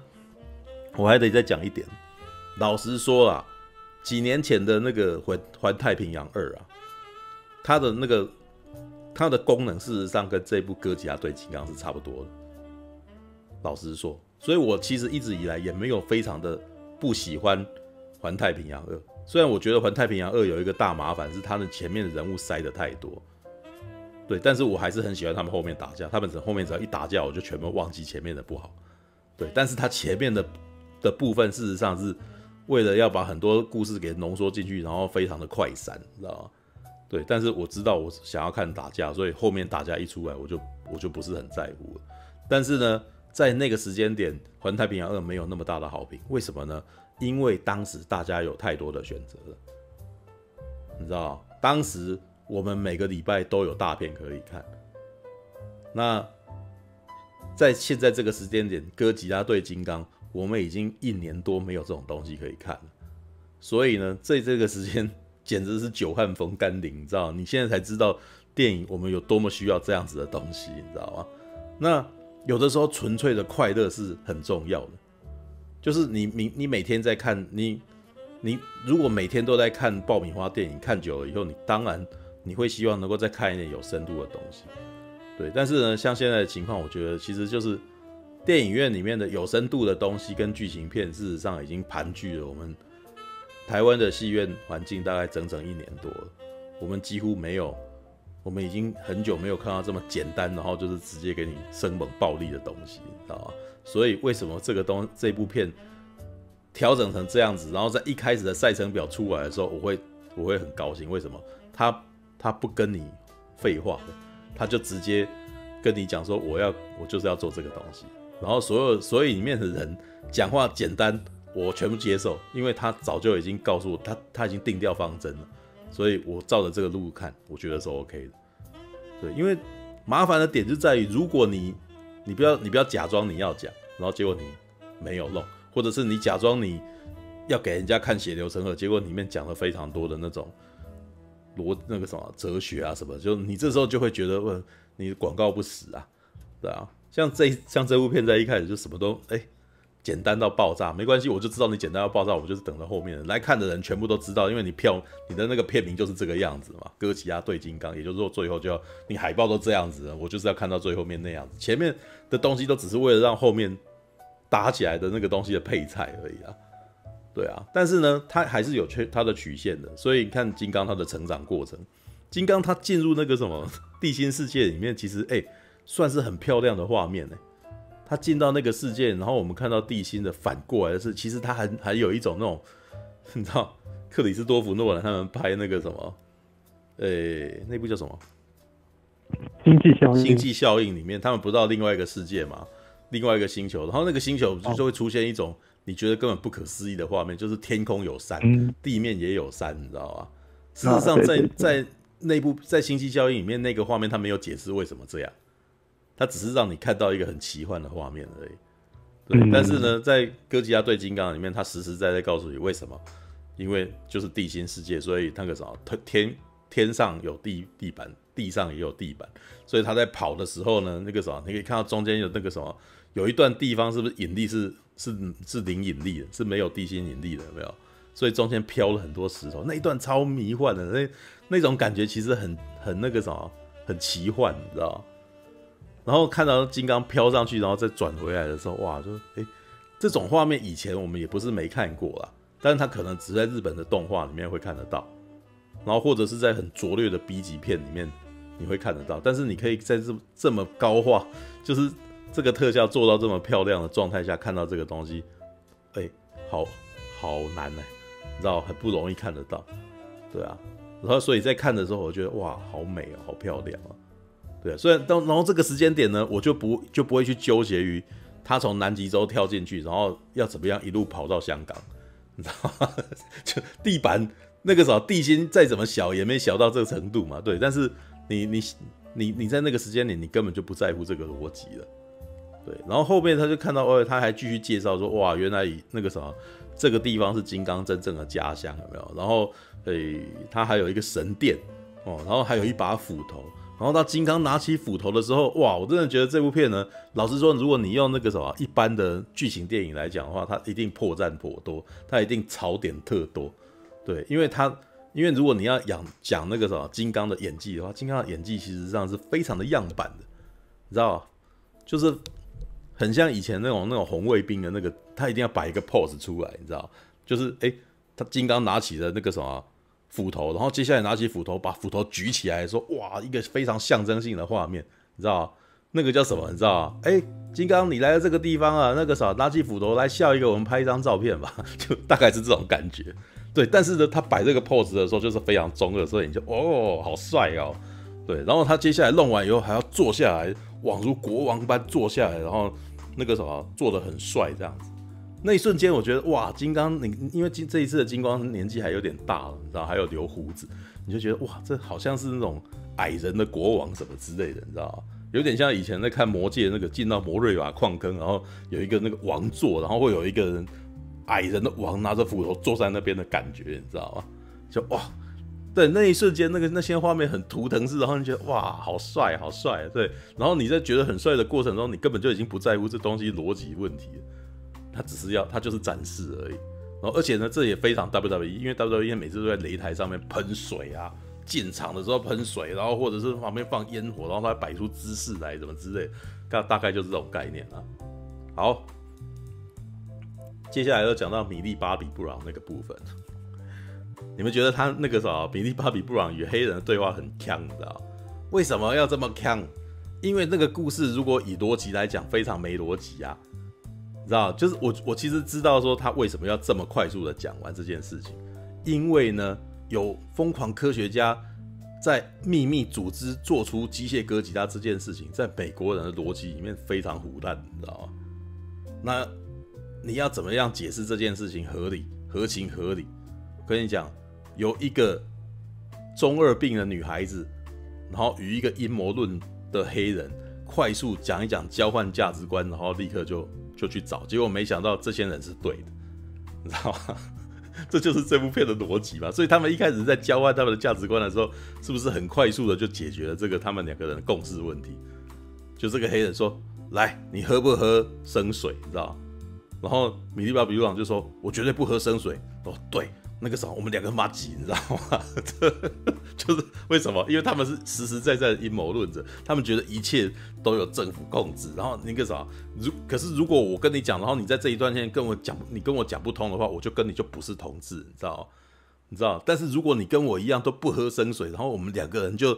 我还得再讲一点，老实说啦，几年前的那个环环太平洋二啊，它的那个它的功能事实上跟这部哥吉拉对金刚是差不多的，老实说，所以我其实一直以来也没有非常的不喜欢环太平洋二，虽然我觉得环太平洋二有一个大麻烦是它的前面的人物塞得太多，对，但是我还是很喜欢他们后面打架，他们后面只要一打架我就全部忘记前面的不好，对，但是它前面的的部分事实上是为了要把很多故事给浓缩进去，然后非常的快闪，你知道吗？对，但是我知道我想要看打架，所以后面打架一出来，我就我就不是很在乎了。但是呢，在那个时间点，《环太平洋二》没有那么大的好评，为什么呢？因为当时大家有太多的选择了，你知道吗？当时我们每个礼拜都有大片可以看，那在现在这个时间点，《哥吉拉对金刚》。我们已经一年多没有这种东西可以看了，所以呢，在这个时间简直是久旱逢甘霖，你知道？你现在才知道电影我们有多么需要这样子的东西，你知道吗？那有的时候纯粹的快乐是很重要的，就是你你你每天在看你你如果每天都在看爆米花电影，看久了以后，你当然你会希望能够再看一点有深度的东西，对。但是呢，像现在的情况，我觉得其实就是。电影院里面的有深度的东西跟剧情片，事实上已经盘踞了我们台湾的戏院环境大概整整一年多了。我们几乎没有我们已经很久没有看到这么简单，然后就是直接给你生猛暴力的东西啊！所以为什么这个东这部片调整成这样子，然后在一开始的赛程表出来的时候，我会我会很高兴。为什么他他不跟你废话，他就直接跟你讲说我要我就是要做这个东西，然后所有所以里面的人讲话简单，我全部接受，因为他早就已经告诉我他他已经定调方针了。 所以我照着这个路看，我觉得是 OK 的。对，因为麻烦的点就在于，如果你你不要你不要假装你要讲，然后结果你没有弄，或者是你假装你要给人家看血流成河，结果里面讲了非常多的那种逻那个什么哲学啊什么，就你这时候就会觉得，呃、你广告不死啊，对啊。像这像这部片在一开始就什么都哎、欸、简单到爆炸，没关系，我就知道你简单到爆炸，我就是等到后面的来看的人全部都知道，因为你票。 你的那个片名就是这个样子嘛，哥吉拉对金刚，也就是说最后就要你海报都这样子了，我就是要看到最后面那样子，前面的东西都只是为了让后面打起来的那个东西的配菜而已啊，对啊，但是呢，它还是有它的曲线的，所以你看金刚它的成长过程，金刚它进入那个什么地心世界里面，其实哎、欸、算是很漂亮的画面哎、欸。 它进到那个世界，然后我们看到地心的反过来的是，其实它还还有一种那种你知道。 克里斯多夫诺兰他们拍那个什么，诶、欸，那部叫什么？星际效应。星际效应里面，他们不到另外一个世界嘛，另外一个星球，然后那个星球就会出现一种你觉得根本不可思议的画面，就是天空有山，嗯、地面也有山，你知道吗？事实上在，在在那部在星际效应里面那个画面，他没有解释为什么这样，他只是让你看到一个很奇幻的画面而已。对，嗯、但是呢，在哥吉拉对金刚里面，他实实在在告诉你为什么。 因为就是地心世界，所以那个什么天天上有地地板，地上也有地板，所以他在跑的时候呢，那个什么，你可以看到中间有那个什么，有一段地方是不是引力是是是零引力的，是没有地心引力的，有没有？所以中间飘了很多石头，那一段超迷幻的，那那种感觉其实很很那个什么，很奇幻，你知道？然后看到金刚飘上去，然后再转回来的时候，哇，就哎，这种画面以前我们也不是没看过啦。 但是他可能只在日本的动画里面会看得到，然后或者是在很拙劣的 B 级片里面你会看得到。但是你可以在这这么高化，就是这个特效做到这么漂亮的状态下看到这个东西，哎、欸，好好难哎、欸，你知道很不容易看得到，对啊。然后所以在看的时候，我觉得哇，好美哦、喔，好漂亮啊，对啊。虽然到然后这个时间点呢，我就不就不会去纠结于他从南极洲跳进去，然后要怎么样一路跑到香港。 你知道吗？就地板那个啥，地心再怎么小也没小到这个程度嘛。对，但是你你你你在那个时间点，你根本就不在乎这个逻辑了。对，然后后面他就看到，哦，他还继续介绍说，哇，原来那个什么，这个地方是金刚真正的家乡，有没有？然后，诶、欸，他还有一个神殿哦，然后还有一把斧头。然后到金刚拿起斧头的时候，哇，我真的觉得这部片呢，老实说，如果你用那个什么一般的剧情电影来讲的话，它一定破绽颇多，它一定槽点特多，对，因为它，因为如果你要讲讲那个什么金刚的演技的话，金刚的演技其实上是非常的样板的，你知道，就是很像以前那种那种红卫兵的那个，他一定要摆一个 pose 出来，你知道，就是哎，他金刚拿起了那个什么。 斧头，然后接下来拿起斧头，把斧头举起来，说：“哇，一个非常象征性的画面，你知道那个叫什么？你知道？哎，金刚，你来到这个地方啊，那个啥，拿起斧头来笑一个，我们拍一张照片吧，就大概是这种感觉。对，但是呢，他摆这个 pose 的时候就是非常中二，所以你就哦，好帅哦，对。然后他接下来弄完以后还要坐下来，宛如国王般坐下来，然后那个什么做得很帅这样子。” 那一瞬间，我觉得哇，金刚，你因为金这一次的金刚年纪还有点大了，你知道，还有留胡子，你就觉得哇，这好像是那种矮人的国王什么之类的，你知道，有点像以前在看《魔戒》那个进到摩瑞瓦矿坑，然后有一个那个王座，然后会有一个人矮人的王拿着斧头坐在那边的感觉，你知道吗？就哇，对，那一瞬间那个那些画面很图腾式，然后你觉得哇，好帅，好帅，对，然后你在觉得很帅的过程中，你根本就已经不在乎这东西逻辑问题了。 他只是要，他就是展示而已。然后，而且呢，这也非常 W W E， 因为 W W E 每次都在擂台上面喷水啊，进场的时候喷水，然后或者是旁边放烟火，然后他摆出姿势来，什么之类，大大概就是这种概念啊。好，接下来要讲到米莉巴比布朗那个部分，你们觉得他那个啥，米莉巴比布朗与黑人的对话很呛，你知道？为什么要这么呛？因为那个故事如果以逻辑来讲，非常没逻辑啊，你知道？就是我我其实知道说他为什么要这么快速的讲完这件事情，因为呢，有疯狂科学家在秘密组织做出机械哥吉拉这件事情，在美国人的逻辑里面非常胡乱，你知道吗？那你要怎么样解释这件事情合理、合情合理？跟你讲，有一个中二病的女孩子，然后与一个阴谋论的黑人快速讲一讲，交换价值观，然后立刻就就去找，结果没想到这些人是对的，你知道吗？这就是这部片的逻辑嘛。所以他们一开始在交换他们的价值观的时候，是不是很快速的就解决了这个他们两个人的共识问题？就这个黑人说：“来，你喝不喝生水？”你知道吗？然后米利巴比鲁朗就说：“我绝对不喝生水。”哦，对。那个时候我们两个麻吉，你知道吗？就是为什么？因为他们是实实在在的阴谋论者，他们觉得一切都有政府控制。然后那个啥，如可是如果我跟你讲，然后你在这一段线跟我讲，你跟我讲不通的话，我就跟你就不是同志，你知道吗？你知道？但是如果你跟我一样都不喝生水，然后我们两个人就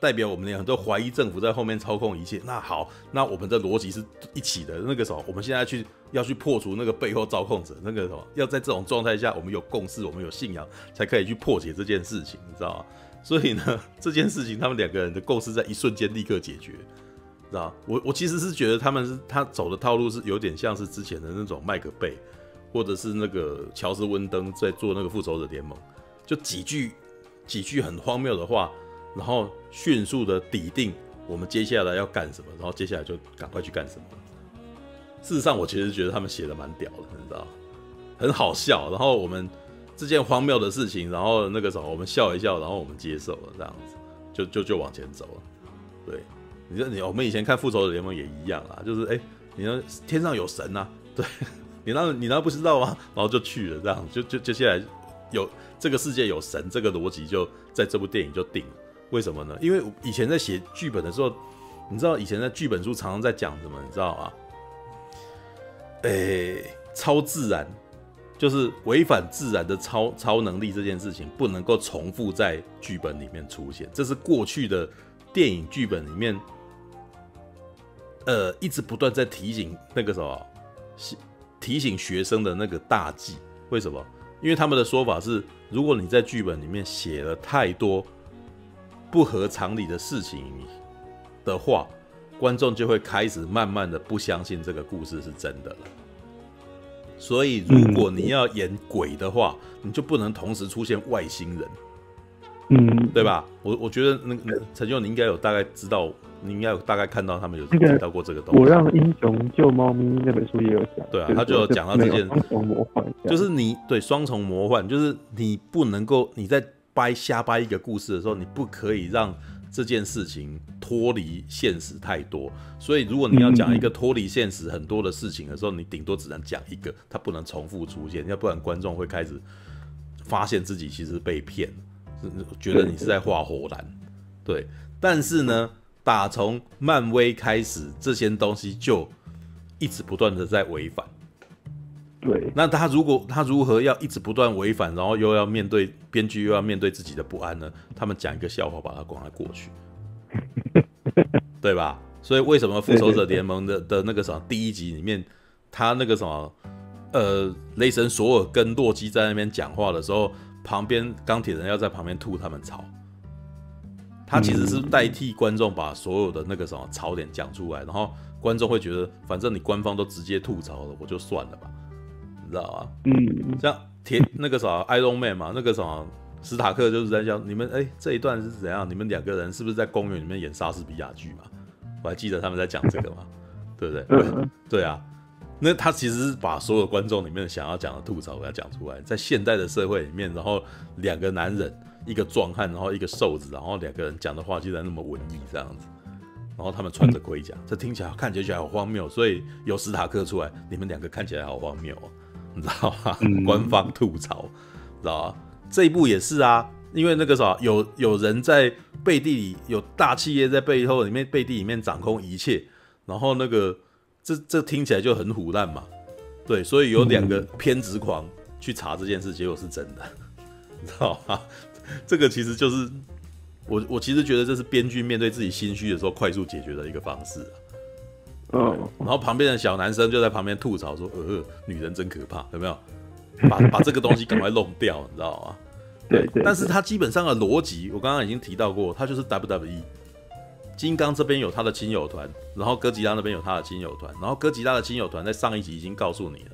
代表我们两个人都怀疑政府在后面操控一切，那好，那我们的逻辑是一起的。那个时候，我们现在去要去破除那个背后操控者，那个什么，要在这种状态下，我们有共识，我们有信仰，才可以去破解这件事情，你知道吗？所以呢，这件事情他们两个人的共识在一瞬间立刻解决，你知道吗？我我其实是觉得他们是他走的套路是有点像是之前的那种麦克贝，或者是那个乔斯温登在做那个复仇者联盟，就几句几句很荒谬的话。然后迅速的底定我们接下来要干什么，然后接下来就赶快去干什么。事实上，我其实觉得他们写的蛮屌的，你知道，很好笑。然后我们这件荒谬的事情，然后那个时候我们笑一笑，然后我们接受了，这样子就就就往前走了。对，你说你我们以前看《复仇者联盟》也一样啦，就是哎，你说天上有神啊，对，你那你那不知道吗？然后就去了，这样就就接下来有这个世界有神，这个逻辑就在这部电影就定了。为什么呢？因为以前在写剧本的时候，你知道以前在剧本书常常在讲什么，你知道吗？诶，超自然，就是违反自然的超超能力这件事情，不能够重复在剧本里面出现。这是过去的电影剧本里面，呃，一直不断在提醒那个什么，提醒学生的那个大忌。为什么？因为他们的说法是，如果你在剧本里面写了太多不合常理的事情的话，观众就会开始慢慢的不相信这个故事是真的了。所以如果你要演鬼的话，你就不能同时出现外星人，嗯，对吧？我我觉得那个陈佑，你应该有大概知道，你应该有大概看到他们有提到过这个东西。我让英雄救猫咪那本书也有讲，对啊，他就有讲到这件双重魔幻，就是你对双重魔幻，就是你不能够你在掰瞎掰一个故事的时候，你不可以让这件事情脱离现实太多。所以，如果你要讲一个脱离现实很多的事情的时候，你顶多只能讲一个，它不能重复出现，要不然观众会开始发现自己其实被骗，觉得你是在画火蓝。对，但是呢，打从漫威开始，这些东西就一直不断的在违反。对，那他如果他如何要一直不断违反，然后又要面对编剧又要面对自己的不安呢？他们讲一个笑话把它管它过去，对吧？所以为什么《复仇者联盟的》的那个什么第一集里面，他那个什么呃，雷神索尔跟洛基在那边讲话的时候，旁边钢铁人要在旁边吐他们槽，他其实是代替观众把所有的那个什么槽点讲出来，然后观众会觉得反正你官方都直接吐槽了，我就算了吧。你知道吗？嗯，像铁那个啥 Iron Man 嘛，那个啥史塔克就是在讲你们哎、欸、这一段是怎样？你们两个人是不是在公园里面演莎士比亚剧嘛？我还记得他们在讲这个嘛，对不对？对，对啊，那他其实是把所有观众里面想要讲的吐槽给他讲出来，在现代的社会里面，然后两个男人，一个壮汉，然后一个瘦子，然后两个人讲的话竟然那么文艺这样子。然后他们穿着盔甲，这听起来看起来好荒谬，所以有史塔克出来，你们两个看起来好荒谬哦。你知道吗？官方吐槽，你知道吗？这一部也是啊，因为那个啥，有有人在背地里，有大企业在背后里面背地里面掌控一切，然后那个这这听起来就很唬烂嘛，对，所以有两个偏执狂去查这件事，结果是真的，你知道吗？这个其实就是我我其实觉得这是编剧面对自己心虚的时候快速解决的一个方式、啊。嗯，然后旁边的小男生就在旁边吐槽说：“呃，女人真可怕，有没有？把把这个东西赶快弄掉，你知道吗？”对， 对， 对。但是他基本上的逻辑，我刚刚已经提到过，他就是 W W E。金刚这边有他的亲友团，然后哥吉拉那边有他的亲友团，然后哥吉拉的亲友团在上一集已经告诉你了，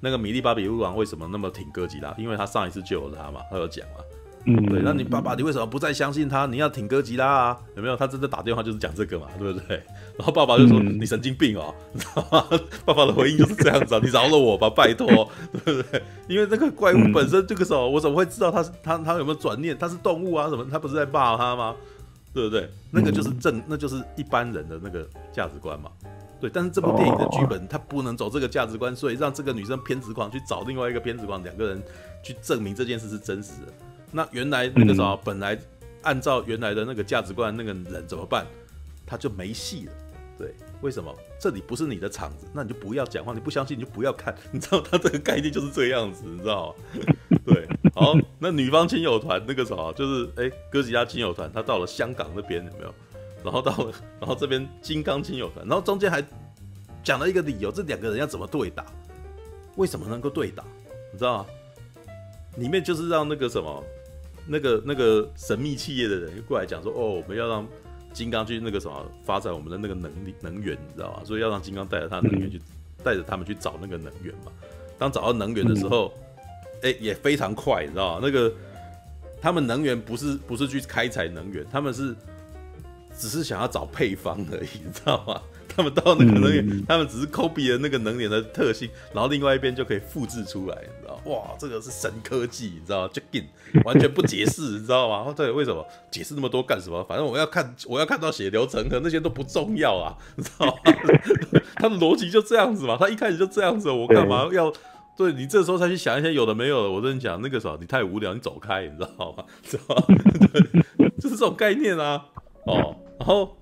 那个米利巴比乌王为什么那么挺哥吉拉？因为他上一次救了他嘛，他有讲嘛。嗯，对，那你爸爸，你为什么不再相信他？你要挺哥吉拉啊，有没有？他真的打电话就是讲这个嘛，对不对？然后爸爸就说：“嗯、你神经病哦！”你知道吗？爸爸的回应就是这样子啊，你饶了我吧，拜托，对不对？因为那个怪物本身这个时候，我怎么会知道他他他有没有转念？他是动物啊，什么？他不是在骂他吗？对不对？那个就是正，那就是一般人的那个价值观嘛。对，但是这部电影的剧本他不能走这个价值观，所以让这个女生偏执狂去找另外一个偏执狂，两个人去证明这件事是真实的。那原来那个什么，本来按照原来的那个价值观，那个人怎么办？他就没戏了。对，为什么？这里不是你的场子，那你就不要讲话，你不相信你就不要看。你知道他这个概念就是这样子，你知道吗？对，好，那女方亲友团那个什么，就是哎，哥吉拉亲友团，他到了香港那边有没有？然后到了，然后这边金刚亲友团，然后中间还讲了一个理由，这两个人要怎么对打？为什么能够对打？你知道吗？里面就是让那个什么。那个那个神秘企业的人过来讲说，哦，我们要让金刚去那个什么发展我们的那个能力能源，你知道吗？所以要让金刚带着他能源去，带着他们去找那个能源嘛。当找到能源的时候，哎、欸，也非常快，你知道吗？那个他们能源不是不是去开采能源，他们是只是想要找配方而已，你知道吗？他们到那个能源，他们只是 copy 了那个能源的特性，然后另外一边就可以复制出来，你知道？哇，这个是神科技，你知道吗？就劲，完全不解释，你知道吗？对，为什么解释那么多干什么？反正我要看，我要看到血流成河，那些都不重要啊，你知道吗？他的逻辑就这样子嘛，他一开始就这样子，我干嘛要？对，你这时候才去想一些有的没有的，我跟你讲，那个什么，你太无聊，你走开，你知道吗？知道吗？对，就是这种概念啊。哦，然后。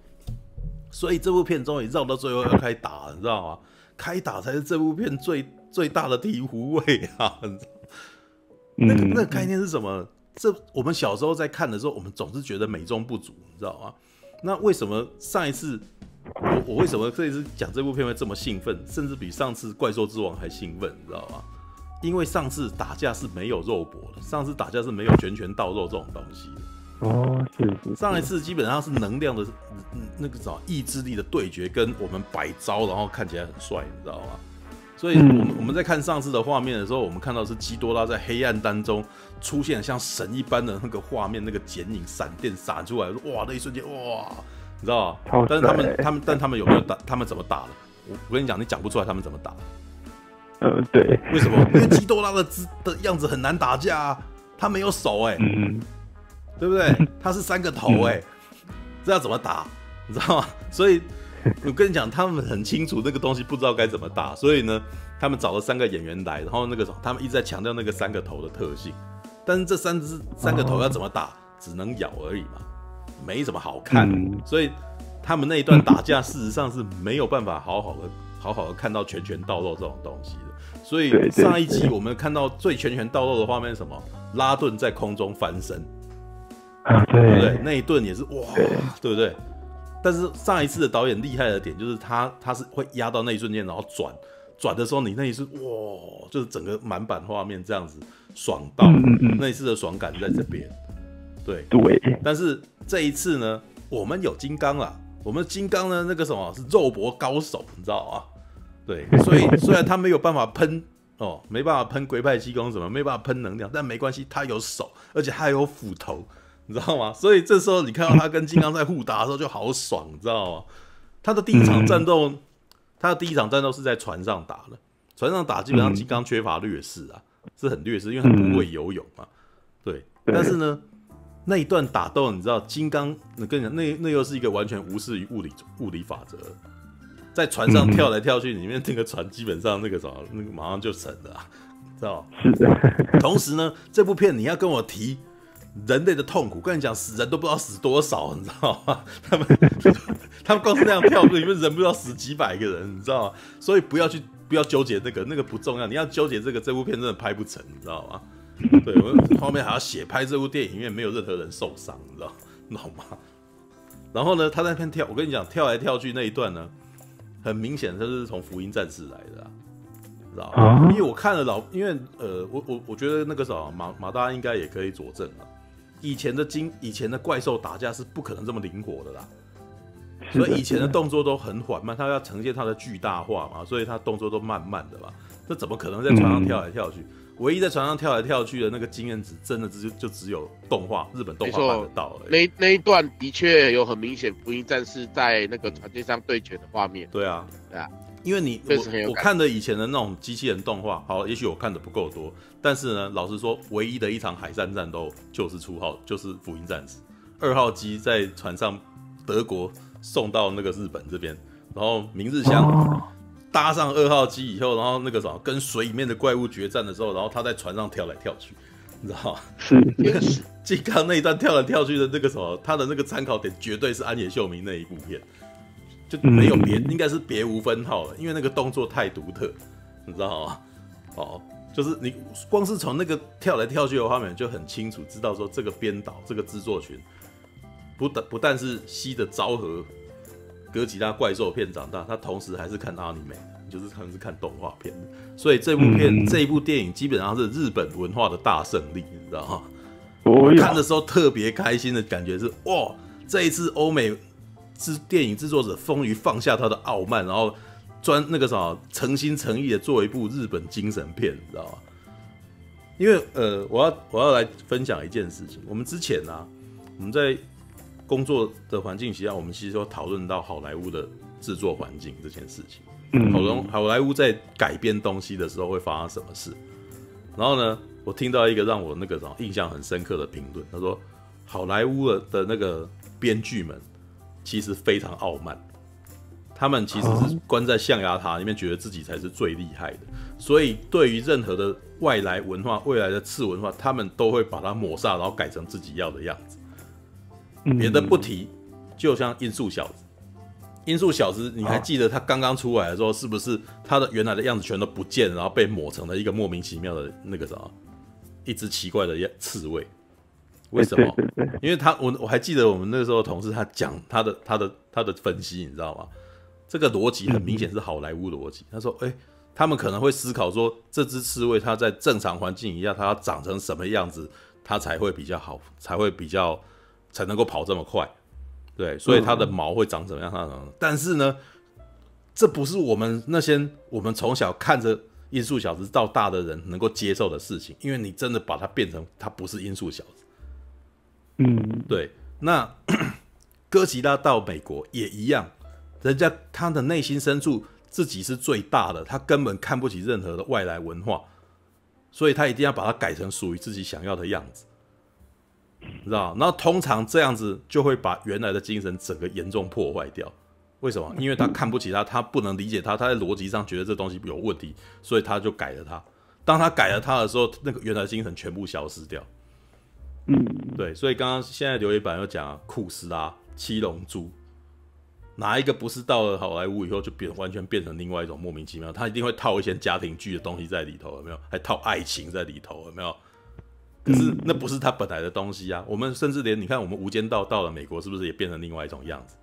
所以这部片终于绕到最后要开打，你知道吗？开打才是这部片最最大的醍醐味啊！那个那个概念是什么？这我们小时候在看的时候，我们总是觉得美中不足，你知道吗？那为什么上一次我我为什么这一次讲这部片会这么兴奋，甚至比上次《怪兽之王》还兴奋，你知道吗？因为上次打架是没有肉搏的，上次打架是没有拳拳到肉这种东西的。哦，是是是，上一次基本上是能量的那个什么意志力的对决，跟我们摆招，然后看起来很帅，你知道吗？所以我们我们在看上次的画面的时候，我们看到是基多拉在黑暗当中出现像神一般的那个画面，那个剪影闪电闪出来，哇，那一瞬间，哇，你知道吗？但是他们他们但他们有没有打？他们怎么打的？我我跟你讲，你讲不出来他们怎么打。呃，对，为什么？因为基多拉的的样子很难打架啊，他没有手哎、欸。嗯。对不对？他是三个头哎、欸，这要怎么打？你知道吗？所以我跟你讲，他们很清楚那个东西不知道该怎么打，所以呢，他们找了三个演员来，然后那个他们一直在强调那个三个头的特性，但是这三只三个头要怎么打，只能咬而已嘛，没什么好看。所以他们那一段打架，事实上是没有办法好好的、好好的看到拳拳到肉这种东西的。所以上一集我们看到最拳拳到肉的画面是什么？拉顿在空中翻身。啊、对， 对不对？那一顿也是哇， 对， 对不对？但是上一次的导演厉害的点就是他他是会压到那一瞬间，然后转转的时候，你那一瞬哇，就是整个满版画面这样子爽到，嗯嗯，那一次的爽感在这边。对对，但是这一次呢，我们有金刚啦，我们金刚呢那个什么是肉搏高手，你知道啊？对，所以虽然他没有办法喷。哦，没办法喷龟派气功什么，没办法喷能量，但没关系，他有手，而且他有斧头。你知道吗？所以这时候你看到他跟金刚在互打的时候就好爽，你知道吗？他的第一场战斗，他的第一场战斗是在船上打的。船上打基本上金刚缺乏劣势啊，是很劣势，因为他不会游泳嘛。对，但是呢，那一段打斗，你知道金刚，我跟你讲，那那又是一个完全无视于物理物理法则，在船上跳来跳去，里面那个船基本上那个什么，那个马上就沉了、啊，知道吗？同时呢，这部片你要跟我提。人类的痛苦，跟你讲，死人都不知道死多少，你知道吗？他们他们光是那样跳，里面人不知道死几百个人，你知道吗？所以不要去不要纠结那个那个不重要，你要纠结这个，这部片真的拍不成，你知道吗？对，我后面还要写拍这部电影，因为没有任何人受伤，你知道吗？你懂吗？然后呢，他在那边跳，我跟你讲，跳来跳去那一段呢，很明显他是从福音战士来的、啊，你知道吗？因为我看了老，因为呃，我我我觉得那个啥马马大应该也可以佐证了，以前的经以前的怪兽打架是不可能这么灵活的啦。所以以前的动作都很缓慢，他要呈现他的巨大化嘛，所以他动作都慢慢的嘛。这怎么可能在船上跳来跳去？唯一在船上跳来跳去的那个经验值，真的就就只有动画日本动画办得到而已。那那一段的确有很明显福音战士在那个船舰上对决的画面。对啊，对啊，因为你 我, 我看的以前的那种机器人动画，好，也许我看的不够多，但是呢，老实说，唯一的一场海上战斗就是出号，就是福音战士二号机在船上德国。送到那个日本这边，然后明日香搭上二号机以后，然后那个什么跟水里面的怪物决战的时候，然后他在船上跳来跳去，你知道吗？是金刚那一段跳来跳去的那个什么，他的那个参考点绝对是安野秀明那一部片，就没有别，应该是别无分号了，因为那个动作太独特，你知道吗？哦，就是你光是从那个跳来跳去的画面就很清楚知道说这个编导这个制作群。不, 不但是西的昭和哥吉拉怪兽片长大，他同时还是看 anime， 就是他们是看动画片的，所以这部片、嗯、这一部电影基本上是日本文化的大胜利，你知道吗？我看的时候特别开心的感觉是，哇，这一次欧美电影制作者终于放下他的傲慢，然后专那个什么诚心诚意的做一部日本精神片，你知道吗？因为呃，我要我要来分享一件事情，我们之前啊，我们在工作的环境下，我们其实有讨论到好莱坞的制作环境这件事情。嗯，好莱坞在改编东西的时候会发生什么事？然后呢，我听到一个让我那个印象很深刻的评论，他说，好莱坞的那个编剧们其实非常傲慢，他们其实是关在象牙塔里面，觉得自己才是最厉害的，所以对于任何的外来文化、未来的次文化，他们都会把它抹煞，然后改成自己要的样子。别的不提，就像音速小子，音速小子，你还记得他刚刚出来的时候，是不是他的原来的样子全都不见了，然后被抹成了一个莫名其妙的那个什么，一只奇怪的刺猬？为什么？因为他我我还记得我们那时候的同事他讲他的他的他的分析，你知道吗？这个逻辑很明显是好莱坞逻辑。他说，哎、欸，他们可能会思考说，这只刺猬它在正常环境一下，它要长成什么样子，它才会比较好，才会比较。才能够跑这么快，对，所以它的毛会长怎么样？它长，但是呢，这不是我们那些我们从小看着音速小子到大的人能够接受的事情，因为你真的把它变成它不是音速小子，嗯，对。那哥吉拉到美国也一样，人家他的内心深处自己是最大的，他根本看不起任何的外来文化，所以他一定要把它改成属于自己想要的样子。你知道，然后通常这样子就会把原来的精神整个严重破坏掉。为什么？因为他看不起他，他不能理解他，他在逻辑上觉得这东西有问题，所以他就改了他。当他改了他的时候，那个原来的精神全部消失掉。嗯，对，所以刚刚现在留言板又讲、啊、库斯拉、七龙珠，哪一个不是到了好莱坞以后就变完全变成另外一种莫名其妙？他一定会套一些家庭剧的东西在里头，有没有？还套爱情在里头，有没有？可是那不是他本来的东西啊！我们甚至连你看，我们《无间道》到了美国，是不是也变成另外一种样子？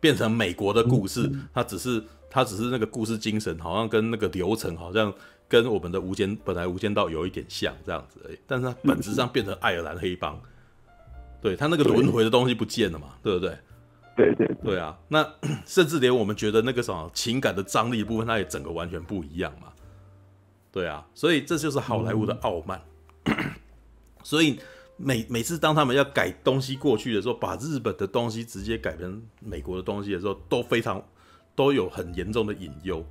变成美国的故事，它只是它只是那个故事精神，好像跟那个流程，好像跟我们的《无间》本来《无间道》有一点像这样子而已。但是它本质上变成爱尔兰黑帮，对，它那个轮回的东西不见了嘛，对不对？对对 对, 对啊！那甚至连我们觉得那个什么情感的张力的部分，它也整个完全不一样嘛，对啊！所以这就是好莱坞的傲慢。所以 每, 每次当他们要改东西过去的时候，把日本的东西直接改成美国的东西的时候，都非常都有很严重的隐忧。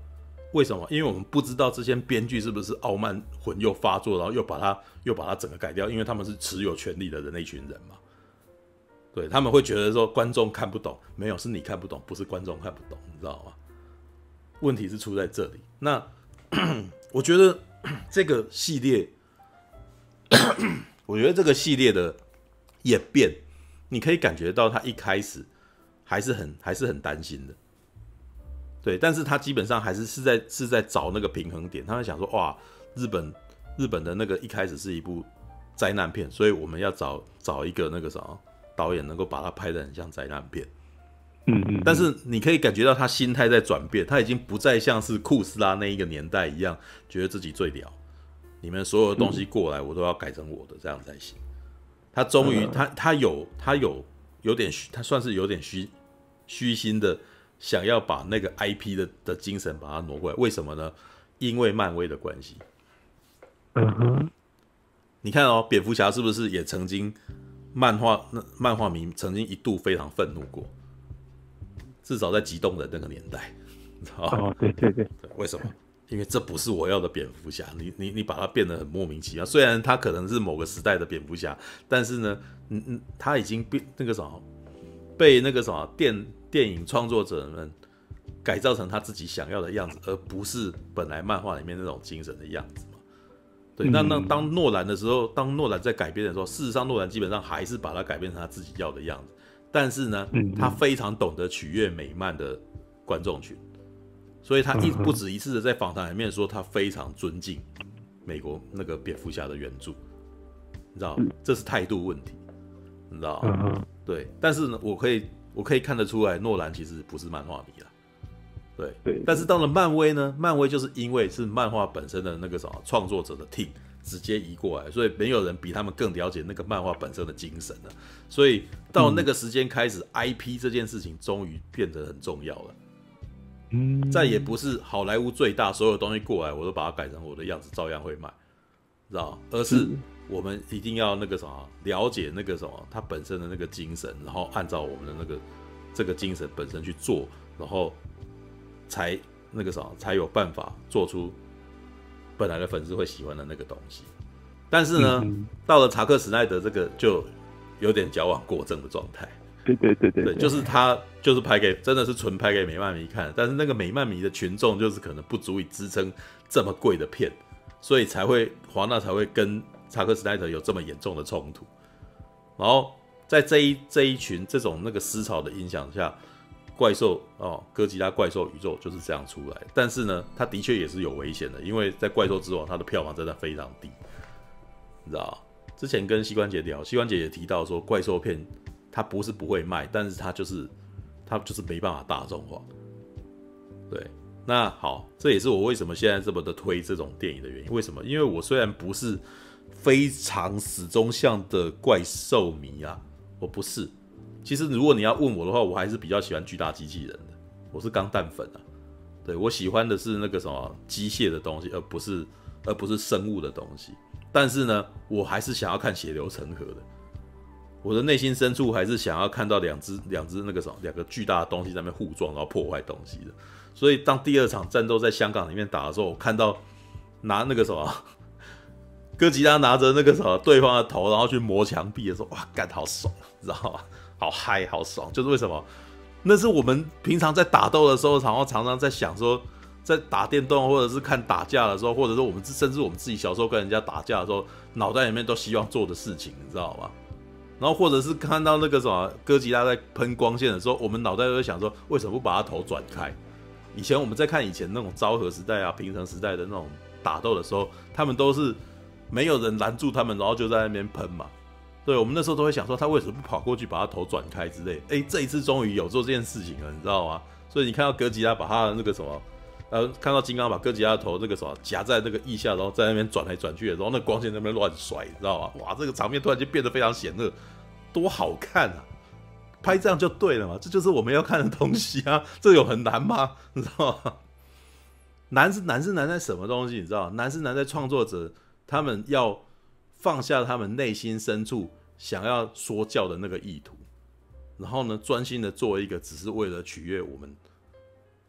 为什么？因为我们不知道这些编剧是不是傲慢魂又发作，然后又把它又把它整个改掉，因为他们是持有权力的人那群人嘛。对，他们会觉得说观众看不懂，没有，是你看不懂，不是观众看不懂，你知道吗？问题是出在这里。那我觉得这个系列。我觉得这个系列的演变，你可以感觉到他一开始还是很还是很担心的，对，但是他基本上还是是在是在找那个平衡点。他会想说，哇，日本日本的那个一开始是一部灾难片，所以我们要找找一个那个什么导演能够把它拍得很像灾难片。嗯嗯，但是你可以感觉到他心态在转变，他已经不再像是库斯拉那一个年代一样，觉得自己最屌，你们所有的东西过来我都要改成我的，这样才行。他终于，他他有他有有点，他算是有点虚虚心的，想要把那个 I P 的的精神把它挪过来。为什么呢？因为漫威的关系。嗯哼，你看哦，蝙蝠侠是不是也曾经漫画漫画迷曾经一度非常愤怒过？至少在极冻人那个年代，哦，对对对，为什么？因为这不是我要的蝙蝠侠，你你你把它变得很莫名其妙。虽然他可能是某个时代的蝙蝠侠，但是呢，嗯嗯，他已经被那个什么，被那个什么电电影创作者们改造成他自己想要的样子，而不是本来漫画里面那种精神的样子嘛。对，那那当诺兰的时候，当诺兰在改编的时候，事实上诺兰基本上还是把它改变成他自己要的样子。但是呢，他非常懂得取悦美漫的观众群，所以他一不止一次的在访谈里面说，他非常尊敬美国那个蝙蝠侠的原著，你知道，这是态度问题，你知道吗？对，但是呢，我可以我可以看得出来，诺兰其实不是漫画迷啦，对对。但是到了漫威呢，漫威就是因为是漫画本身的那个什么创作者的 team 直接移过来，所以没有人比他们更了解那个漫画本身的精神了。所以到那个时间开始、嗯、I P 这件事情终于变得很重要了。嗯，再也不是好莱坞最大所有东西过来我都把它改成我的样子，照样会卖，知道？而是我们一定要那个什么了解那个什么它本身的那个精神，然后按照我们的那个这个精神本身去做，然后才那个什么才有办法做出本来的粉丝会喜欢的那个东西。但是呢，嗯嗯，到了查克·史奈德这个就有点矫枉过正的状态。对对对 对, 对, 对，就是他就是拍给真的是纯拍给美漫迷看，但是那个美漫迷的群众就是可能不足以支撑这么贵的片，所以才会华纳才会跟查克·史奈德有这么严重的冲突。然后在这一这一群这种那个思潮的影响下，怪兽哦，哥吉拉怪兽宇宙就是这样出来。但是呢，它的确也是有危险的，因为在怪兽之王，它的票房真的非常低，你知道？之前跟膝关节聊，膝关节也提到说，怪兽片它不是不会卖，但是它就是它就是没办法大众化。对，那好，这也是我为什么现在这么的推这种电影的原因。为什么？因为我虽然不是非常死忠向的怪兽迷啊，我不是。其实如果你要问我的话，我还是比较喜欢巨大机器人的，我是钢弹粉啊。对，我喜欢的是那个什么机械的东西，而不是而不是生物的东西。但是呢，我还是想要看血流成河的，我的内心深处还是想要看到两只两只那个什么两个巨大的东西在那边互撞然后破坏东西的。所以当第二场战斗在香港里面打的时候，我看到拿那个什么哥吉拉拿着那个什么对方的头然后去磨墙壁的时候，哇，干好爽，你知道吗？好嗨，好爽，就是为什么？那是我们平常在打斗的时候，然后常常在想说，在打电动或者是看打架的时候，或者是我们甚至我们自己小时候跟人家打架的时候，脑袋里面都希望做的事情，你知道吗？然后或者是看到那个什么哥吉拉在喷光线的时候，我们脑袋都会想说，为什么不把他头转开？以前我们在看以前那种昭和时代啊、平成时代的那种打斗的时候，他们都是没有人拦住他们，然后就在那边喷嘛。对，我们那时候都会想说，他为什么不跑过去把他头转开之类的？哎，这一次终于有做这件事情了，你知道吗？所以你看到哥吉拉把他的那个什么，呃，看到金刚把哥吉拉的头那个什么夹在那个腋下，然后在那边转来转去的，然后那光线在那边乱甩，你知道吗？哇，这个场面突然就变得非常险恶，多好看啊！拍这样就对了嘛，这就是我们要看的东西啊，这有很难吗？你知道吗？难是难是难在什么东西？你知道吗？难是难在创作者他们要放下他们内心深处想要说教的那个意图，然后呢，专心的做一个只是为了取悦我们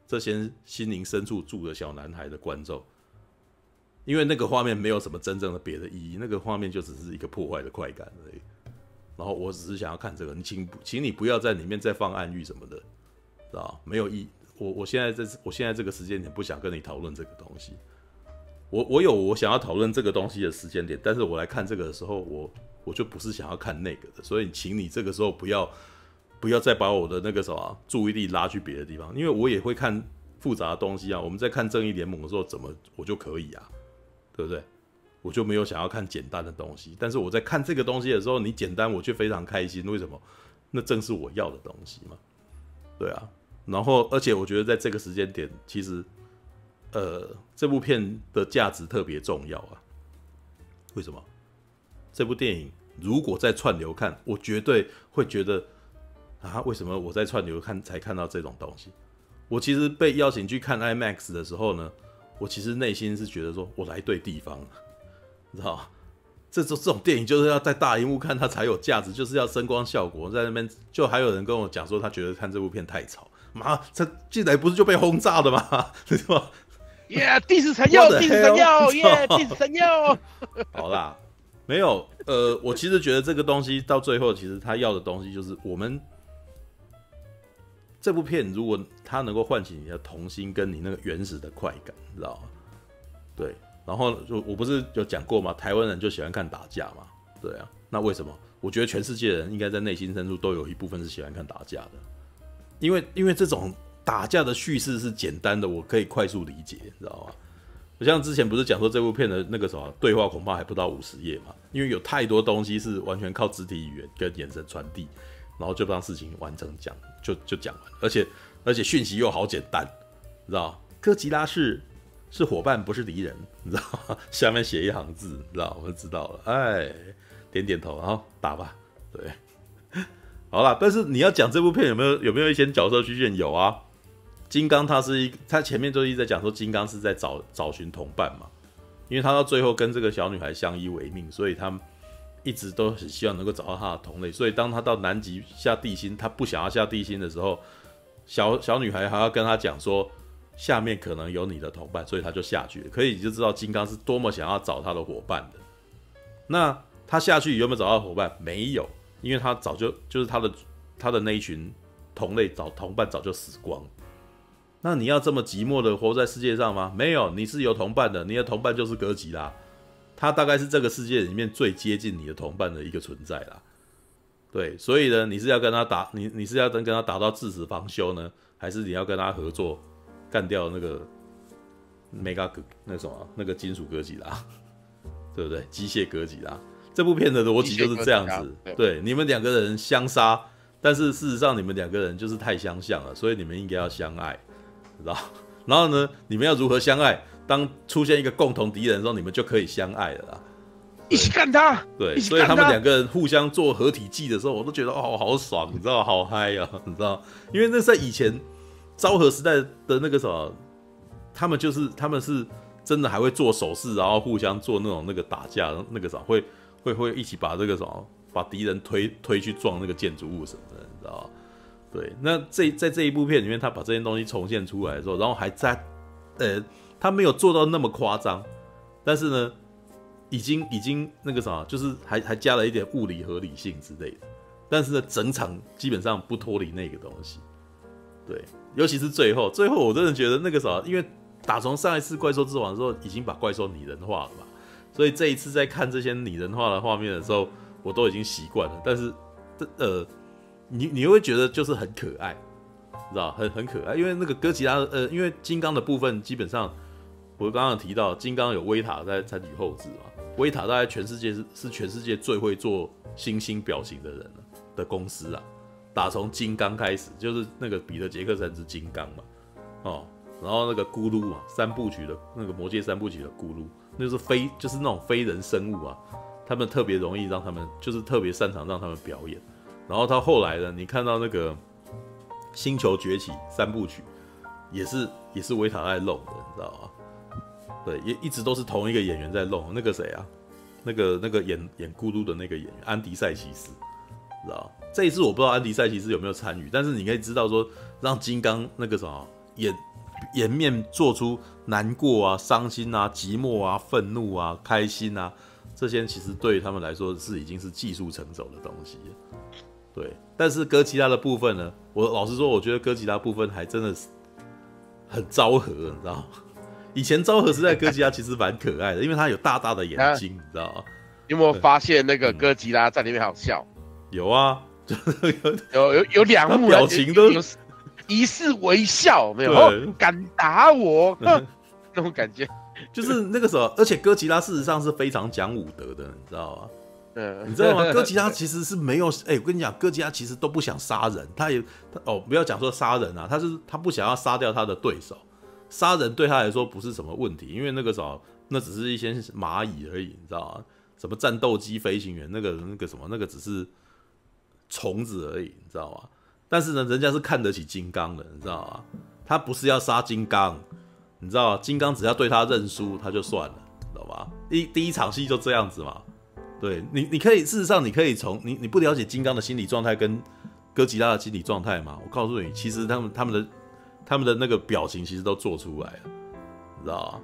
这些心灵深处住的小男孩的观众，因为那个画面没有什么真正的别的意义，那个画面就只是一个破坏的快感而已。然后我只是想要看这个，请请你不要在里面再放暗喻什么的，知道？没有意义。我我现在在我现在这个时间点不想跟你讨论这个东西。我, 我有我想要讨论这个东西的时间点，但是我来看这个的时候，我我就不是想要看那个的，所以请你这个时候不要不要再把我的那个什么注意力拉去别的地方，因为我也会看复杂的东西啊。我们在看正义联盟的时候，怎么我就可以啊，对不对？我就没有想要看简单的东西。但是我在看这个东西的时候，你简单我却非常开心，为什么？那正是我要的东西嘛。对啊，然后而且我觉得在这个时间点，其实呃这部片的价值特别重要啊。为什么？这部电影如果在串流看，我绝对会觉得啊，为什么我在串流看才看到这种东西？我其实被邀请去看 IMAX 的时候呢，我其实内心是觉得说，我来对地方了，你知道吗？这种这种电影就是要在大荧幕看它才有价值，就是要声光效果。在那边就还有人跟我讲说，他觉得看这部片太吵，妈，这进来不是就被轰炸的吗？对吧？耶，第四神药，第四神药，耶，第四神药。好啦，没有，呃，我其实觉得这个东西到最后，其实他要的东西就是我们。这部片如果它能够唤起你的童心跟你那个原始的快感，你知道吗？对，然后就我不是有讲过吗？台湾人就喜欢看打架嘛，对啊。那为什么？我觉得全世界人应该在内心深处都有一部分是喜欢看打架的，因为因为这种打架的叙事是简单的，我可以快速理解，你知道吗？我像之前不是讲说这部片的那个什么对话恐怕还不到五十页嘛，因为有太多东西是完全靠肢体语言跟眼神传递。然后就让事情完整讲，就就讲完，而且而且讯息又好简单，你知道？哥吉拉是是伙伴，不是敌人，你知道？下面写一行字，你知道？我们知道了，哎，点点头，然后打吧，对，好啦。但是你要讲这部片有没有有没有一些角色曲线？有啊，金刚他是一，他前面就一直在讲说，金刚是在找找寻同伴嘛，因为他到最后跟这个小女孩相依为命，所以他。一直都很希望能够找到他的同类，所以当他到南极下地心，他不想要下地心的时候，小小女孩还要跟他讲说，下面可能有你的同伴，所以他就下去了。可以你就知道金刚是多么想要找他的伙伴的。那他下去有没有找到伙伴？没有，因为他早就就是他的他的那一群同类找同伴早就死光了。那你要这么寂寞的活在世界上吗？没有，你是有同伴的，你的同伴就是哥吉拉。他大概是这个世界里面最接近你的同伴的一个存在啦，对，所以呢，你是要跟他打，你你是要跟他打到至死方休呢，还是你要跟他合作干掉那个 mega 那什么那个金属哥吉拉，对不对？机械哥吉拉，这部片的逻辑就是这样子，对，对，你们两个人相杀，但是事实上你们两个人就是太相像了，所以你们应该要相爱，知道？然后呢，你们要如何相爱？当出现一个共同敌人的时候，你们就可以相爱了啦，一起干他！对，所以他们两个人互相做合体技的时候，我都觉得哦，好爽，你知道，好嗨啊，你知道，因为那在以前昭和时代的那个什么，他们就是他们是真的还会做手势，然后互相做那种那个打架那个什么，会会会一起把这个什么把敌人推推去撞那个建筑物什么的，你知道？对，那这在这一部片里面，他把这些东西重现出来的时候，然后还在呃。他没有做到那么夸张，但是呢，已经已经那个啥，就是还还加了一点物理合理性之类的。但是呢，整场基本上不脱离那个东西。对，尤其是最后，最后我真的觉得那个啥，因为打从上一次怪兽之王的时候，已经把怪兽拟人化了嘛，所以这一次在看这些拟人化的画面的时候，我都已经习惯了。但是，呃，你你会觉得就是很可爱，你知道，很很可爱，因为那个哥吉拉，呃，因为金刚的部分基本上。我刚刚提到，金刚有威塔在参与后置嘛？威塔大概全世界是是全世界最会做星星表情的人了的公司啊。打从金刚开始，就是那个彼得杰克森是金刚嘛，哦，然后那个咕噜嘛，三部曲的那个魔戒三部曲的咕噜，那就是非就是那种非人生物啊，他们特别容易让他们就是特别擅长让他们表演。然后他后来呢，你看到那个《星球崛起》三部曲，也是也是威塔在弄的，你知道吗？对，也一直都是同一个演员在弄。那个谁啊，那个那个演演咕噜的那个演员安迪塞奇斯，知道？这一次我不知道安迪塞奇斯有没有参与，但是你可以知道说，让金刚那个什么颜颜面做出难过啊、伤心啊、寂寞啊、愤怒啊、开心啊这些，其实对他们来说是已经是技术成熟的东西了。对，但是哥吉拉的部分呢，我老实说，我觉得哥吉拉部分还真的是很昭和，你知道吗？以前昭和时代哥吉拉其实蛮可爱的，因为他有大大的眼睛，你知道吗？有没有发现那个哥吉拉在里面好笑？有啊，有有有两幕表情都一视微笑，没有敢打我那种感觉。就是那个时候，而且哥吉拉事实上是非常讲武德的，你知道吗？你知道吗？哥吉拉其实是没有，哎、欸，我跟你讲，哥吉拉其实都不想杀人，他也他哦，不要讲说杀人啊，他是他不想要杀掉他的对手，杀人对他来说不是什么问题，因为那个时候那只是一些蚂蚁而已，你知道吗？什么战斗机飞行员那个那个什么那个只是虫子而已，你知道吗？但是呢，人家是看得起金刚的，你知道吗？他不是要杀金刚，你知道吗？金刚只要对他认输，他就算了，你知道吗？一第一场戏就这样子嘛。对你，你可以事实上你可以从你你不了解金刚的心理状态跟哥吉拉的心理状态嘛？我告诉你，其实他们他们的他们的那个表情其实都做出来了，你知道吗？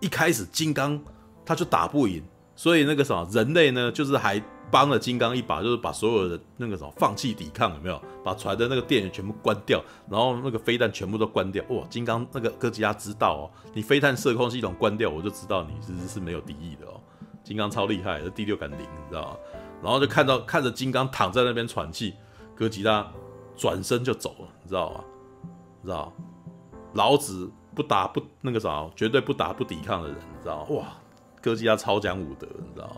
一开始金刚他就打不赢，所以那个什么人类呢，就是还帮了金刚一把，就是把所有的那个什么放弃抵抗，有没有？把船的那个电源全部关掉，然后那个飞弹全部都关掉。哇，金刚那个哥吉拉知道哦，你飞弹射控系统关掉，我就知道你其实是没有敌意的哦。金刚超厉害，这第六感零，你知道吗？然后就看到看着金刚躺在那边喘气，哥吉拉转身就走了，你知道吗？你知道，老子不打不那个啥，绝对不打不抵抗的人，你知道吗？哇，哥吉拉超讲武德，你知道吗？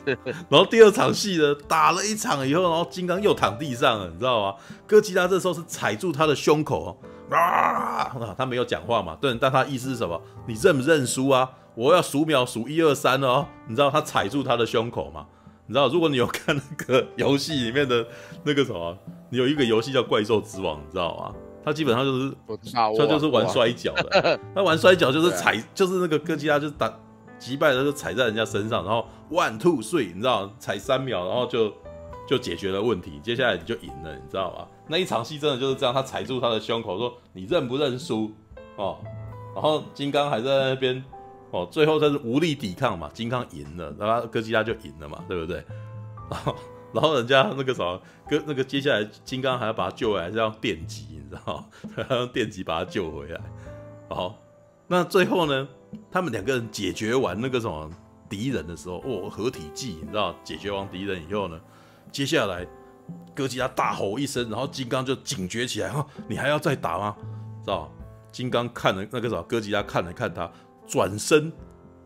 对。然后第二场戏呢，打了一场以后，然后金刚又躺地上了，你知道吗？哥吉拉这时候是踩住他的胸口，啊，他没有讲话嘛，对，但他意思是什么？你认不认输啊？我要数秒数一二三哦，你知道他踩住他的胸口吗？你知道如果你有看那个游戏里面的那个什么，你有一个游戏叫《怪兽之王》，你知道吗？他基本上就是他就是玩摔跤的，他玩摔跤就是踩，就是那个哥吉拉就是打击败了就踩在人家身上，然后 one two three， 你知道踩三秒，然后就就解决了问题，接下来你就赢了，你知道吗？那一场戏真的就是这样，他踩住他的胸口说你认不认输哦，然后金刚还在那边。哦，最后他是无力抵抗嘛，金刚赢了，然后哥吉拉就赢了嘛，对不对？然后，然后人家那个什么，哥那个接下来金刚还要把他救回来，是要电击，你知道吗？他用电击把他救回来。好，那最后呢，他们两个人解决完那个什么敌人的时候，哦，合体技，你知道，解决完敌人以后呢，接下来哥吉拉大吼一声，然后金刚就警觉起来，哦，你还要再打吗？知道？金刚看了那个什么，哥吉拉看了看他。转身，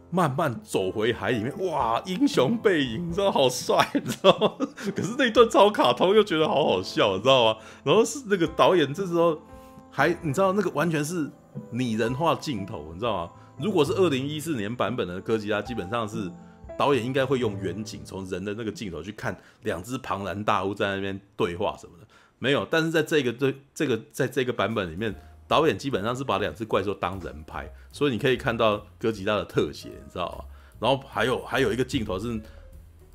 慢慢走回海里面，哇，英雄背影，你知道好帅，你知道吗？可是那一段超卡通，又觉得好好笑，你知道吗？然后是那个导演这时候还，你知道那个完全是拟人化镜头，你知道吗？如果是二零一四年版本的哥吉拉，基本上是导演应该会用远景，从人的那个镜头去看两只庞然大物在那边对话什么的，没有。但是在这个对这个在这个版本里面。导演基本上是把两只怪兽当人拍，所以你可以看到哥吉拉的特写，你知道吗？然后还有还有一个镜头是，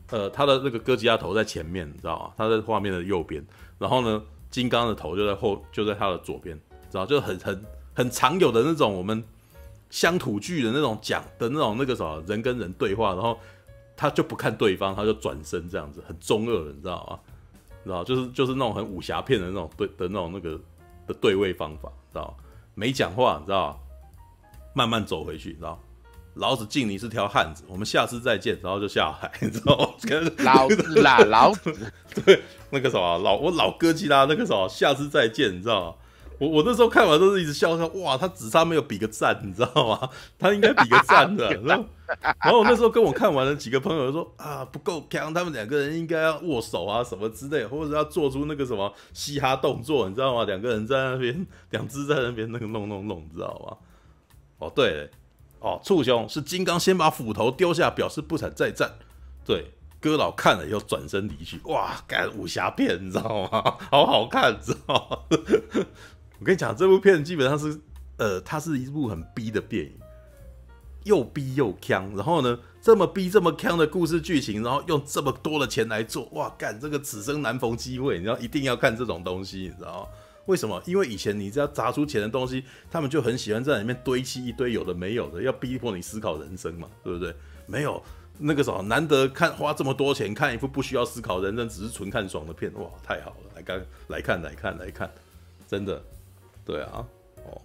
呃，他的那个哥吉拉头在前面，你知道吗？他在画面的右边，然后呢，金刚的头就在后，就在他的左边，知道？就很很很常有的那种我们乡土剧的那种讲的那种那个什么人跟人对话，然后他就不看对方，他就转身这样子，很中二，你知道吗？你知道，就是就是那种很武侠片的那种对的那种那个的对位方法。知道没讲话，你知道慢慢走回去，你知道老子敬你是条汉子，我们下次再见，然后就下海，你知道老子啦，老子对那个什么老我老哥吉拉那个什么下次再见，你知道我我那时候看完都是一直笑笑，哇，他只差没有比个赞，你知道吗？他应该比个赞的。然后，然后我那时候跟我看完的几个朋友说啊，不够强，他们两个人应该要握手啊什么之类，或者要做出那个什么嘻哈动作，你知道吗？两个人在那边，两只在那边那个弄弄弄，你知道吗？哦，对了，哦，畜兄是金刚先把斧头丢下，表示不闪再战，对。哥老看了又转身离去，哇，干武侠片，你知道吗？好好看，你知道吗？我跟你讲，这部片基本上是，呃，它是一部很逼的电影，又逼又呛。然后呢，这么逼这么呛的故事剧情，然后用这么多的钱来做，哇，干这个此生难逢机会，你知道一定要看这种东西，你知道吗？为什么？因为以前你只要砸出钱的东西，他们就很喜欢在里面堆砌一堆有的没有的，要逼迫你思考人生嘛，对不对？没有。那个时候难得看花这么多钱看一部不需要思考人生只是纯看爽的片，哇，太好了！来看来看来看来看，真的，对啊，哦，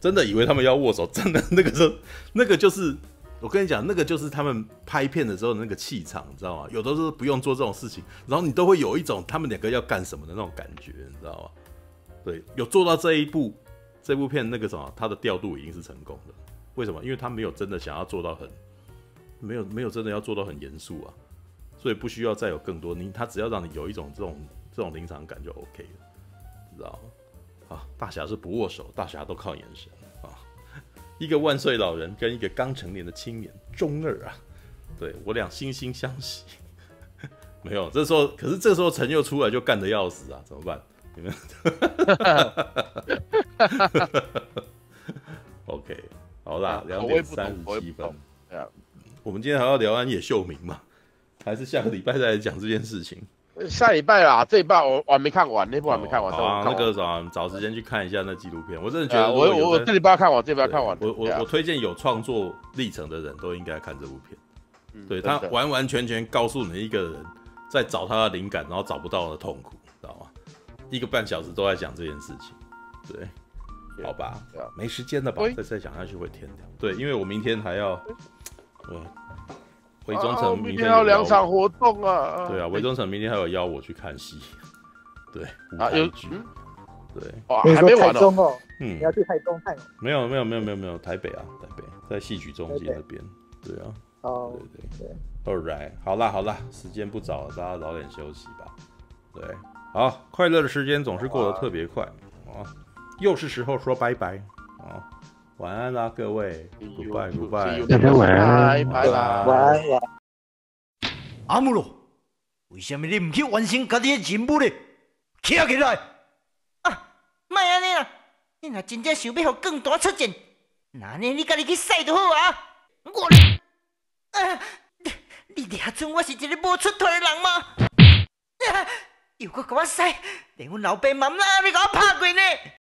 真的以为他们要握手，真的那个时候那个就是我跟你讲，那个就是他们拍片的时候的那个气场，你知道吗？有的时候不用做这种事情，然后你都会有一种他们两个要干什么的那种感觉，你知道吗？对，有做到这一部这部片那个什么，它的调度已经是成功的，为什么？因为他没有真的想要做到很，没有没有真的要做到很严肃啊，所以不需要再有更多，你他只要让你有一种这种这种临场感就 OK 了，知道吗？啊，大侠是不握手，大侠都靠眼神啊。一个万岁老人跟一个刚成年的青年，中二啊，对我俩惺惺相惜。没有，这时候可是这时候陈又出来就干得要死啊，怎么办？你们OK， 好啦，两点三十七分。我们今天还要聊安野秀明嘛？还是下个礼拜再来讲这件事情？下礼拜啦，这一半我我还没看完，那部还没看完。好啊，那个找找时间去看一下那纪录片，我真的觉得我我我这礼拜看完，这礼拜看完。我我我推荐有创作历程的人都应该看这部片，对他完完全全告诉你一个人在找他的灵感，然后找不到的痛苦，知道吗？一个半小时都在讲这件事情，对。好吧，没时间了吧？再再讲下去会天亮。对，因为我明天还要，我回中城明天要两场活动啊。对啊，回中城明天还有邀我去看戏。对啊，有对，哇，还没完哦。嗯，你要去台中看？没有没有没有没有没有，台北啊，台北在戏曲中心那边。对啊，哦，对对对 ，All right， 好啦好啦，时间不早了，大家早点休息吧。对，好，快乐的时间总是过得特别快啊。又是时候说拜拜啊！晚安啦，各位 ，Goodbye Goodbye， 大家晚安，拜拜，晚安啦。阿姆罗，为什么你唔去完成家己的任务呢？起来起来！啊，莫安尼啦，你若真正想要互更大出战，那呢你家己去赛就好啊。我咧，啊，你你遐阵我是一个无出头的人吗？啊，又搁甲我赛，连阮老爸妈妈也未甲我拍过呢。